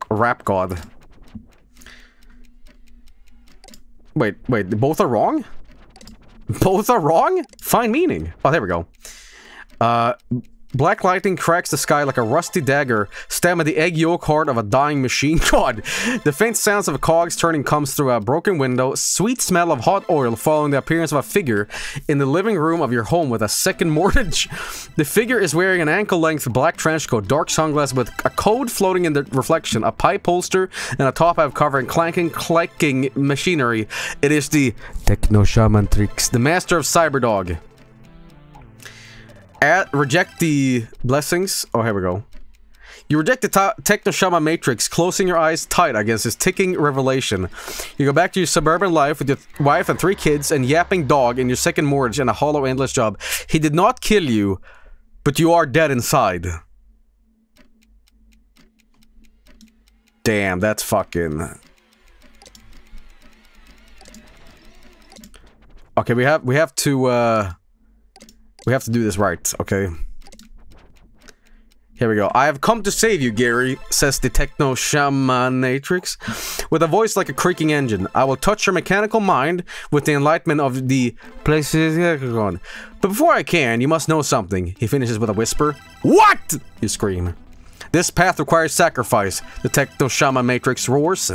Rap God. Wait, both are wrong? Both are wrong? Find meaning. Oh, there we go. Black lightning cracks the sky like a rusty dagger, stab at the egg yolk heart of a dying machine. God! The faint sounds of cogs turning comes through a broken window, sweet smell of hot oil following the appearance of a figure in the living room of your home with a second mortgage. The figure is wearing an ankle-length black trench coat, dark sunglasses with a code floating in the reflection, a pipe holster, and a top half covering clanking machinery. It is the Techno-Shaman Tricks, the master of Cyberdog. Reject the blessings. Oh, here we go. You reject the Techno-Shaman Matrix, closing your eyes tight against this ticking revelation. You go back to your suburban life with your wife and 3 kids and yapping dog in your second mortgage and a hollow endless job. He did not kill you, but you are dead inside. Damn, that's fucking... Okay, we have to, we have to do this right, okay? Here we go. I have come to save you, Gary, says the Techno-Shamanatrix. With a voice like a creaking engine, I will touch your mechanical mind with the enlightenment of the places. But before I can, you must know something. He finishes with a whisper. What? You scream. This path requires sacrifice, the Techno-Shamanatrix roars.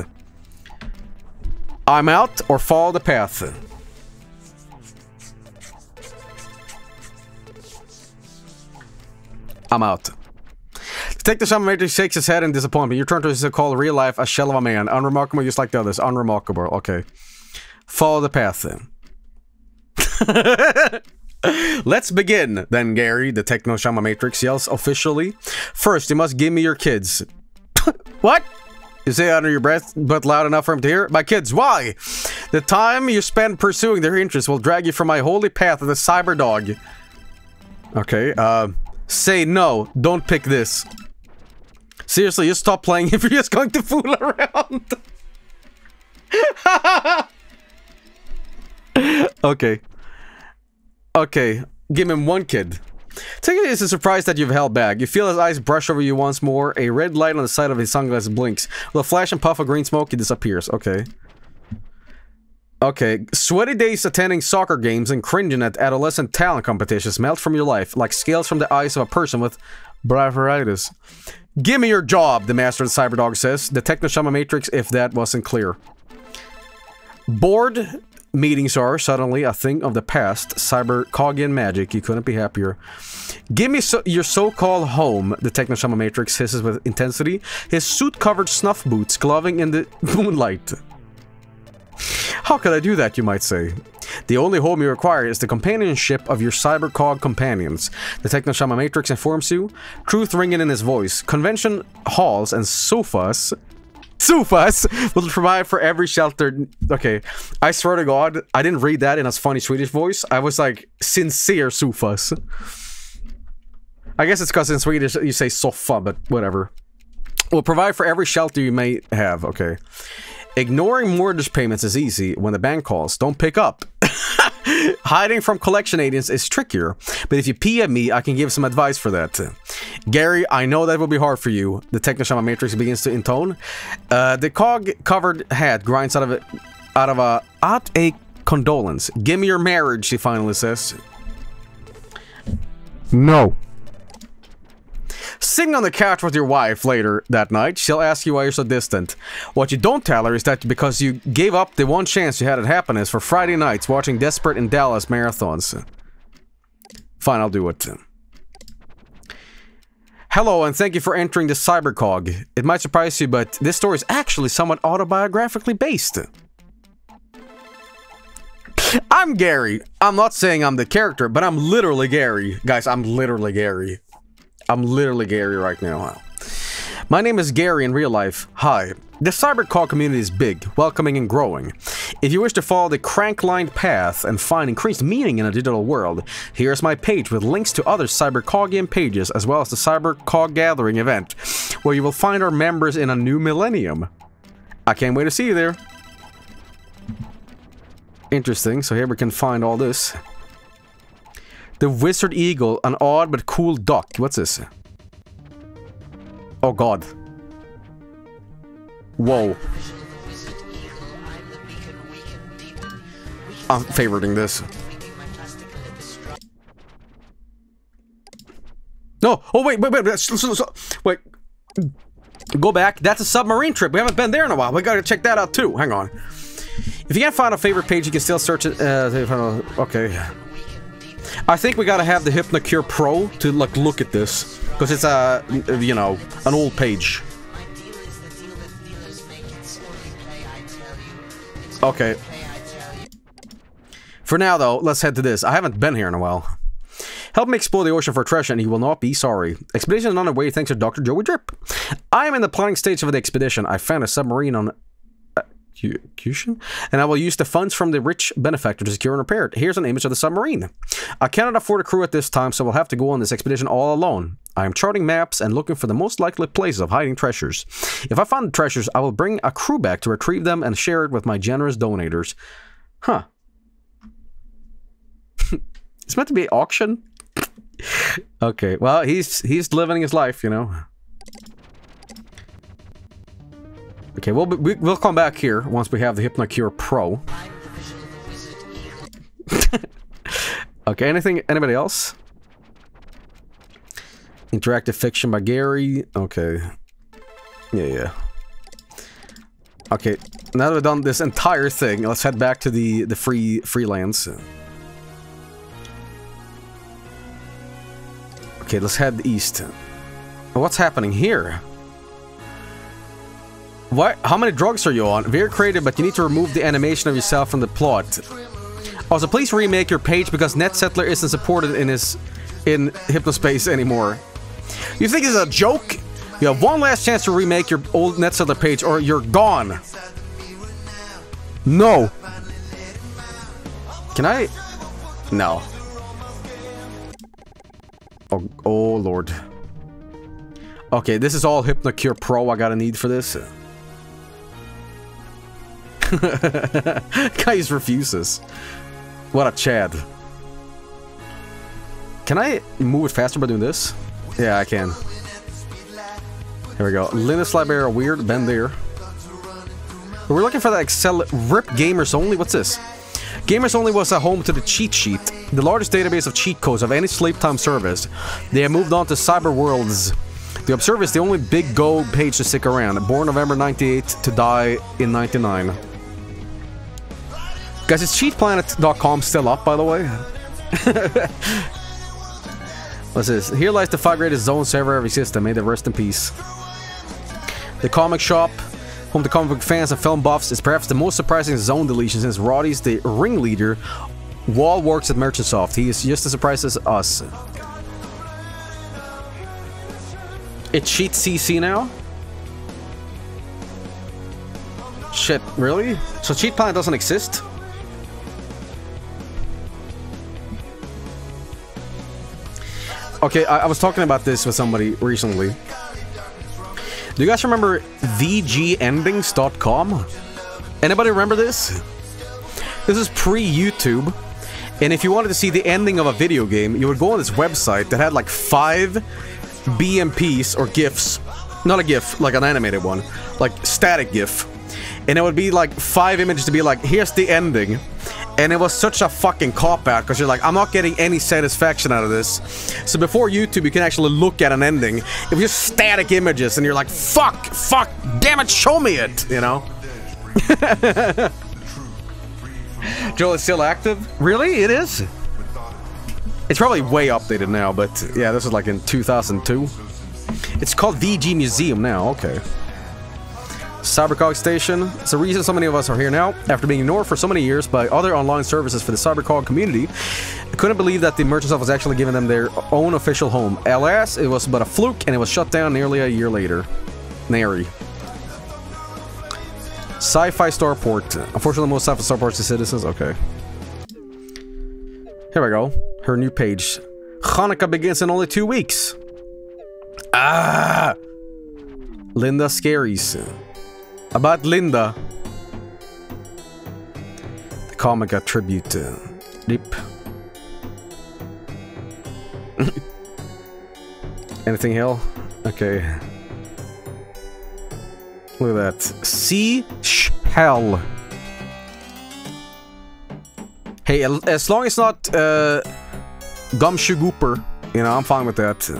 I'm out or follow the path. I'm out. Take the Shaman Matrix shakes his head in disappointment. Your turn to call real life a shell of a man. Unremarkable, just like the others. Unremarkable. Okay. Follow the path then. Let's begin then, Gary. The Techno-Shaman Matrix yells officially. First, you must give me your kids. What? You say under your breath, but loud enough for him to hear. My kids, why? The time you spend pursuing their interests will drag you from my holy path of the Cyberdog. Okay, say no, don't pick this. Seriously, just stop playing if you're just going to fool around. Okay. Okay, give him 1 kid. Take it as a surprise that you've held back. You feel his eyes brush over you once more. A red light on the side of his sunglasses blinks. With a flash and puff of green smoke, he disappears. Okay. Okay, sweaty days attending soccer games and cringing at adolescent talent competitions melt from your life like scales from the eyes of a person with bryoperitis. Give me your job, the master of the Cyberdog says. The Technoshama Matrix, if that wasn't clear. Board meetings are suddenly a thing of the past. Cybercogian magic, you couldn't be happier. Give me your so-called home, the Technoshama Matrix hisses with intensity. His suit-covered snuff boots gloving in the moonlight. How could I do that, you might say? The only home you require is the companionship of your cybercog companions. The Technoshama Matrix informs you, truth ringing in his voice. Convention halls and sofas will provide for every shelter. Okay, I swear to God, I didn't read that in a funny Swedish voice. I was like, sincere sofas. I guess it's because in Swedish you say sofa, but whatever. Will provide for every shelter you may have, okay. Ignoring mortgage payments is easy when the bank calls. Don't pick up. Hiding from collection agents is trickier, but if you PM me, I can give some advice for that. Gary, I know that will be hard for you, the Technoshama Matrix begins to intone. The cog-covered hat grinds out a condolence. Give me your marriage, she finally says. No. Sitting on the couch with your wife later that night, she'll ask you why you're so distant. What you don't tell her is that because you gave up the one chance you had at happiness for Friday nights watching Desperate and Dallas marathons. Fine, I'll do it. Hello, and thank you for entering the Cybercog. It might surprise you, but this story is actually somewhat autobiographically based. I'm Gary. I'm not saying I'm the character, but I'm literally Gary. Guys, I'm literally Gary. I'm literally Gary right now. My name is Gary in real life. Hi. The Cybercog community is big, welcoming and growing. If you wish to follow the crank-lined path and find increased meaning in a digital world, here's my page with links to other Cybercogian pages as well as the Cybercog Gathering event, where you will find our members in a new millennium. I can't wait to see you there. Interesting, so here we can find all this. The Wizard Eagle, an odd but cool duck. What's this? Oh god. Whoa. I'm favoriting this. No! Oh wait. Go back. That's a submarine trip. We haven't been there in a while. We gotta check that out too. Hang on. If you can't find a favorite page, you can still search it. Okay. I think we gotta have the HypnoCure Pro to like look at this, because it's a, you know, an old page. Okay. For now though, let's head to this. I haven't been here in a while. Help me explore the ocean for treasure and he will not be sorry. Expedition is underway thanks to Dr. Joey Drip. I am in the planning stage of the expedition. I found a submarine on... and I will use the funds from the rich benefactor to secure and repair it. Here's an image of the submarine. I cannot afford a crew at this time, so we'll have to go on this expedition all alone. I am charting maps and looking for the most likely places of hiding treasures. If I find the treasures, I will bring a crew back to retrieve them and share it with my generous donators. Huh. It's meant to be an auction? Okay, well, he's living his life, you know. Okay, we'll come back here once we have the HypnoCure Pro. Okay, anything, anybody else? Interactive fiction by Gary. Okay. Yeah. Okay, now that we've done this entire thing, let's head back to the freelance. Okay, let's head east. What's happening here? What? How many drugs are you on? Very creative, but you need to remove the animation of yourself from the plot. Also, please remake your page because NetSettler isn't supported in Hypnospace anymore. You think this is a joke? You have one last chance to remake your old NetSettler page or you're gone. No. Can I? No. Oh lord. Okay, this is all HypnoCure Pro I gotta need for this. Guys refuses. What a Chad. Can I move it faster by doing this? Yeah, I can. Here we go. Linus Libera, weird. Been there. But we're looking for that Excel RIP Gamers Only. What's this? Gamers Only was a home to the cheat sheet, the largest database of cheat codes of any sleep time service. They have moved on to Cyberworlds. The Observer is the only big go page to stick around. Born November 98 to die in 99. Guys, is cheatplanet.com still up, by the way? What's this? Here lies the 5 greatest zones to ever exist. May they rest in peace. The Comic Shop, home to comic book fans and film buffs, is perhaps the most surprising zone deletion since Roddy's the ringleader while works at Merchantsoft. He is just as surprised as us. It cheats CC now? Shit, really? So Cheat Planet doesn't exist? Okay, I was talking about this with somebody recently. Do you guys remember vgendings.com? Anybody remember this? This is pre-YouTube. And if you wanted to see the ending of a video game, you would go on this website that had like 5 BMPs or GIFs. Not a GIF, like an animated one. Like static GIF. And it would be like 5 images to be like, here's the ending. And it was such a fucking cop-out because you're like, I'm not getting any satisfaction out of this. So before YouTube, you can actually look at an ending. It was just static images and you're like, fuck, fuck, damn it, show me it, you know? Joel is still active? Really? It is? It's probably way updated now, but yeah, this is like in 2002. It's called VG Museum now, okay. Cybercog Station. It's the reason so many of us are here now. After being ignored for so many years by other online services for the Cybercog community, I couldn't believe that the Merchantsoft was actually giving them their own official home. Alas, it was but a fluke and it was shut down nearly a year later. Nary. Sci-Fi Starport. Unfortunately, most Sci-Fi Starports are citizens. Okay. Here we go. Her new page. Hanukkah begins in only 2 weeks. Ah! Linda Scaries. About Linda. The Comica tribute. Rip. Anything hell? Okay. Look at that. Sea Shell. Hey, as long as it's not Gumshoe Gooper, you know, I'm fine with that.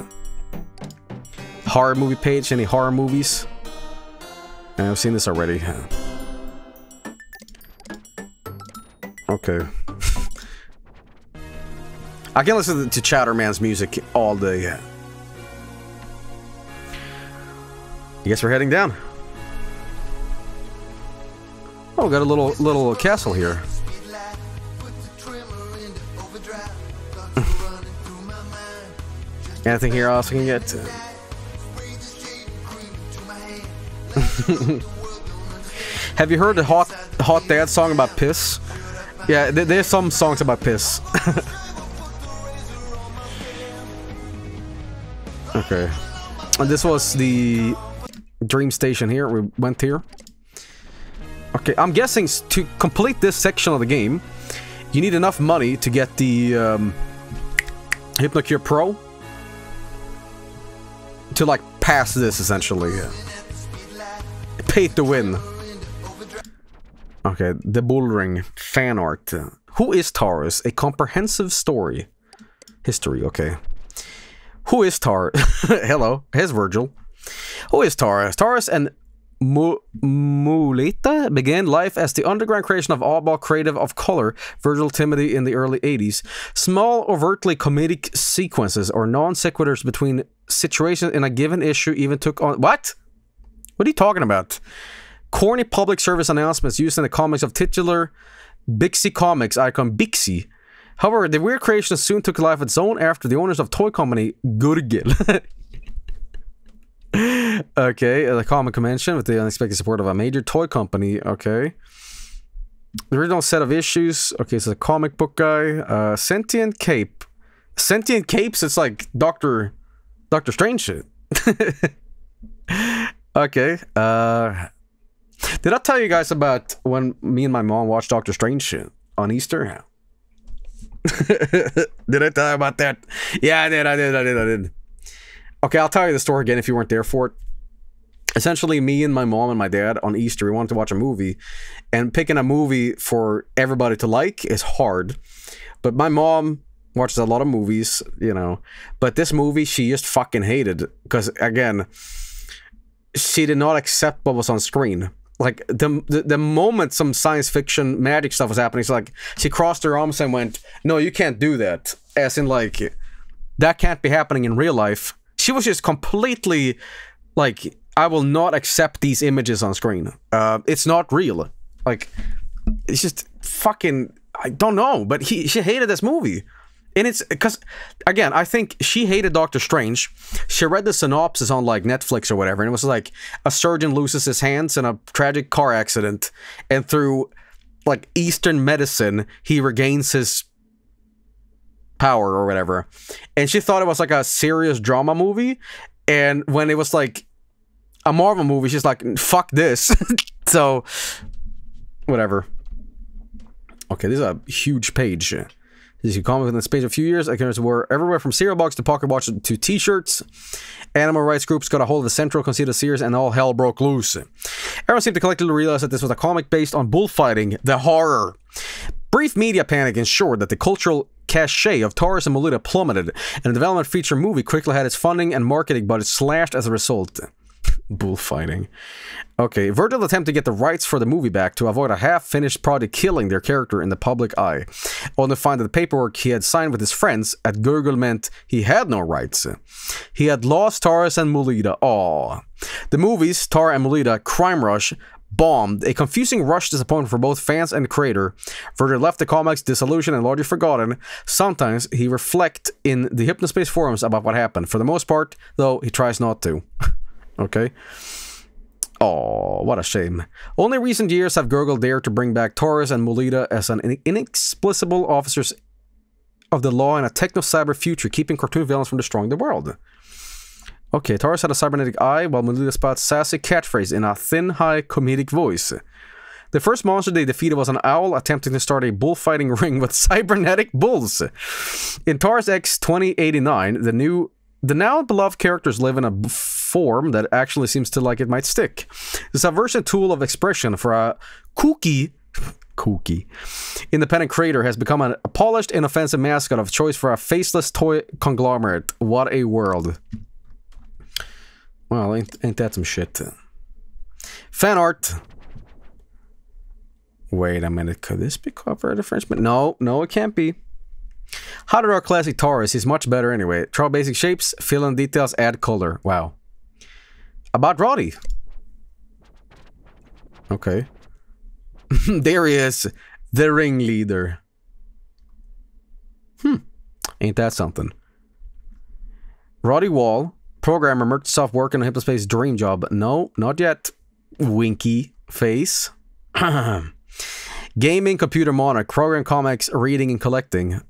Horror movie page, any horror movies? I've seen this already. Okay. I can listen to Chatterman's music all day. I guess we're heading down. Oh, we got a little castle here. Anything here else I can get? Have you heard the Hot Dad song about piss? Yeah, there's some songs about piss. Okay. And this was the Dream Station here. We went here. Okay, I'm guessing to complete this section of the game, you need enough money to get the Hypnocure Pro. To like pass this essentially, yeah. Pay to win. Okay, the Bull Ring fan art. Who is Taurus? A comprehensive story, history. Okay, who is Taurus? Hello, here's Virgil. Who is Taurus? Taurus and Mulita began life as the underground creation of Oddball Creative of Color, Virgil Timothy in the early 80s. Small, overtly comedic sequences or non-sequiturs between situations in a given issue even took on... What? What are you talking about? Corny public service announcements used in the comics of titular Bixie Comics icon Bixie. However, the weird creation soon took life of its own after the owners of toy company Gurgel. Okay, the comic convention with the unexpected support of a major toy company. Okay. The original set of issues. Okay, so the comic book guy. Sentient Cape. Sentient Capes? It's like Doctor Strange shit. Okay. Did I tell you guys about when me and my mom watched Doctor Strange shit on Easter? Did I tell you about that? Yeah, I did. Okay, I'll tell you the story again if you weren't there for it. essentially me and my mom and my dad on Easter, we wanted to watch a movie, and picking a movie for everybody to like is hard. But my mom watches a lot of movies, you know, but this movie she just fucking hated because, again, she did not accept what was on screen. Like the moment some science fiction magic stuff was happening, it's like she crossed her arms and went, "No, you can't do that." As in, like, that can't be happening in real life. She was just completely like, I will not accept these images on screen. It's not real. Like, it's just fucking, I don't know. But she hated this movie. And it's because, again, I think she hated Doctor Strange. She read the synopsis on, like, Netflix or whatever, and it was like a surgeon loses his hands in a tragic car accident, and through, like, Eastern medicine, he regains his power or whatever. And she thought it was like a serious drama movie, and when it was like a Marvel movie, she's like, fuck this. So, whatever. Okay, this is a huge page. You can comment within the space of a few years. Accounts were everywhere from cereal box to pocket watch to t-shirts. Animal rights groups got a hold of the central conceit of Sears, and all hell broke loose. Everyone seemed to collectively realize that this was a comic based on bullfighting, the horror. Brief media panic ensured that the cultural cachet of Taurus and Melita plummeted, and the development feature movie quickly had its funding and marketing budget slashed as a result. Bullfighting. Okay, Virgil attempted to get the rights for the movie back to avoid a half-finished project killing their character in the public eye, only to find that the paperwork he had signed with his friends at Gurgle meant he had no rights. He had lost Taurus and Melita. Aww. The movies, Tara and Melita, Crime Rush, bombed, a confusing rush disappointment for both fans and creator. Virgil left the comics disillusioned and largely forgotten. Sometimes he reflects in the Hypnospace forums about what happened. For the most part, though, he tries not to. Okay. Oh, what a shame. Only recent years have Gurgle dared to bring back Taurus and Melita as an inexplicable officers of the law in a techno-cyber future, keeping cartoon villains from destroying the world. Okay, Taurus had a cybernetic eye, while Melita spouts sassy catchphrase in a thin, high, comedic voice. The first monster they defeated was an owl attempting to start a bullfighting ring with cybernetic bulls. In Taurus X 2089, the now beloved characters live in a form that actually seems to like it might stick. The subversion tool of expression for a kooky independent creator has become a polished and offensive mascot of choice for a faceless toy conglomerate. What a world. Well, ain't that some shit? Fan art. Wait a minute, could this be copyright infringement? No, it can't be. How did our classic Taurus? He's much better anyway. Draw basic shapes, fill in details, add color. Wow. About Roddy. Okay. There he is, the ringleader. Ain't that something? Roddy Wall, programmer, Microsoft, working on Hypnospace dream job. No, not yet. Winky face. Gaming, computer monitor, program comics, reading and collecting.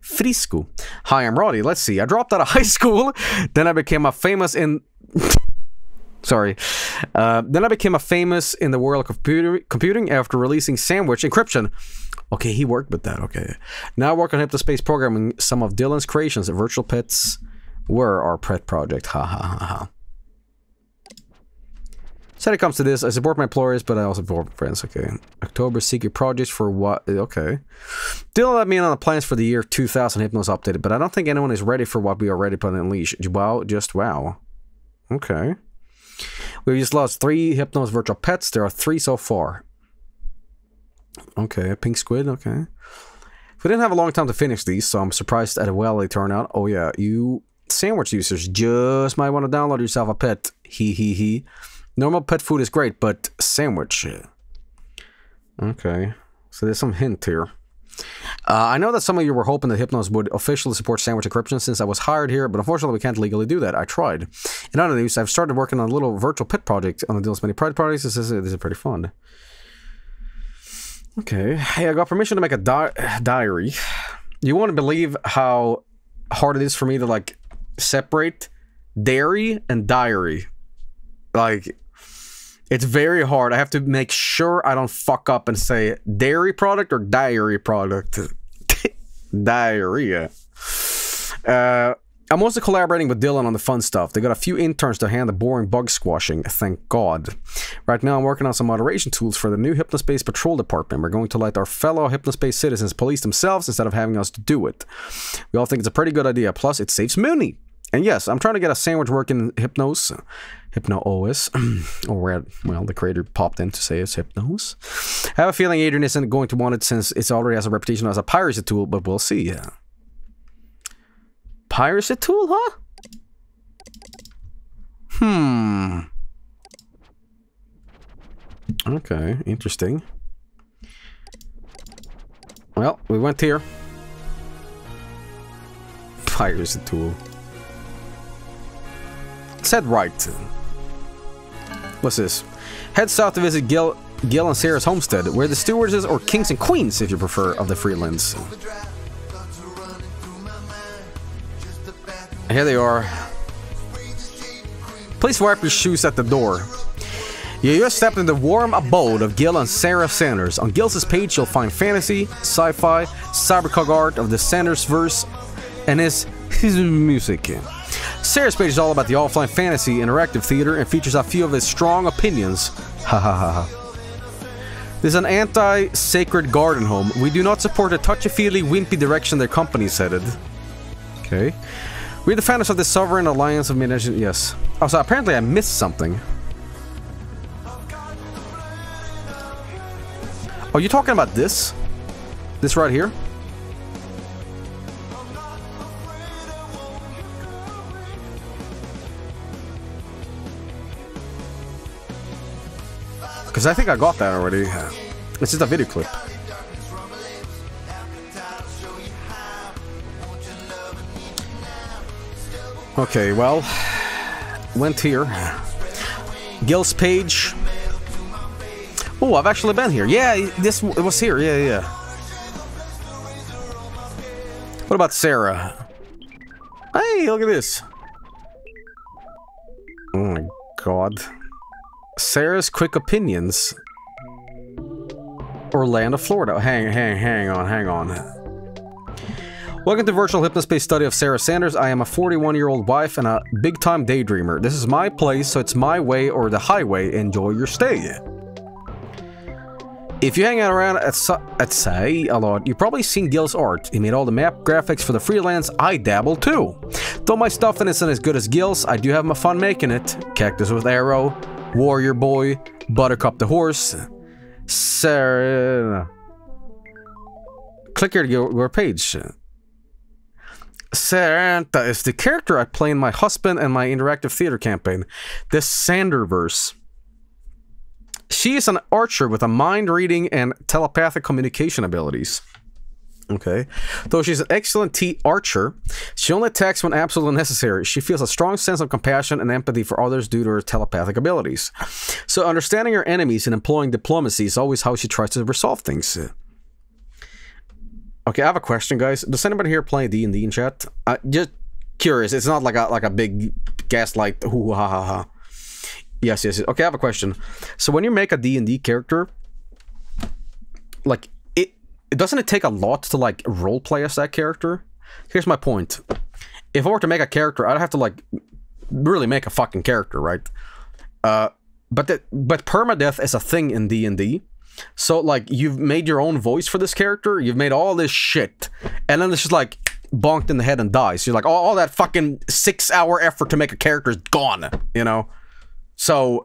Frisco. Hi, I'm Roddy. Let's see. I dropped out of high school. Then I became a famous in... Sorry. Then I became a famous in the world of computing after releasing Sandwich Encryption. Okay, he worked with that. Okay. Now I work on Hypnospace programming some of Dylan's creations. Virtual Pets were our pet project. Ha ha ha ha. So when it comes to this, I support my employers, but I also support my friends. Okay. October secret projects for what? Okay. Dylan let me in on the plans for the year 2000 Hypnos updated, but I don't think anyone is ready for what we are ready to unleash. Wow, just wow. Okay. We've just lost 3 Hypnos virtual pets. There are 3 so far. Okay, pink squid. Okay. We didn't have a long time to finish these, so I'm surprised at how well they turn out. Oh yeah, you sandwich users just might want to download yourself a pet. He. Normal pet food is great, but sandwich. Okay, so there's some hint here. I know that some of you were hoping that Hypnos would officially support sandwich encryption since I was hired here, but unfortunately we can't legally do that. I tried. In other news, I've started working on a little virtual pet project on the Dylan's Mini Pride parties. This is pretty fun. Okay, hey, I got permission to make a diary. You won't believe how hard it is for me to, like, separate dairy and diary. Like, it's very hard. I have to make sure I don't fuck up and say dairy product or diary product. Diarrhea. I'm also collaborating with Dylan on the fun stuff. They got a few interns to handle boring bug squashing, thank God. Right now I'm working on some moderation tools for the new Hypnospace patrol department. We're going to let our fellow Hypnospace citizens police themselves instead of having us to do it. We all think it's a pretty good idea, plus it saves money. And yes, I'm trying to get a sandwich working Hypnos OS, or well, the creator popped in to say it's Hypnos. I have a feeling Adrian isn't going to want it since it already has a reputation as a piracy tool, but we'll see. Yeah. Piracy tool, huh? Hmm. Okay, interesting. Well, we went here. Piracy tool. Said right. What's this? Head south to visit Gil and Sarah's homestead. We're the stewardesses, or kings and queens, if you prefer, of the Freelands. Here they are. Please wipe your shoes at the door. You just stepped in the warm abode of Gil and Sarah Sanders. On Gil's page, you'll find fantasy, sci-fi, cyberpunk art of the Sanders verse, and his music. Sarah's page is all about the offline fantasy interactive theater and features a few of his strong opinions. Ha ha ha ha. This is an anti-sacred garden home. We do not support the touchy-feely, wimpy direction their company is headed. Okay. We're the founders of the Sovereign Alliance of Mid-Engine. Yes. Oh, so apparently I missed something. Oh, you talking about this? This right here? Because I think I got that already. It's just a video clip. Okay, well, went here. Gil's page. Oh, I've actually been here. Yeah, it was here. Yeah, yeah. What about Sarah? Hey, look at this. Oh my God. Sarah's quick opinions. Orlando, Florida. Hang on. Welcome to Virtual Hypnospace Study of Sarah Sanders. I am a 41-year-old wife and a big-time daydreamer. This is my place, so it's my way or the highway. Enjoy your stay. If you hang out around at Sai a lot, you've probably seen Gil's art. He made all the map graphics for the Freelance. I dabble too. Though my stuff isn't as good as Gil's, I do have my fun making it. Cactus with arrow. Warrior Boy, Buttercup the Horse, Sarah. Click here to your page. Santa is the character I play in my husband and my interactive theater campaign, the Sanderverse. She is an archer with a mind reading and telepathic communication abilities. Okay. Though she's an excellent archer, she only attacks when absolutely necessary. She feels a strong sense of compassion and empathy for others due to her telepathic abilities. So understanding her enemies and employing diplomacy is always how she tries to resolve things. Okay, I have a question, guys. Does anybody here play D&D in chat? Just curious. It's not like a big gaslight hoo ha ha ha. Yes. Okay, I have a question. So when you make a D&D character, like, doesn't it take a lot to like roleplay as that character? Here's my point. If I were to make a character, I'd have to like really make a fucking character, right? But permadeath is a thing in D&D. So like you've made your own voice for this character, you've made all this shit, and then it's just like bonked in the head and dies. You're like, all that fucking 6-hour effort to make a character is gone, you know? So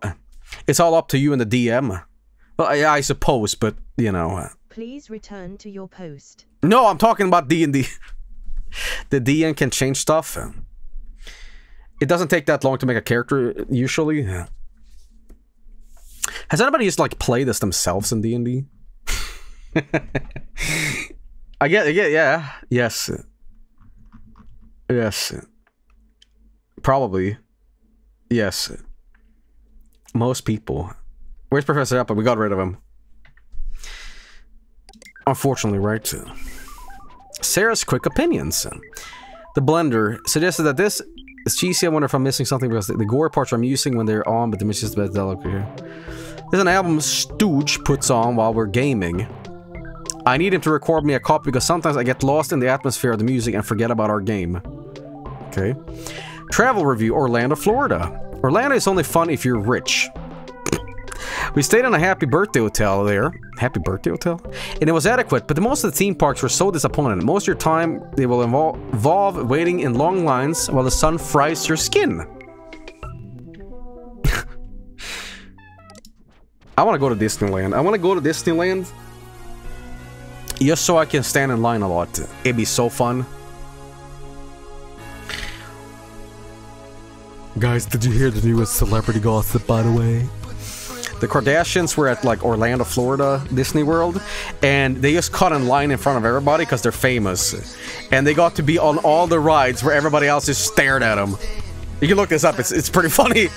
it's all up to you and the DM. Well, I suppose, but you know. Please return to your post. No, I'm talking about D&D. The DM can change stuff. It doesn't take that long to make a character, usually. Has anybody just, like, played this themselves in D&D? I get it, yeah. Yes. Probably. Yes. Most people. Where's Professor Apple? We got rid of him. Unfortunately, right? Sarah's quick opinions. The blender suggested that this is cheesy. I wonder if I'm missing something because the gore parts are amusing when they're on, but the music's best delicate here. There's an album Stooge puts on while we're gaming. I need him to record me a copy because sometimes I get lost in the atmosphere of the music and forget about our game. Okay. Travel review, Orlando, Florida. Orlando is only fun if you're rich. We stayed in a happy birthday hotel there. Happy birthday hotel? And it was adequate, but most of the theme parks were so disappointing. Most of your time, they will involve waiting in long lines while the sun fries your skin. I want to go to Disneyland. I want to go to Disneyland just so I can stand in line a lot. It'd be so fun. Guys, did you hear the newest celebrity gossip, by the way? The Kardashians were at, like, Orlando, Florida, Disney World, and they just caught in line in front of everybody because they're famous. And they got to be on all the rides where everybody else just stared at them. You can look this up. It's pretty funny.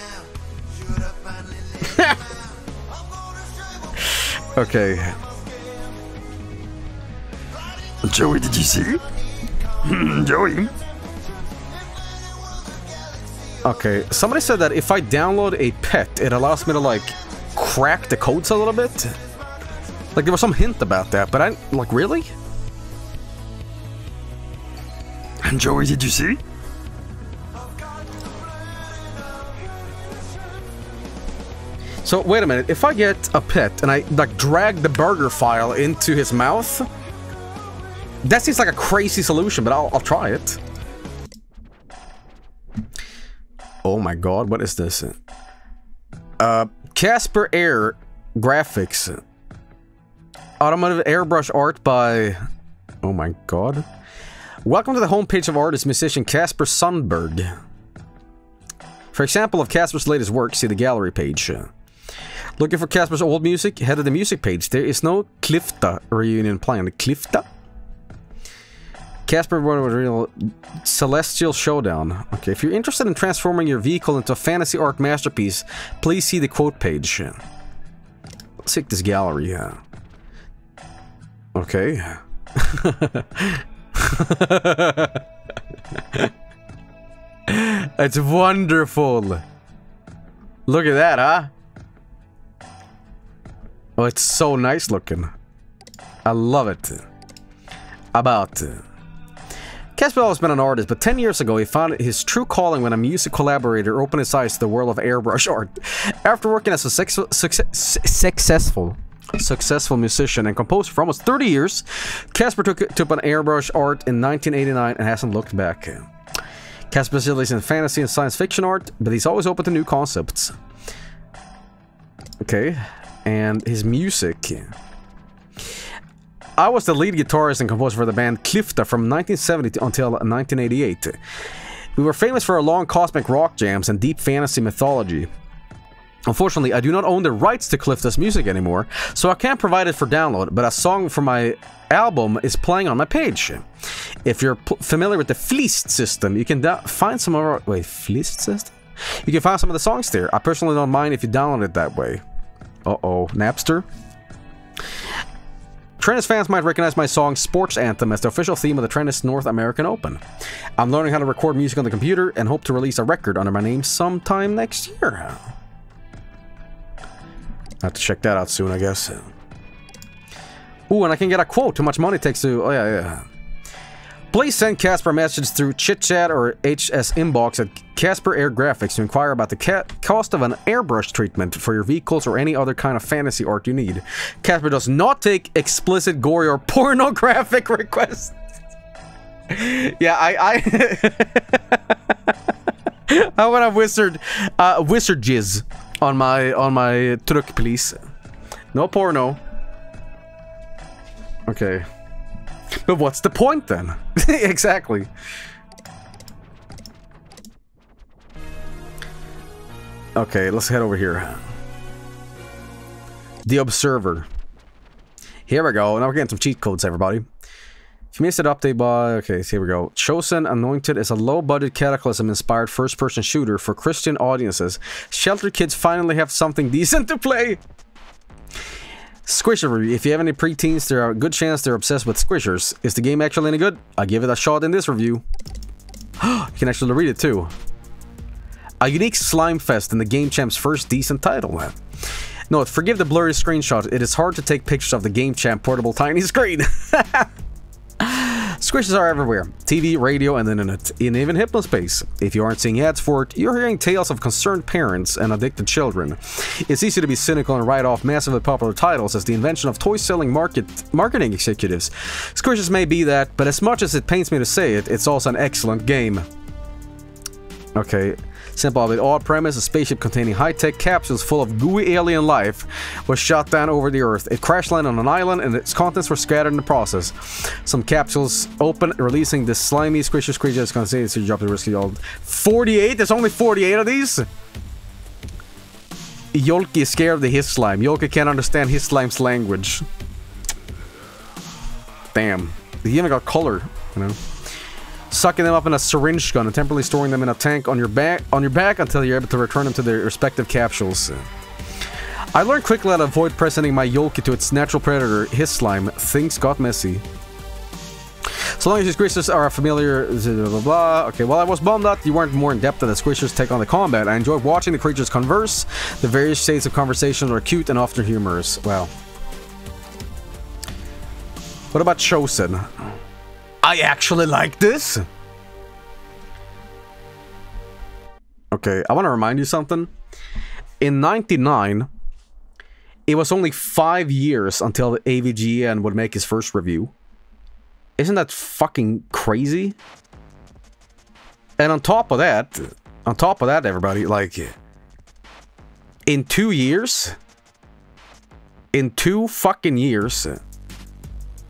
Okay. Joey, did you see? Joey? Okay, somebody said that if I download a pet, it allows me to, like, crack the codes a little bit. Like, there was some hint about that, but I... Like, really? And Joey, did you see? So, wait a minute. If I get a pet and I, like, drag the burger file into his mouth... That seems like a crazy solution, but I'll try it. Oh my god, what is this? Casper Air graphics. Automotive airbrush art by... Oh my god. Welcome to the homepage of artist musician Casper Sundberg. For example of Casper's latest work, see the gallery page. Looking for Casper's old music? Head to the music page. There is no Klyfta reunion planned. Klyfta? Casper Real Celestial Showdown. Okay, if you're interested in transforming your vehicle into a fantasy art masterpiece, please see the quote page. Let's take this gallery. Okay. It's wonderful. Look at that, huh? Oh, it's so nice looking. I love it. Casper has always been an artist, but 10 years ago he found his true calling when a music collaborator opened his eyes to the world of airbrush art. After working as a successful musician and composer for almost 30 years, Casper took up an airbrush art in 1989 and hasn't looked back. Casper specializes in fantasy and science fiction art, but he's always open to new concepts. Okay, and his music... I was the lead guitarist and composer for the band Klyfta from 1970 until 1988. We were famous for our long cosmic rock jams and deep fantasy mythology. Unfortunately, I do not own the rights to Klyfta's music anymore, so I can't provide it for download, but a song from my album is playing on my page. If you're familiar with the Fleeced system, you can find some of our... Wait, Fleeced system? You can find some of the songs there. I personally don't mind if you download it that way. Uh-oh, Napster? Trennis fans might recognize my song Sports Anthem as the official theme of the Trennis North American Open. I'm learning how to record music on the computer and hope to release a record under my name sometime next year. I have to check that out soon, I guess. Ooh, and I can get a quote. How much money it takes to... Oh, yeah. Please send Casper a message through ChitChat or HS Inbox at Casper Air Graphics to inquire about the cost of an airbrush treatment for your vehicles or any other kind of fantasy art you need. Casper does not take explicit, gory, or pornographic requests. Yeah, I want a wizard jizz on my truck, please. No porno. Okay. But what's the point, then? Exactly. Okay, let's head over here. The Observer. Here we go. Now we're getting some cheat codes, everybody. If you missed an update by... Okay, so here we go. Chosen Anointed is a low-budget Cataclysm-inspired first-person shooter for Christian audiences. Sheltered kids finally have something decent to play! Squisher. If you have any preteens, there are a good chance they're obsessed with Squishers. Is the game actually any good? I give it a shot in this review. You can actually read it too. A unique slime fest in the Game Champ's first decent title. Note, forgive the blurry screenshot. It is hard to take pictures of the Game Champ portable tiny screen. Squishes are everywhere. TV, radio, and internet, and even hypnospace. If you aren't seeing ads for it, you're hearing tales of concerned parents and addicted children. It's easy to be cynical and write off massively popular titles as the invention of toy-selling marketing executives. Squishes may be that, but as much as it pains me to say it, it's also an excellent game. Okay. Simple but odd premise, a spaceship containing high-tech capsules full of gooey alien life was shot down over the Earth. It crash landed on an island and its contents were scattered in the process. Some capsules open, releasing this slimy, squishy creature that's continuing to drop the risky old 48? There's only 48 of these? Yolki is scared of the his slime. Yolki can't understand his slime's language. Damn. He even got color, you know? Sucking them up in a syringe gun and temporarily storing them in a tank on your back until you're able to return them to their respective capsules. I learned quickly how to avoid presenting my Yolki to its natural predator, his slime. Things got messy. So long as your squishers are familiar, blah, blah, blah. Okay, while I was bummed out you weren't more in depth than the squishers take on the combat, I enjoyed watching the creatures converse. The various shades of conversation are cute and often humorous. Wow. What about Chosen? I actually like this! Okay, I want to remind you something. In 99, it was only 5 years until AVGN would make his first review. Isn't that fucking crazy? And on top of that, everybody, like... In 2 years... In 2 fucking years...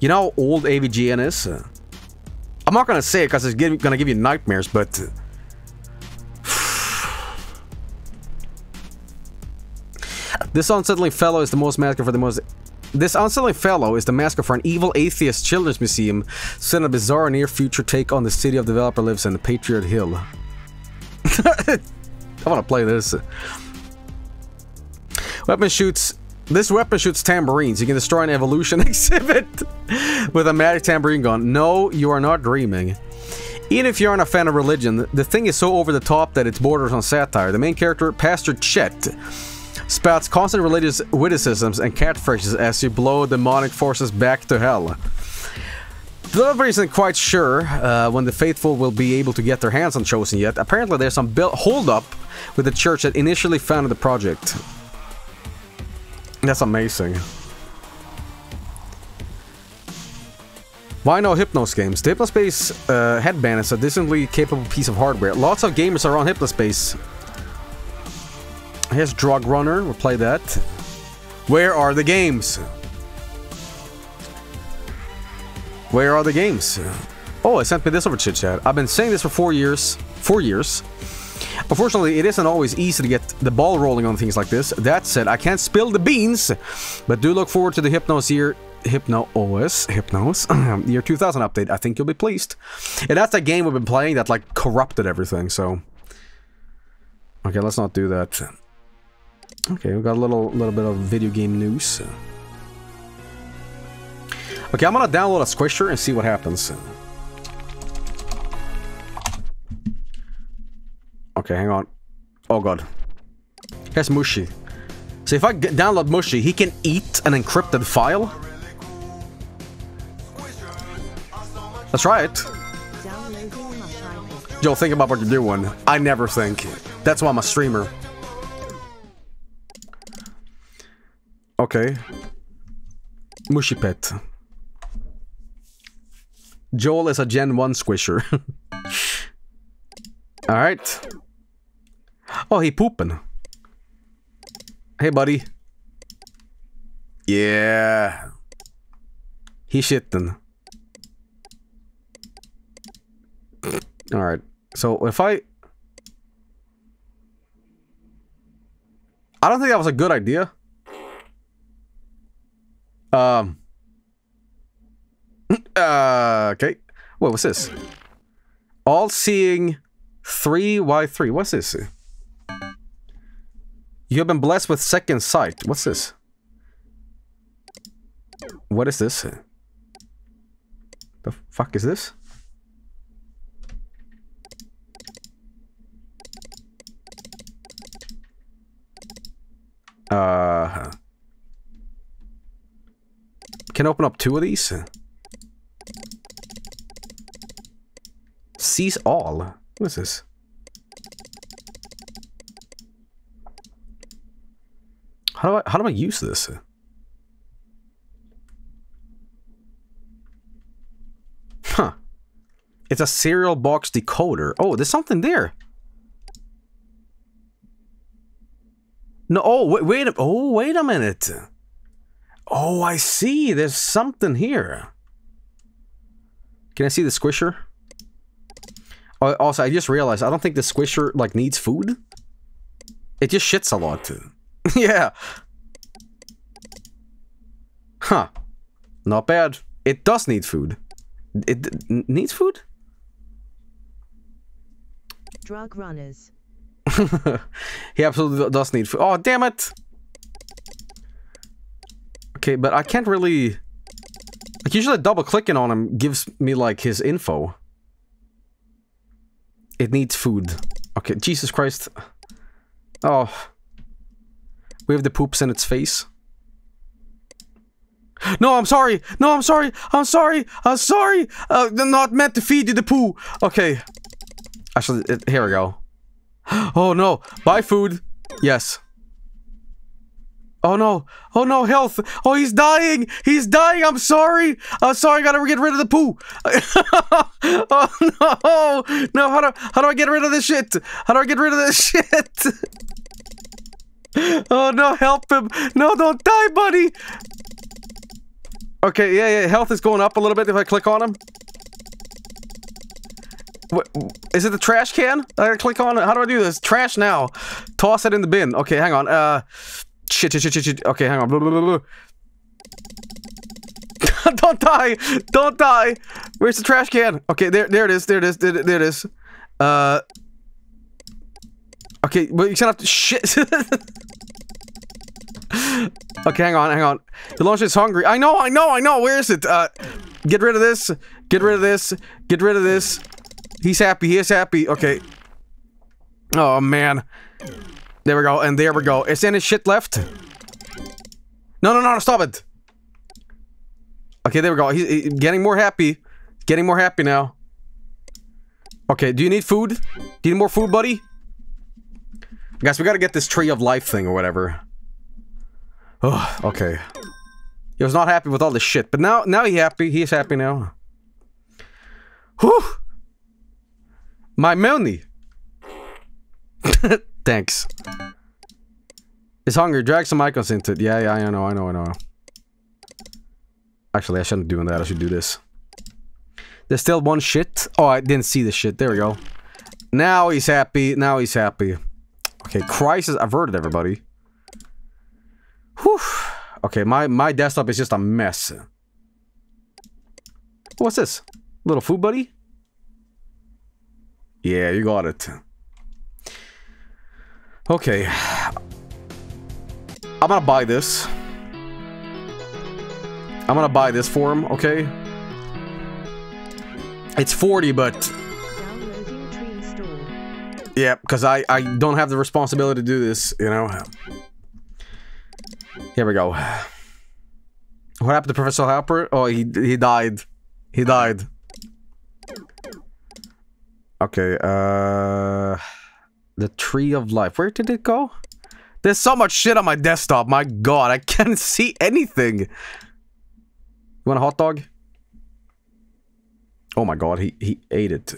You know how old AVGN is? I'm not gonna say it because it's gonna give you nightmares, but... This unsettling fellow is the most massacre for the most... This unsettling fellow is the massacre for an evil atheist children's museum set in a bizarre near-future take on the city of developer lives in Patriot Hill. I wanna play this. Weapon shoots... This weapon shoots tambourines. You can destroy an evolution exhibit with a magic tambourine gun. No, you are not dreaming. Even if you aren't a fan of religion, the thing is so over the top that it borders on satire. The main character, Pastor Chet, spouts constant religious witticisms and catchphrases as you blow demonic forces back to hell. The developer isn't quite sure when the faithful will be able to get their hands on Chosen yet. Apparently there's some hold-up with the church that initially founded the project. That's amazing. Why no Hypnos games? The Hypnospace headband is a decently capable piece of hardware. Lots of gamers are on Hypnospace. Here's Drug Runner. We'll play that. Where are the games? Where are the games? Oh, it sent me this over Chit Chat. I've been saying this for 4 years. 4 years. Unfortunately, it isn't always easy to get the ball rolling on things like this. That said, I can't spill the beans, but do look forward to the HypnoOS year 2000 update. I think you'll be pleased. And that's the game we've been playing that, like, corrupted everything, so... Okay, let's not do that. Okay, we got a little bit of video game news. Okay, I'm gonna download a Squisher and see what happens. Okay, hang on. Oh god. Here's Mushi. So if I download Mushi, he can eat an encrypted file? Let's try it. Yo, think about what you're doing. I never think. That's why I'm a streamer. Okay. Mushi Pet. Joel is a Gen 1 squisher. Alright. Oh, he pooping. Hey, buddy. Yeah. He shitting. Alright. So, if I don't think that was a good idea. Okay. Wait, what's this? All-seeing 3x3. What's this? You have been blessed with second sight. What's this? What is this? The fuck is this? Can I open up 2 of these? Seize all. What is this? How do I use this? Huh. It's a cereal box decoder. Oh, there's something there. No, oh, wait a minute. Oh, I see. There's something here. Can I see the squisher? Oh, also, I just realized I don't think the squisher, like, needs food. It just shits a lot, too. Yeah. Huh. Not bad. It does need food. It needs food? Drug runners. He absolutely does need food. Oh, damn it. Okay, but I can't really... Like, usually double-clicking on him gives me, like, his info. It needs food. Okay, Jesus Christ. Oh... We have the poops in its face. No, I'm sorry. No, I'm sorry. I'm sorry. I'm sorry. Not meant to feed you the poo. Okay. Actually, here we go. Oh, no. Buy food. Yes. Oh, no. Oh, no. Health. Oh, he's dying. He's dying. I'm sorry. I'm sorry. I gotta get rid of the poo. Oh, no. No, how do I get rid of this shit? How do I get rid of this shit? Oh, no, help him. No, don't die, buddy. Okay, yeah, health is going up a little bit if I click on him. What, is it the trash can? I gotta click on it. How do I do this? Trash now. Toss it in the bin. Okay, hang on. Shit. Okay, hang on. Blah, blah, blah, blah. Don't die. Don't die. Where's the trash can? Okay, there it is. There it is. Okay, but you're gonna have to shit. Okay, hang on. The launch is hungry. I know. Where is it? Get rid of this. Get rid of this. He's happy. Okay. Oh man. There we go. And there we go. Is any shit left? No. Stop it. Okay, there we go. He's getting more happy. Getting more happy now. Okay. Do you need food? Do you need more food, buddy? Guys, we gotta get this tree of life thing or whatever. Oh, okay. He was not happy with all this shit, but now he's happy. He is happy now. Whew! My money. Thanks. It's hungry. Drag some icons into it. Yeah, I know. Actually, I shouldn't be doing that. I should do this. There's still one shit. Oh, I didn't see the shit. There we go. Now he's happy. Okay, crisis averted, everybody. Whew. Okay, my desktop is just a mess. What's this? Little food buddy? Yeah, you got it. Okay. I'm gonna buy this for him, okay? It's 40, but... Yeah, because I don't have the responsibility to do this, you know. Here we go. What happened to Professor Hopper? Oh, he died. He died. Okay, the tree of life. Where did it go? There's so much shit on my desktop. My God, I can't see anything. You want a hot dog? Oh my God, he ate it.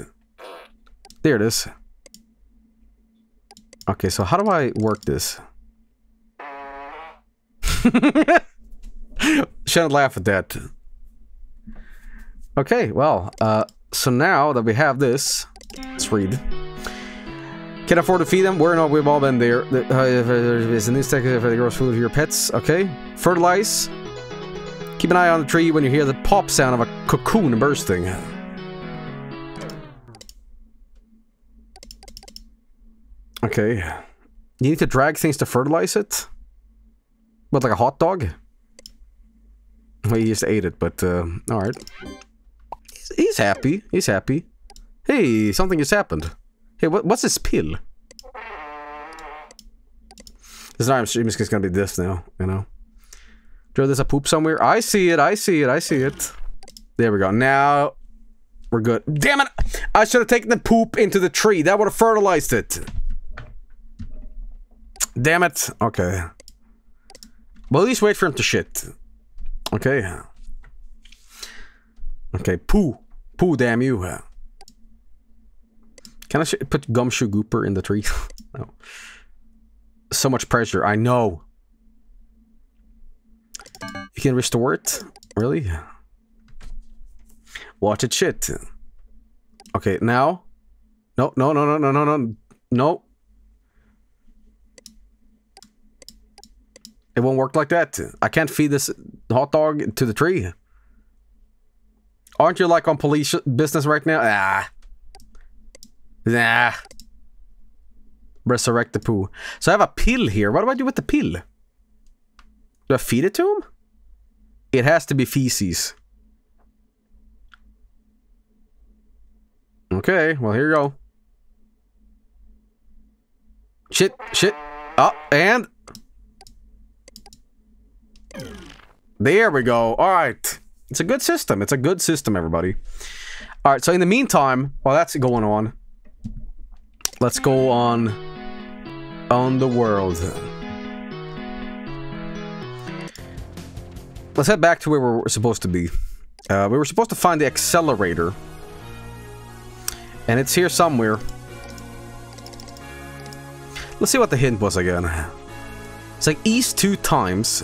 There it is. Okay, so how do I work this? Shouldn't laugh at that. Okay, well, so now that we have this, let's read. Can't afford to feed them? We're not, we've all been there. There's a new stack for the gross food for your pets, okay? Fertilize. Keep an eye on the tree when you hear the pop sound of a cocoon bursting. Okay, you need to drag things to fertilize it? What, like a hot dog? Well, he just ate it, but, alright. He's happy. Hey, something just happened. Hey, what's this pill? This time stream is gonna be this now, you know? Throw this a poop somewhere? I see it. There we go. Now, we're good. Damn it! I should have taken the poop into the tree. That would have fertilized it. Damn it. Okay. Well, at least wait for him to shit. Okay. Okay, poo. Poo, damn you. Can I put Gumshoe Gooper in the tree? No. So much pressure, I know. You can restore it? Really? Watch it shit. Okay, now. No, no, no, no, no, no, no. No. It won't work like that. I can't feed this hot dog to the tree. Aren't you like on police business right now? Ah. Nah. Resurrect the poo. So I have a pill here. What do I do with the pill? Do I feed it to him? It has to be feces. Okay, well, here you go. Shit, shit. Oh, and... there we go. All right. It's a good system. It's a good system, everybody. All right, so in the meantime, while that's going on, let's go on the world. Let's head back to where we're supposed to be. We were supposed to find the accelerator. And it's here somewhere. Let's see what the hint was again. It's like east 2 times.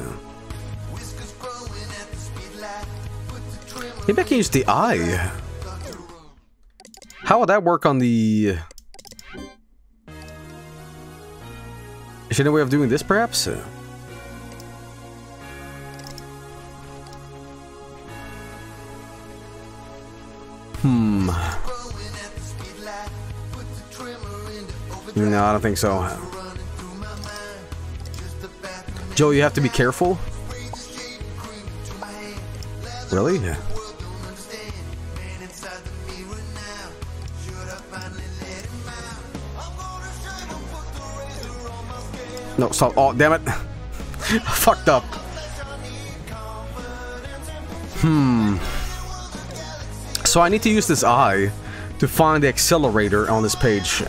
Maybe I can use the eye. How would that work on the... is there a way of doing this, perhaps? Hmm. No, I don't think so. Joe, you have to be careful. Really? No, stop. Oh, damn it. I fucked up. Hmm. So I need to use this eye to find the accelerator on this page.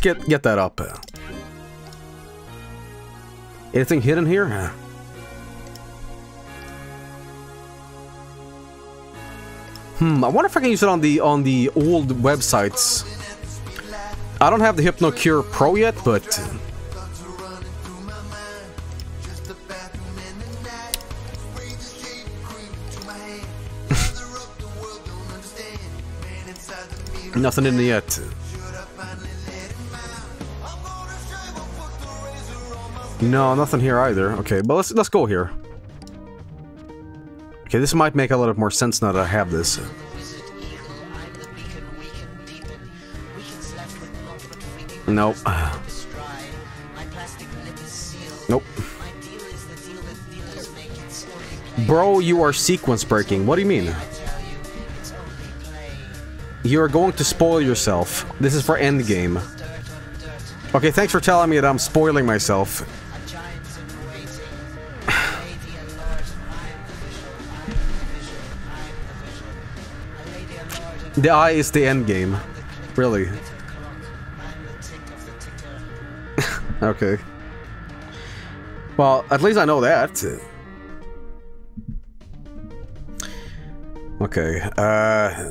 Let's get that up. Anything hidden here? Hmm, I wonder if I can use it on the old websites. I don't have the HypnoCure Pro yet, but nothing in it yet. No, nothing here either. Okay, but let's go here. Okay, this might make a little more sense now that I have this. Nope. Nope. Bro, you are sequence breaking. What do you mean? You are going to spoil yourself. This is for endgame. Okay, thanks for telling me that I'm spoiling myself. The eye is the end game. Really? Okay. Well, at least I know that. Okay.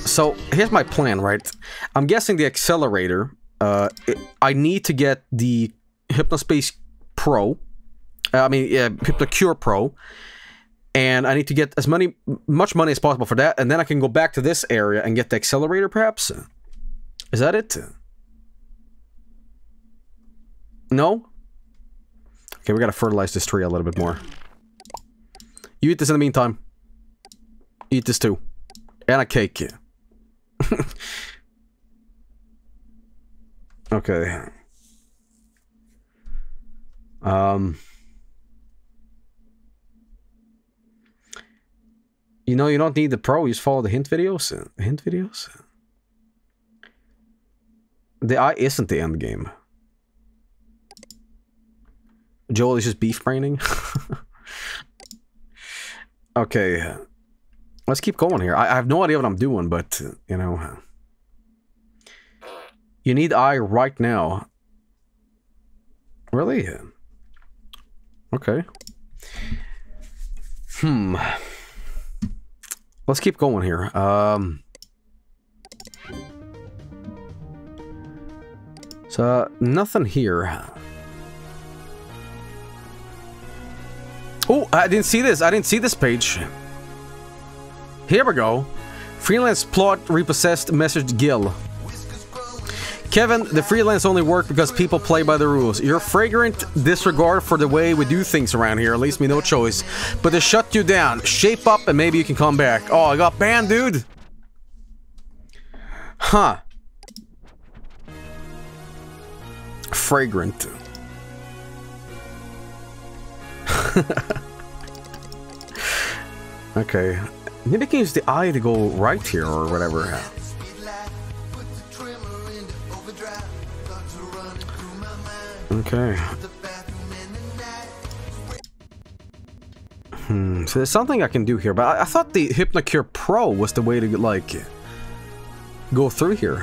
So, here's my plan, right? I'm guessing the accelerator. I need to get the HypnoSpace Pro. HypnoCure Pro. And I need to get as much money as possible for that, and then I can go back to this area and get the accelerator, perhaps? Is that it? No? Okay, we gotta fertilize this tree a little bit more. You eat this in the meantime. Eat this too. And a cake. Okay. You know, you don't need the pro, you just follow the hint videos. Hint videos? The eye isn't the end game. Joel is just beef braining. Okay. Let's keep going here. I have no idea what I'm doing, but, you know. You need eye right now. Really? Okay. Let's keep going here. So, nothing here. Oh, I didn't see this. I didn't see this page. Here we go. Freelance plot repossessed message Gil. Kevin, the freelance only work because people play by the rules. Your fragrant disregard for the way we do things around here leaves me no choice but to shut you down. Shape up and maybe you can come back. Oh, I got banned, dude. Huh. Fragrant. Okay. Maybe I can use the eye to go right here or whatever. Okay. So there's something I can do here, but I thought the Hypnocure Pro was the way to, like, go through here.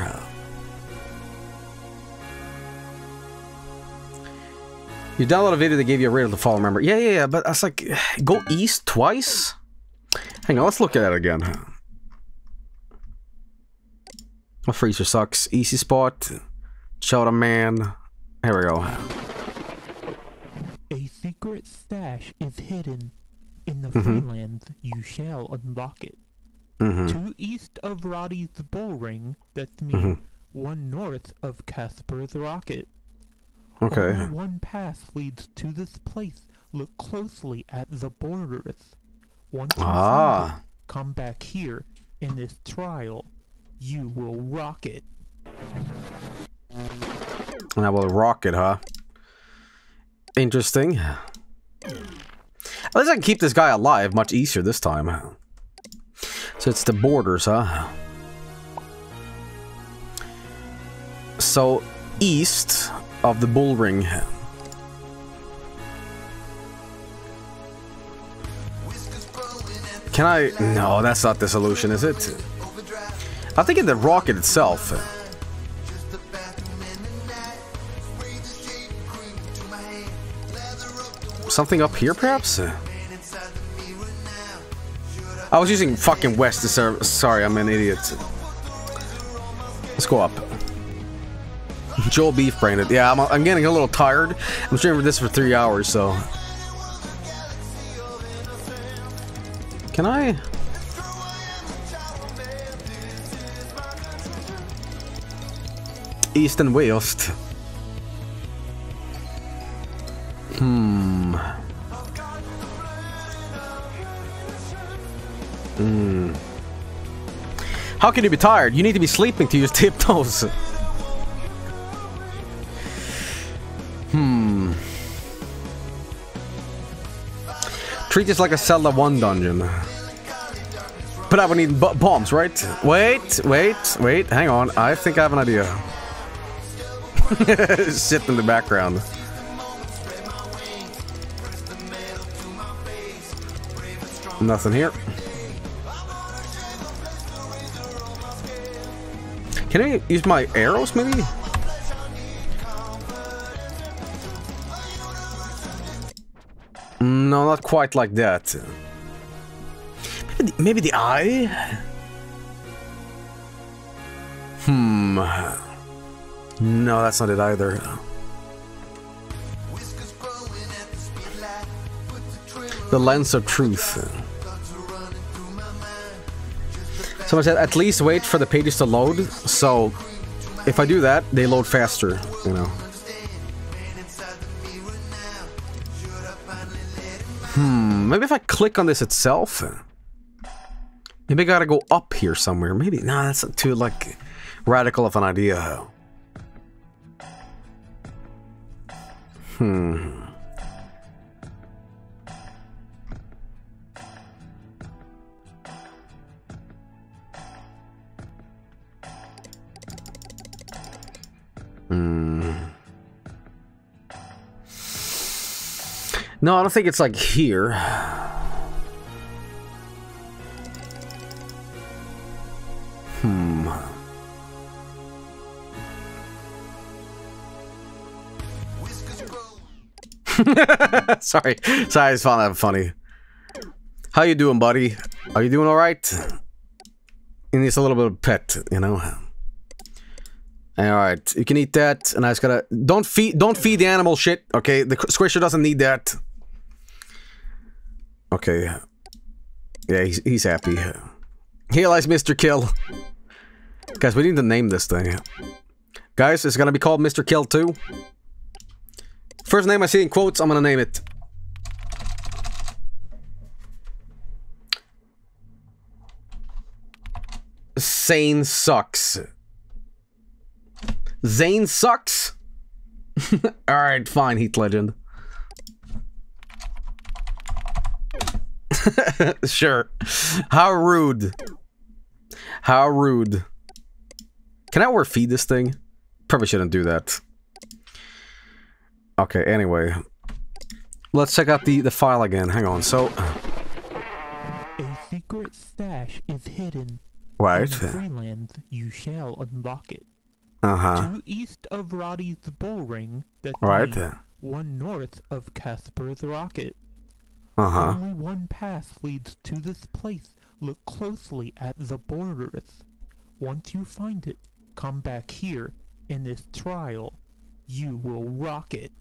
You download a video that gave you a riddle to follow, remember? Yeah, but I was like, go east twice? Hang on, let's look at it again. My freezer sucks. Easy spot. Shout a man. Here we go. A secret stash is hidden in the Freelands. You shall unlock it. Two east of Roddy's bull ring, that's me. One north of Casper's rocket. Okay. Only one path leads to this place. Look closely at the borders. Once inside, come back here in this trial. You will rock it. And I will rock it, huh? Interesting. At least I can keep this guy alive much easier this time. So it's the borders, huh? So, east of the bull ring. Can I... No, that's not the solution, is it? I think in the rocket itself. Something up here, perhaps? I was using fucking west to serve. Sorry, I'm an idiot. Let's go up. Joel Beef branded. Yeah, I'm getting a little tired. I'm streaming this for 3 hours, so... Can I? East and west. How can you be tired? You need to be sleeping to use tiptoes. Treat this like a Zelda 1 dungeon. But I would need bombs, right? Wait, hang on. I think I have an idea. Shit in the background. Nothing here. Can I use my arrows, maybe? No, not quite like that. Maybe the eye? No, that's not it either. The lens of truth. Someone said, at least wait for the pages to load. So, if I do that, they load faster, you know. Maybe if I click on this itself, maybe I gotta go up here somewhere. Maybe, nah, that's too, like, radical of an idea. No, I don't think it's like here. Sorry, I just found that funny. How you doing, buddy? Are you doing all right? He needs a little bit of pet, you know. All right, you can eat that, and I just gotta don't feed the animal shit. Okay, the squisher doesn't need that. Okay, yeah, he's happy. Here lies Mr. Kill. Guys, we need to name this thing. Guys, it's gonna be called Mr. Kill too. First name I see in quotes, I'm gonna name it. Zane sucks. Zane sucks? Alright, fine, Heath Legend. Sure. How rude. How rude. Can I overfeed this thing? Probably shouldn't do that. Okay, anyway. Let's check out the file again. Hang on, so... A secret stash is hidden. Right. In Greenland, you shall unlock it. To east of Roddy's bull ring, that's one north of Casper's rocket. Only one path leads to this place. Look closely at the borders. Once you find it, come back here. In this trial, you will rock it.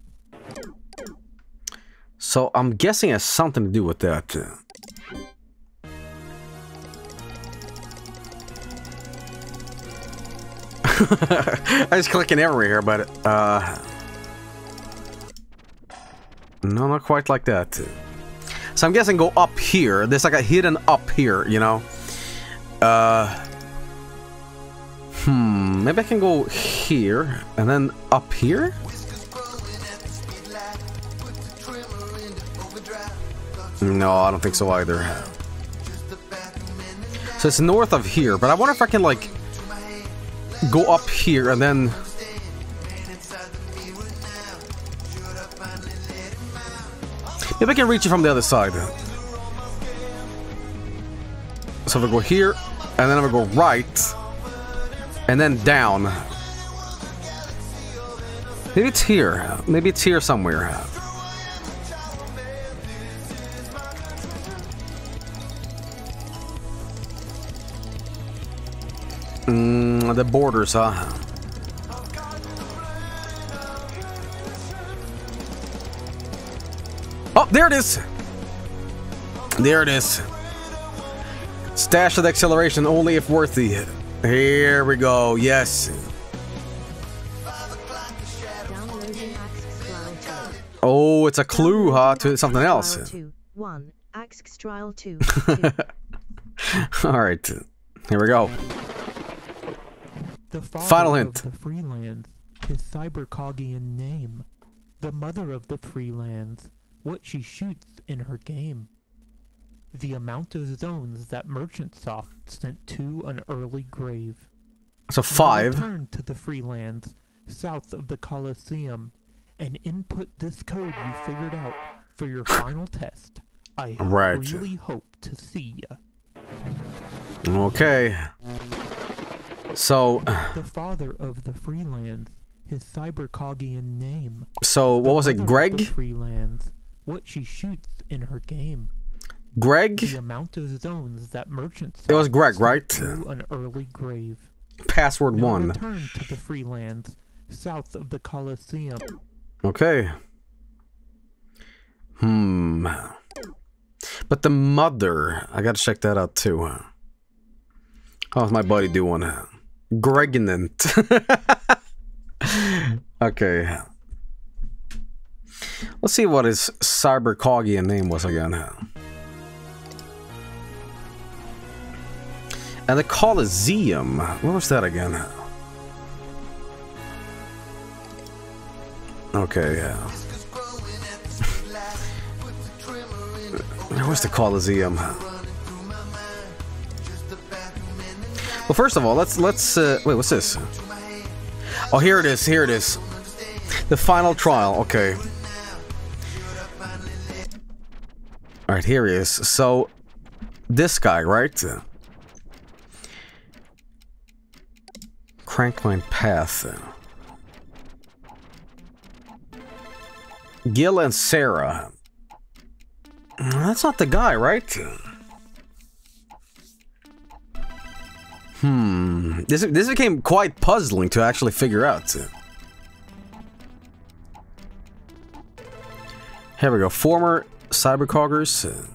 So I'm guessing it has something to do with that. I'm just clicking everywhere, but no, not quite like that. So I'm guessing go up here. There's like a hidden up here, you know. Maybe I can go here and then up here. No, I don't think so either. So it's north of here, but I wonder if I can like go up here and then maybe I can reach it from the other side. So if I go here and then I'm gonna go right and then down. Maybe it's here. Maybe it's here somewhere. The borders, huh? Oh, there it is! There it is. Stash of acceleration only if worthy. Here we go, yes. Oh, it's a clue, huh? To something else. Alright, here we go. The father of the Freelands, his Cybercogian name. The mother of the Freelands, what she shoots in her game. The amount of zones that Merchantsoft sent to an early grave. So 5. Return to the Freelands, south of the Colosseum, and input this code you figured out for your final test. I really hope to see ya. Okay. So the father of the Freelands, his Cybercogian name. So what was it, Greg? Freelands, what she shoots in her game. Greg? The amount of zones that merchants. It was Greg, right? To an early grave. Password 1. Return to the Freelands, south of the Colosseum. Okay. But the mother, I gotta check that out too. How's my buddy doing? Pregnant. Okay. Let's see what his Cybercogian name was again. And the Colosseum. Where was that again? Okay. Where's the Colosseum? Well, first of all, let's wait, what's this? Oh, here it is, here it is. The final trial, okay. Alright, here he is. So, this guy, right? crank my path, though. Gil and Sarah. That's not the guy, right? Hmm. This became quite puzzling to actually figure out. Here we go. Former cybercoggers.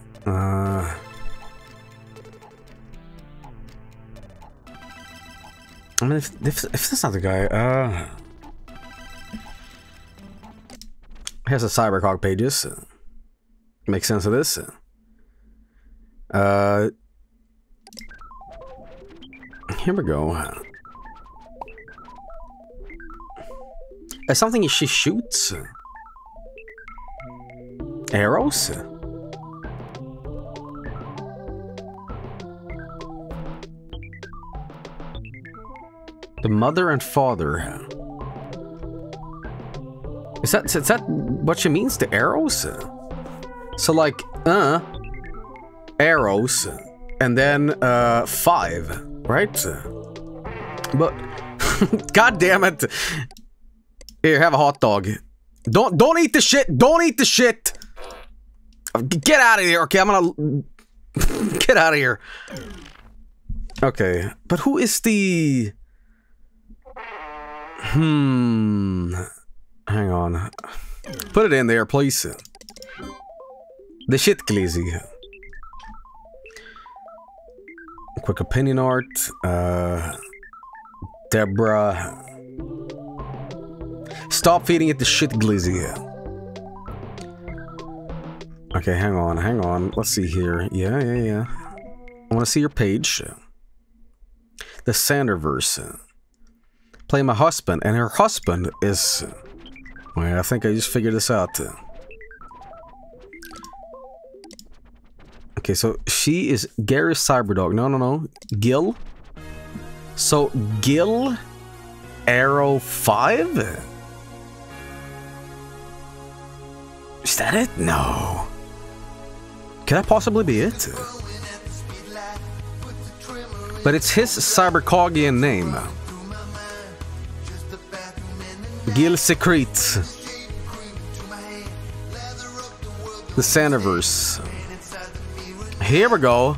I mean, if that's not the guy, here's the cybercog pages. Make sense of this. Here we go. Is something she shoots? Arrows? The mother and father. Is that what she means? The arrows? So like, arrows, and then, 5, right? But, god damn it. Here, have a hot dog. Don't eat the shit. Don't eat the shit. Get out of here. Okay, I'm gonna get out of here. Okay, but who is the... Hang on. Put it in there, please. The shit glazy. Quick opinion art. Deborah. Stop feeding it the shit glazy. Okay, hang on. Let's see here. Yeah. I want to see your page. The Sanderverse. Play my husband, and her husband is... Wait, I think I just figured this out. Okay, so she is Gary's Cyberdog. No. Gil. So, Gil... Arrow 5? Is that it? No. Could that possibly be it? But it's his Cybercogian name. Gil Secretes. The Sanderverse. Here we go.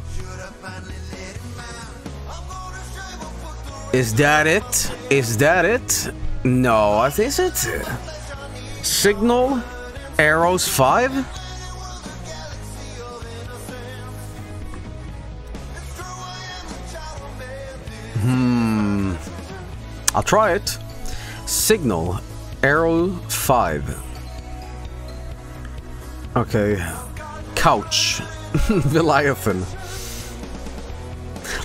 Is that it? No, what is it? Signal Arrows 5? I'll try it. Signal Arrow 5. Okay. Couch. Leviathan.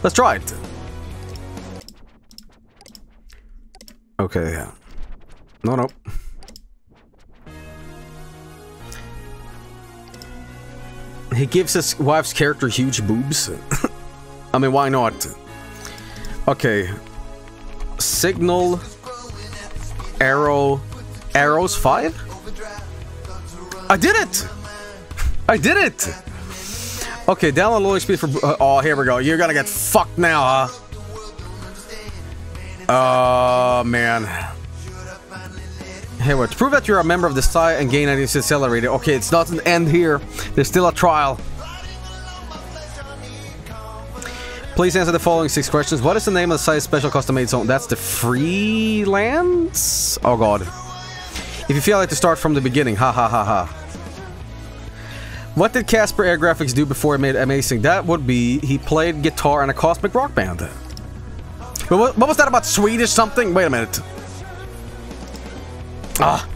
Let's try it. Okay. No. He gives his wife's character huge boobs. I mean, why not? Okay. Signal... Arrows 5? I did it! Okay, download low XP for... oh, here we go. You're gonna get fucked now, huh? Oh, man. Here, what? Prove that you're a member of the Psy and gain an accelerator. Okay, it's not an end here. There's still a trial. Please answer the following 6 questions. What is the name of the site's special custom-made zone? That's the Freelance? Oh god. If you feel like to start from the beginning, What did Casper Air Graphics do before it made Amazing? That would be, he played guitar in a cosmic rock band. What was that about Swedish something? Wait a minute. Ah.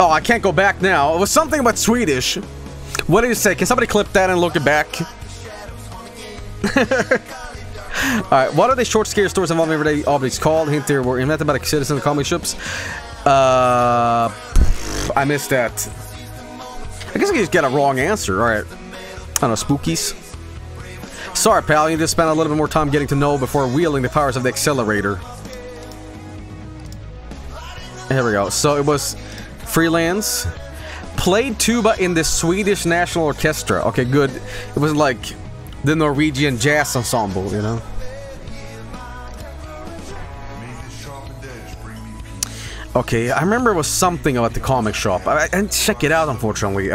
Oh, I can't go back now. It was something about Swedish. What did it say? Can somebody clip that and look it back? Alright, what are the short, scary stories involving everyday objects called? Hint, there were invented by the citizens of the comic ships. I missed that. I guess I just got a wrong answer. Alright. I don't know, spookies. Sorry, pal. You need to spend a little bit more time getting to know before wielding the powers of the accelerator. Here we go. So it was... Freelance. Played tuba in the Swedish National Orchestra. Okay, good. It was like the Norwegian jazz ensemble, you know. Okay, I remember it was something about the comic shop. I didn't check it out, unfortunately.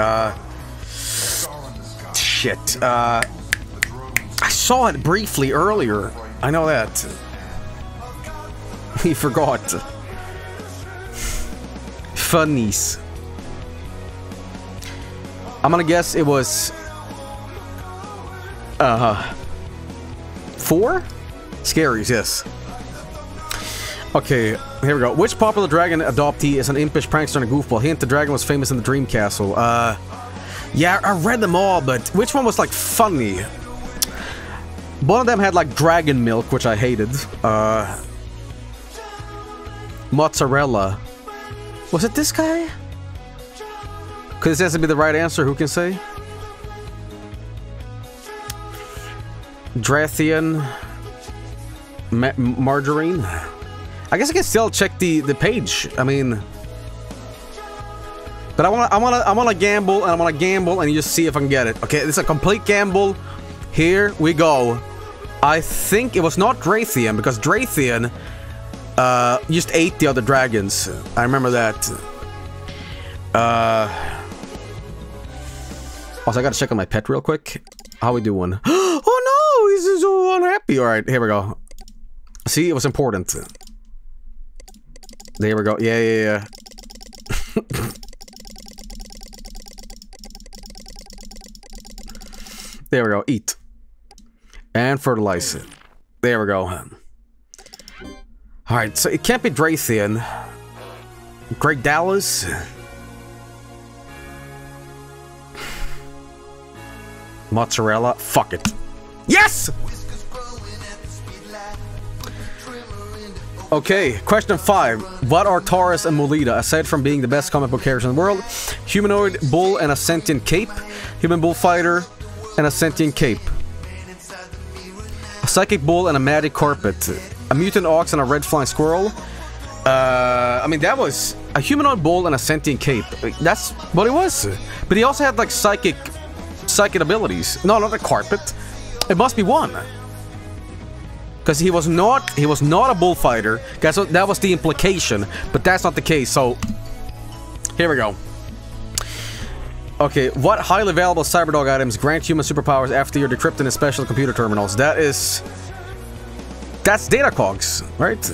Shit. I saw it briefly earlier. I know that. He forgot. Funnies. I'm gonna guess it was... 4? Scaries, yes. Okay, here we go. Which popular dragon adoptee is an impish prankster and a goofball? Hint, the dragon was famous in the Dream Castle. Yeah, I read them all, but which one was, like, funny? One of them had, like, dragon milk, which I hated. Mozzarella. Was it this guy? Could this has to be the right answer, who can say? Drathian... Margarine? I guess I can still check the page. I mean, but I wanna gamble, and and just see if I can get it. Okay, this is a complete gamble. Here we go. I think it was not Drathian, because Drathian just ate the other dragons. I remember that. Also, I gotta check on my pet real quick. How we doing? Oh no, he's just so unhappy. All right, here we go. See, it was important. There we go. Yeah, yeah, yeah. There we go. Eat. And fertilize it. There we go. Alright, so it can't be Drathian. Greg Dallas? Mozzarella? Fuck it. Yes! Okay, question 5. What are Taurus and Molita, aside from being the best comic book characters in the world? Humanoid bull and a sentient cape. Human bullfighter and a sentient cape. A psychic bull and a magic carpet. A mutant ox and a red flying squirrel. I mean, that was a humanoid bull and a sentient cape. That's what it was. But he also had, like, psychic abilities. No, not the carpet. It must be one. Because he was not a bullfighter. Guys, that was the implication, but that's not the case. So here we go. Okay, what highly valuable cyberdog items grant human superpowers after you're decrypted in special computer terminals? That's data cogs, right?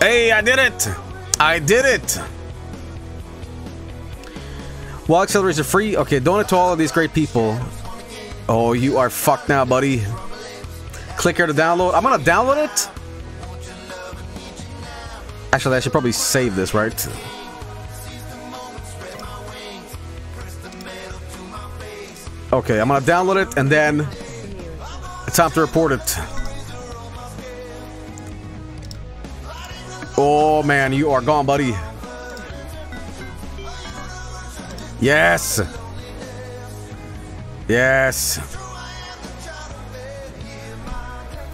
Hey, I did it! I did it! While accelerators are free, okay, donate to all of these great people. Oh, you are fucked now, buddy. Click here to download. I'm gonna download it. Actually, I should probably save this, right? Okay, I'm gonna download it, and then it's time to report it. Oh, man, you are gone, buddy. Yes. Yes.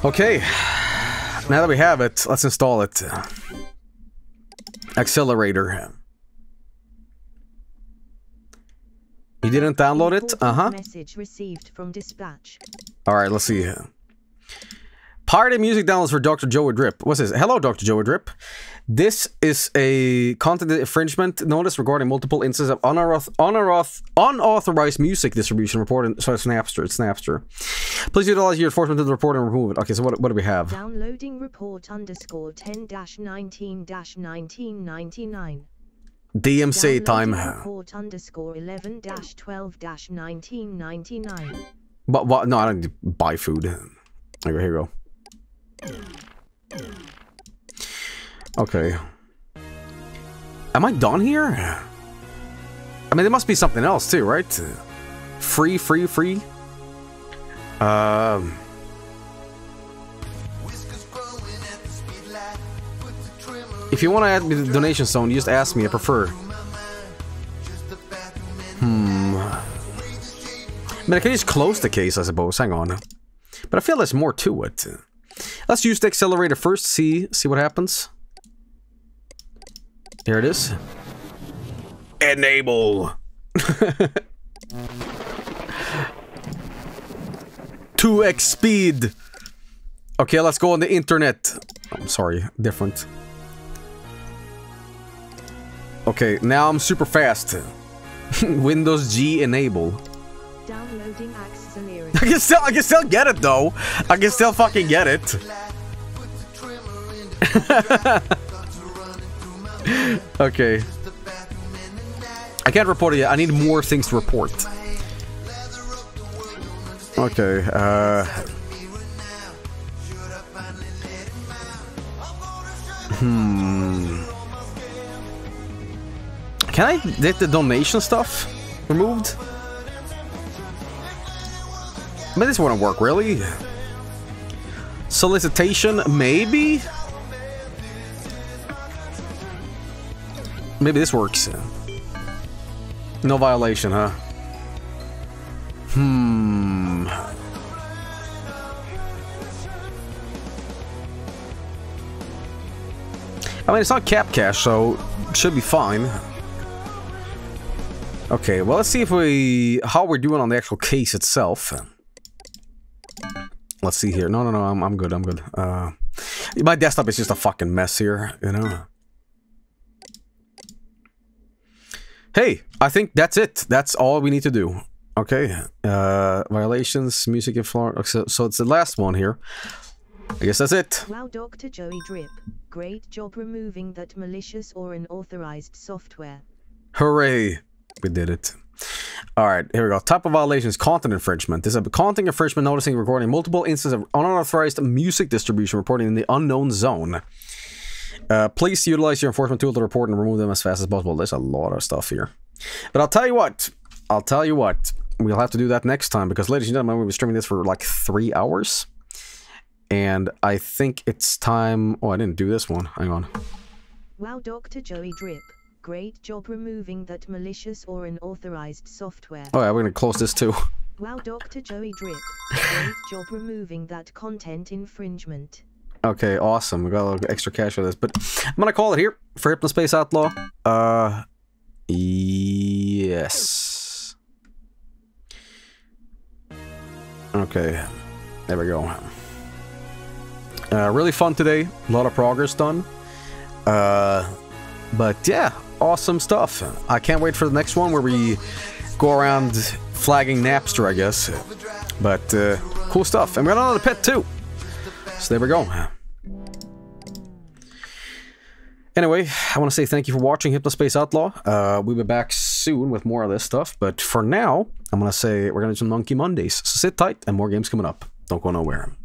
Okay. Now that we have it, let's install it. Accelerator. You didn't download it? Uh-huh. Message received from dispatch. All right, let's see. Pirate music downloads for Dr. Joey Drip. What's this? Hello, Dr. Joey Drip. This is a content infringement notice regarding multiple instances of unauthorized music distribution reported. So it's Napster. Please utilize your enforcement to the report and remove it. Okay, so what do we have? Downloading report _ 10-19-1999. DMCA time. Report _ 11-12-1999. But what? No, I don't need to buy food. Here we go. Okay. Am I done here? I mean, there must be something else too, right? Free. If you want to add me to the donation zone, you just ask me. I prefer. I mean, I can just close the case, I suppose. Hang on. But I feel there's more to it. Let's use the accelerator first, see what happens. Here it is. Enable. 2x speed. Okay, let's go on the internet. I'm sorry, different. Okay, now I'm super fast. Windows G enable. Downloading Axis. I can still get it though. I can still fucking get it. Okay. I can't report it yet. I need more things to report. Okay, Can I get the donation stuff removed? But this wouldn't work, really. Solicitation, maybe? Maybe this works. No violation, huh? I mean, it's not cap cash, so it should be fine. Okay, well, let's see if how we're doing on the actual case itself. Let's see here. No, I'm good. My desktop is just a fucking mess here, you know. Hey, I think that's it. That's all we need to do. Okay, violations, music in Florida. So it's the last one here. I guess that's it. Wow, Dr. Joey Drip, great job removing that malicious or unauthorized software. Hooray. We did it. All right, here we go. Type of violations: content infringement. This is a content infringement noticing recording multiple instances of unauthorized music distribution reporting in the unknown zone. Please utilize your enforcement tool to report and remove them as fast as possible. There's a lot of stuff here, but I'll tell you what. We'll have to do that next time because, ladies and gentlemen, we'll be streaming this for like 3 hours, and I think it's time. Oh, I didn't do this one. Hang on. Wow, Dr. Joey Drip. Great job removing that malicious or unauthorized software. Oh yeah, we're gonna close this too. Wow, Dr. Joey Drip. Great job removing that content infringement. Okay, awesome. We got a little extra cash for this, but I'm gonna call it here for Hypnospace Outlaw. Yes. Okay, there we go. Really fun today. A lot of progress done. But yeah. Awesome stuff. I can't wait for the next one where we go around flagging Napster, I guess. But cool stuff. And we got another pet too. So there we go. Anyway, I want to say thank you for watching Hypnospace Outlaw. We'll be back soon with more of this stuff. But for now, I'm going to say we're going to do some Monkey Mondays. So sit tight and more games coming up. Don't go nowhere.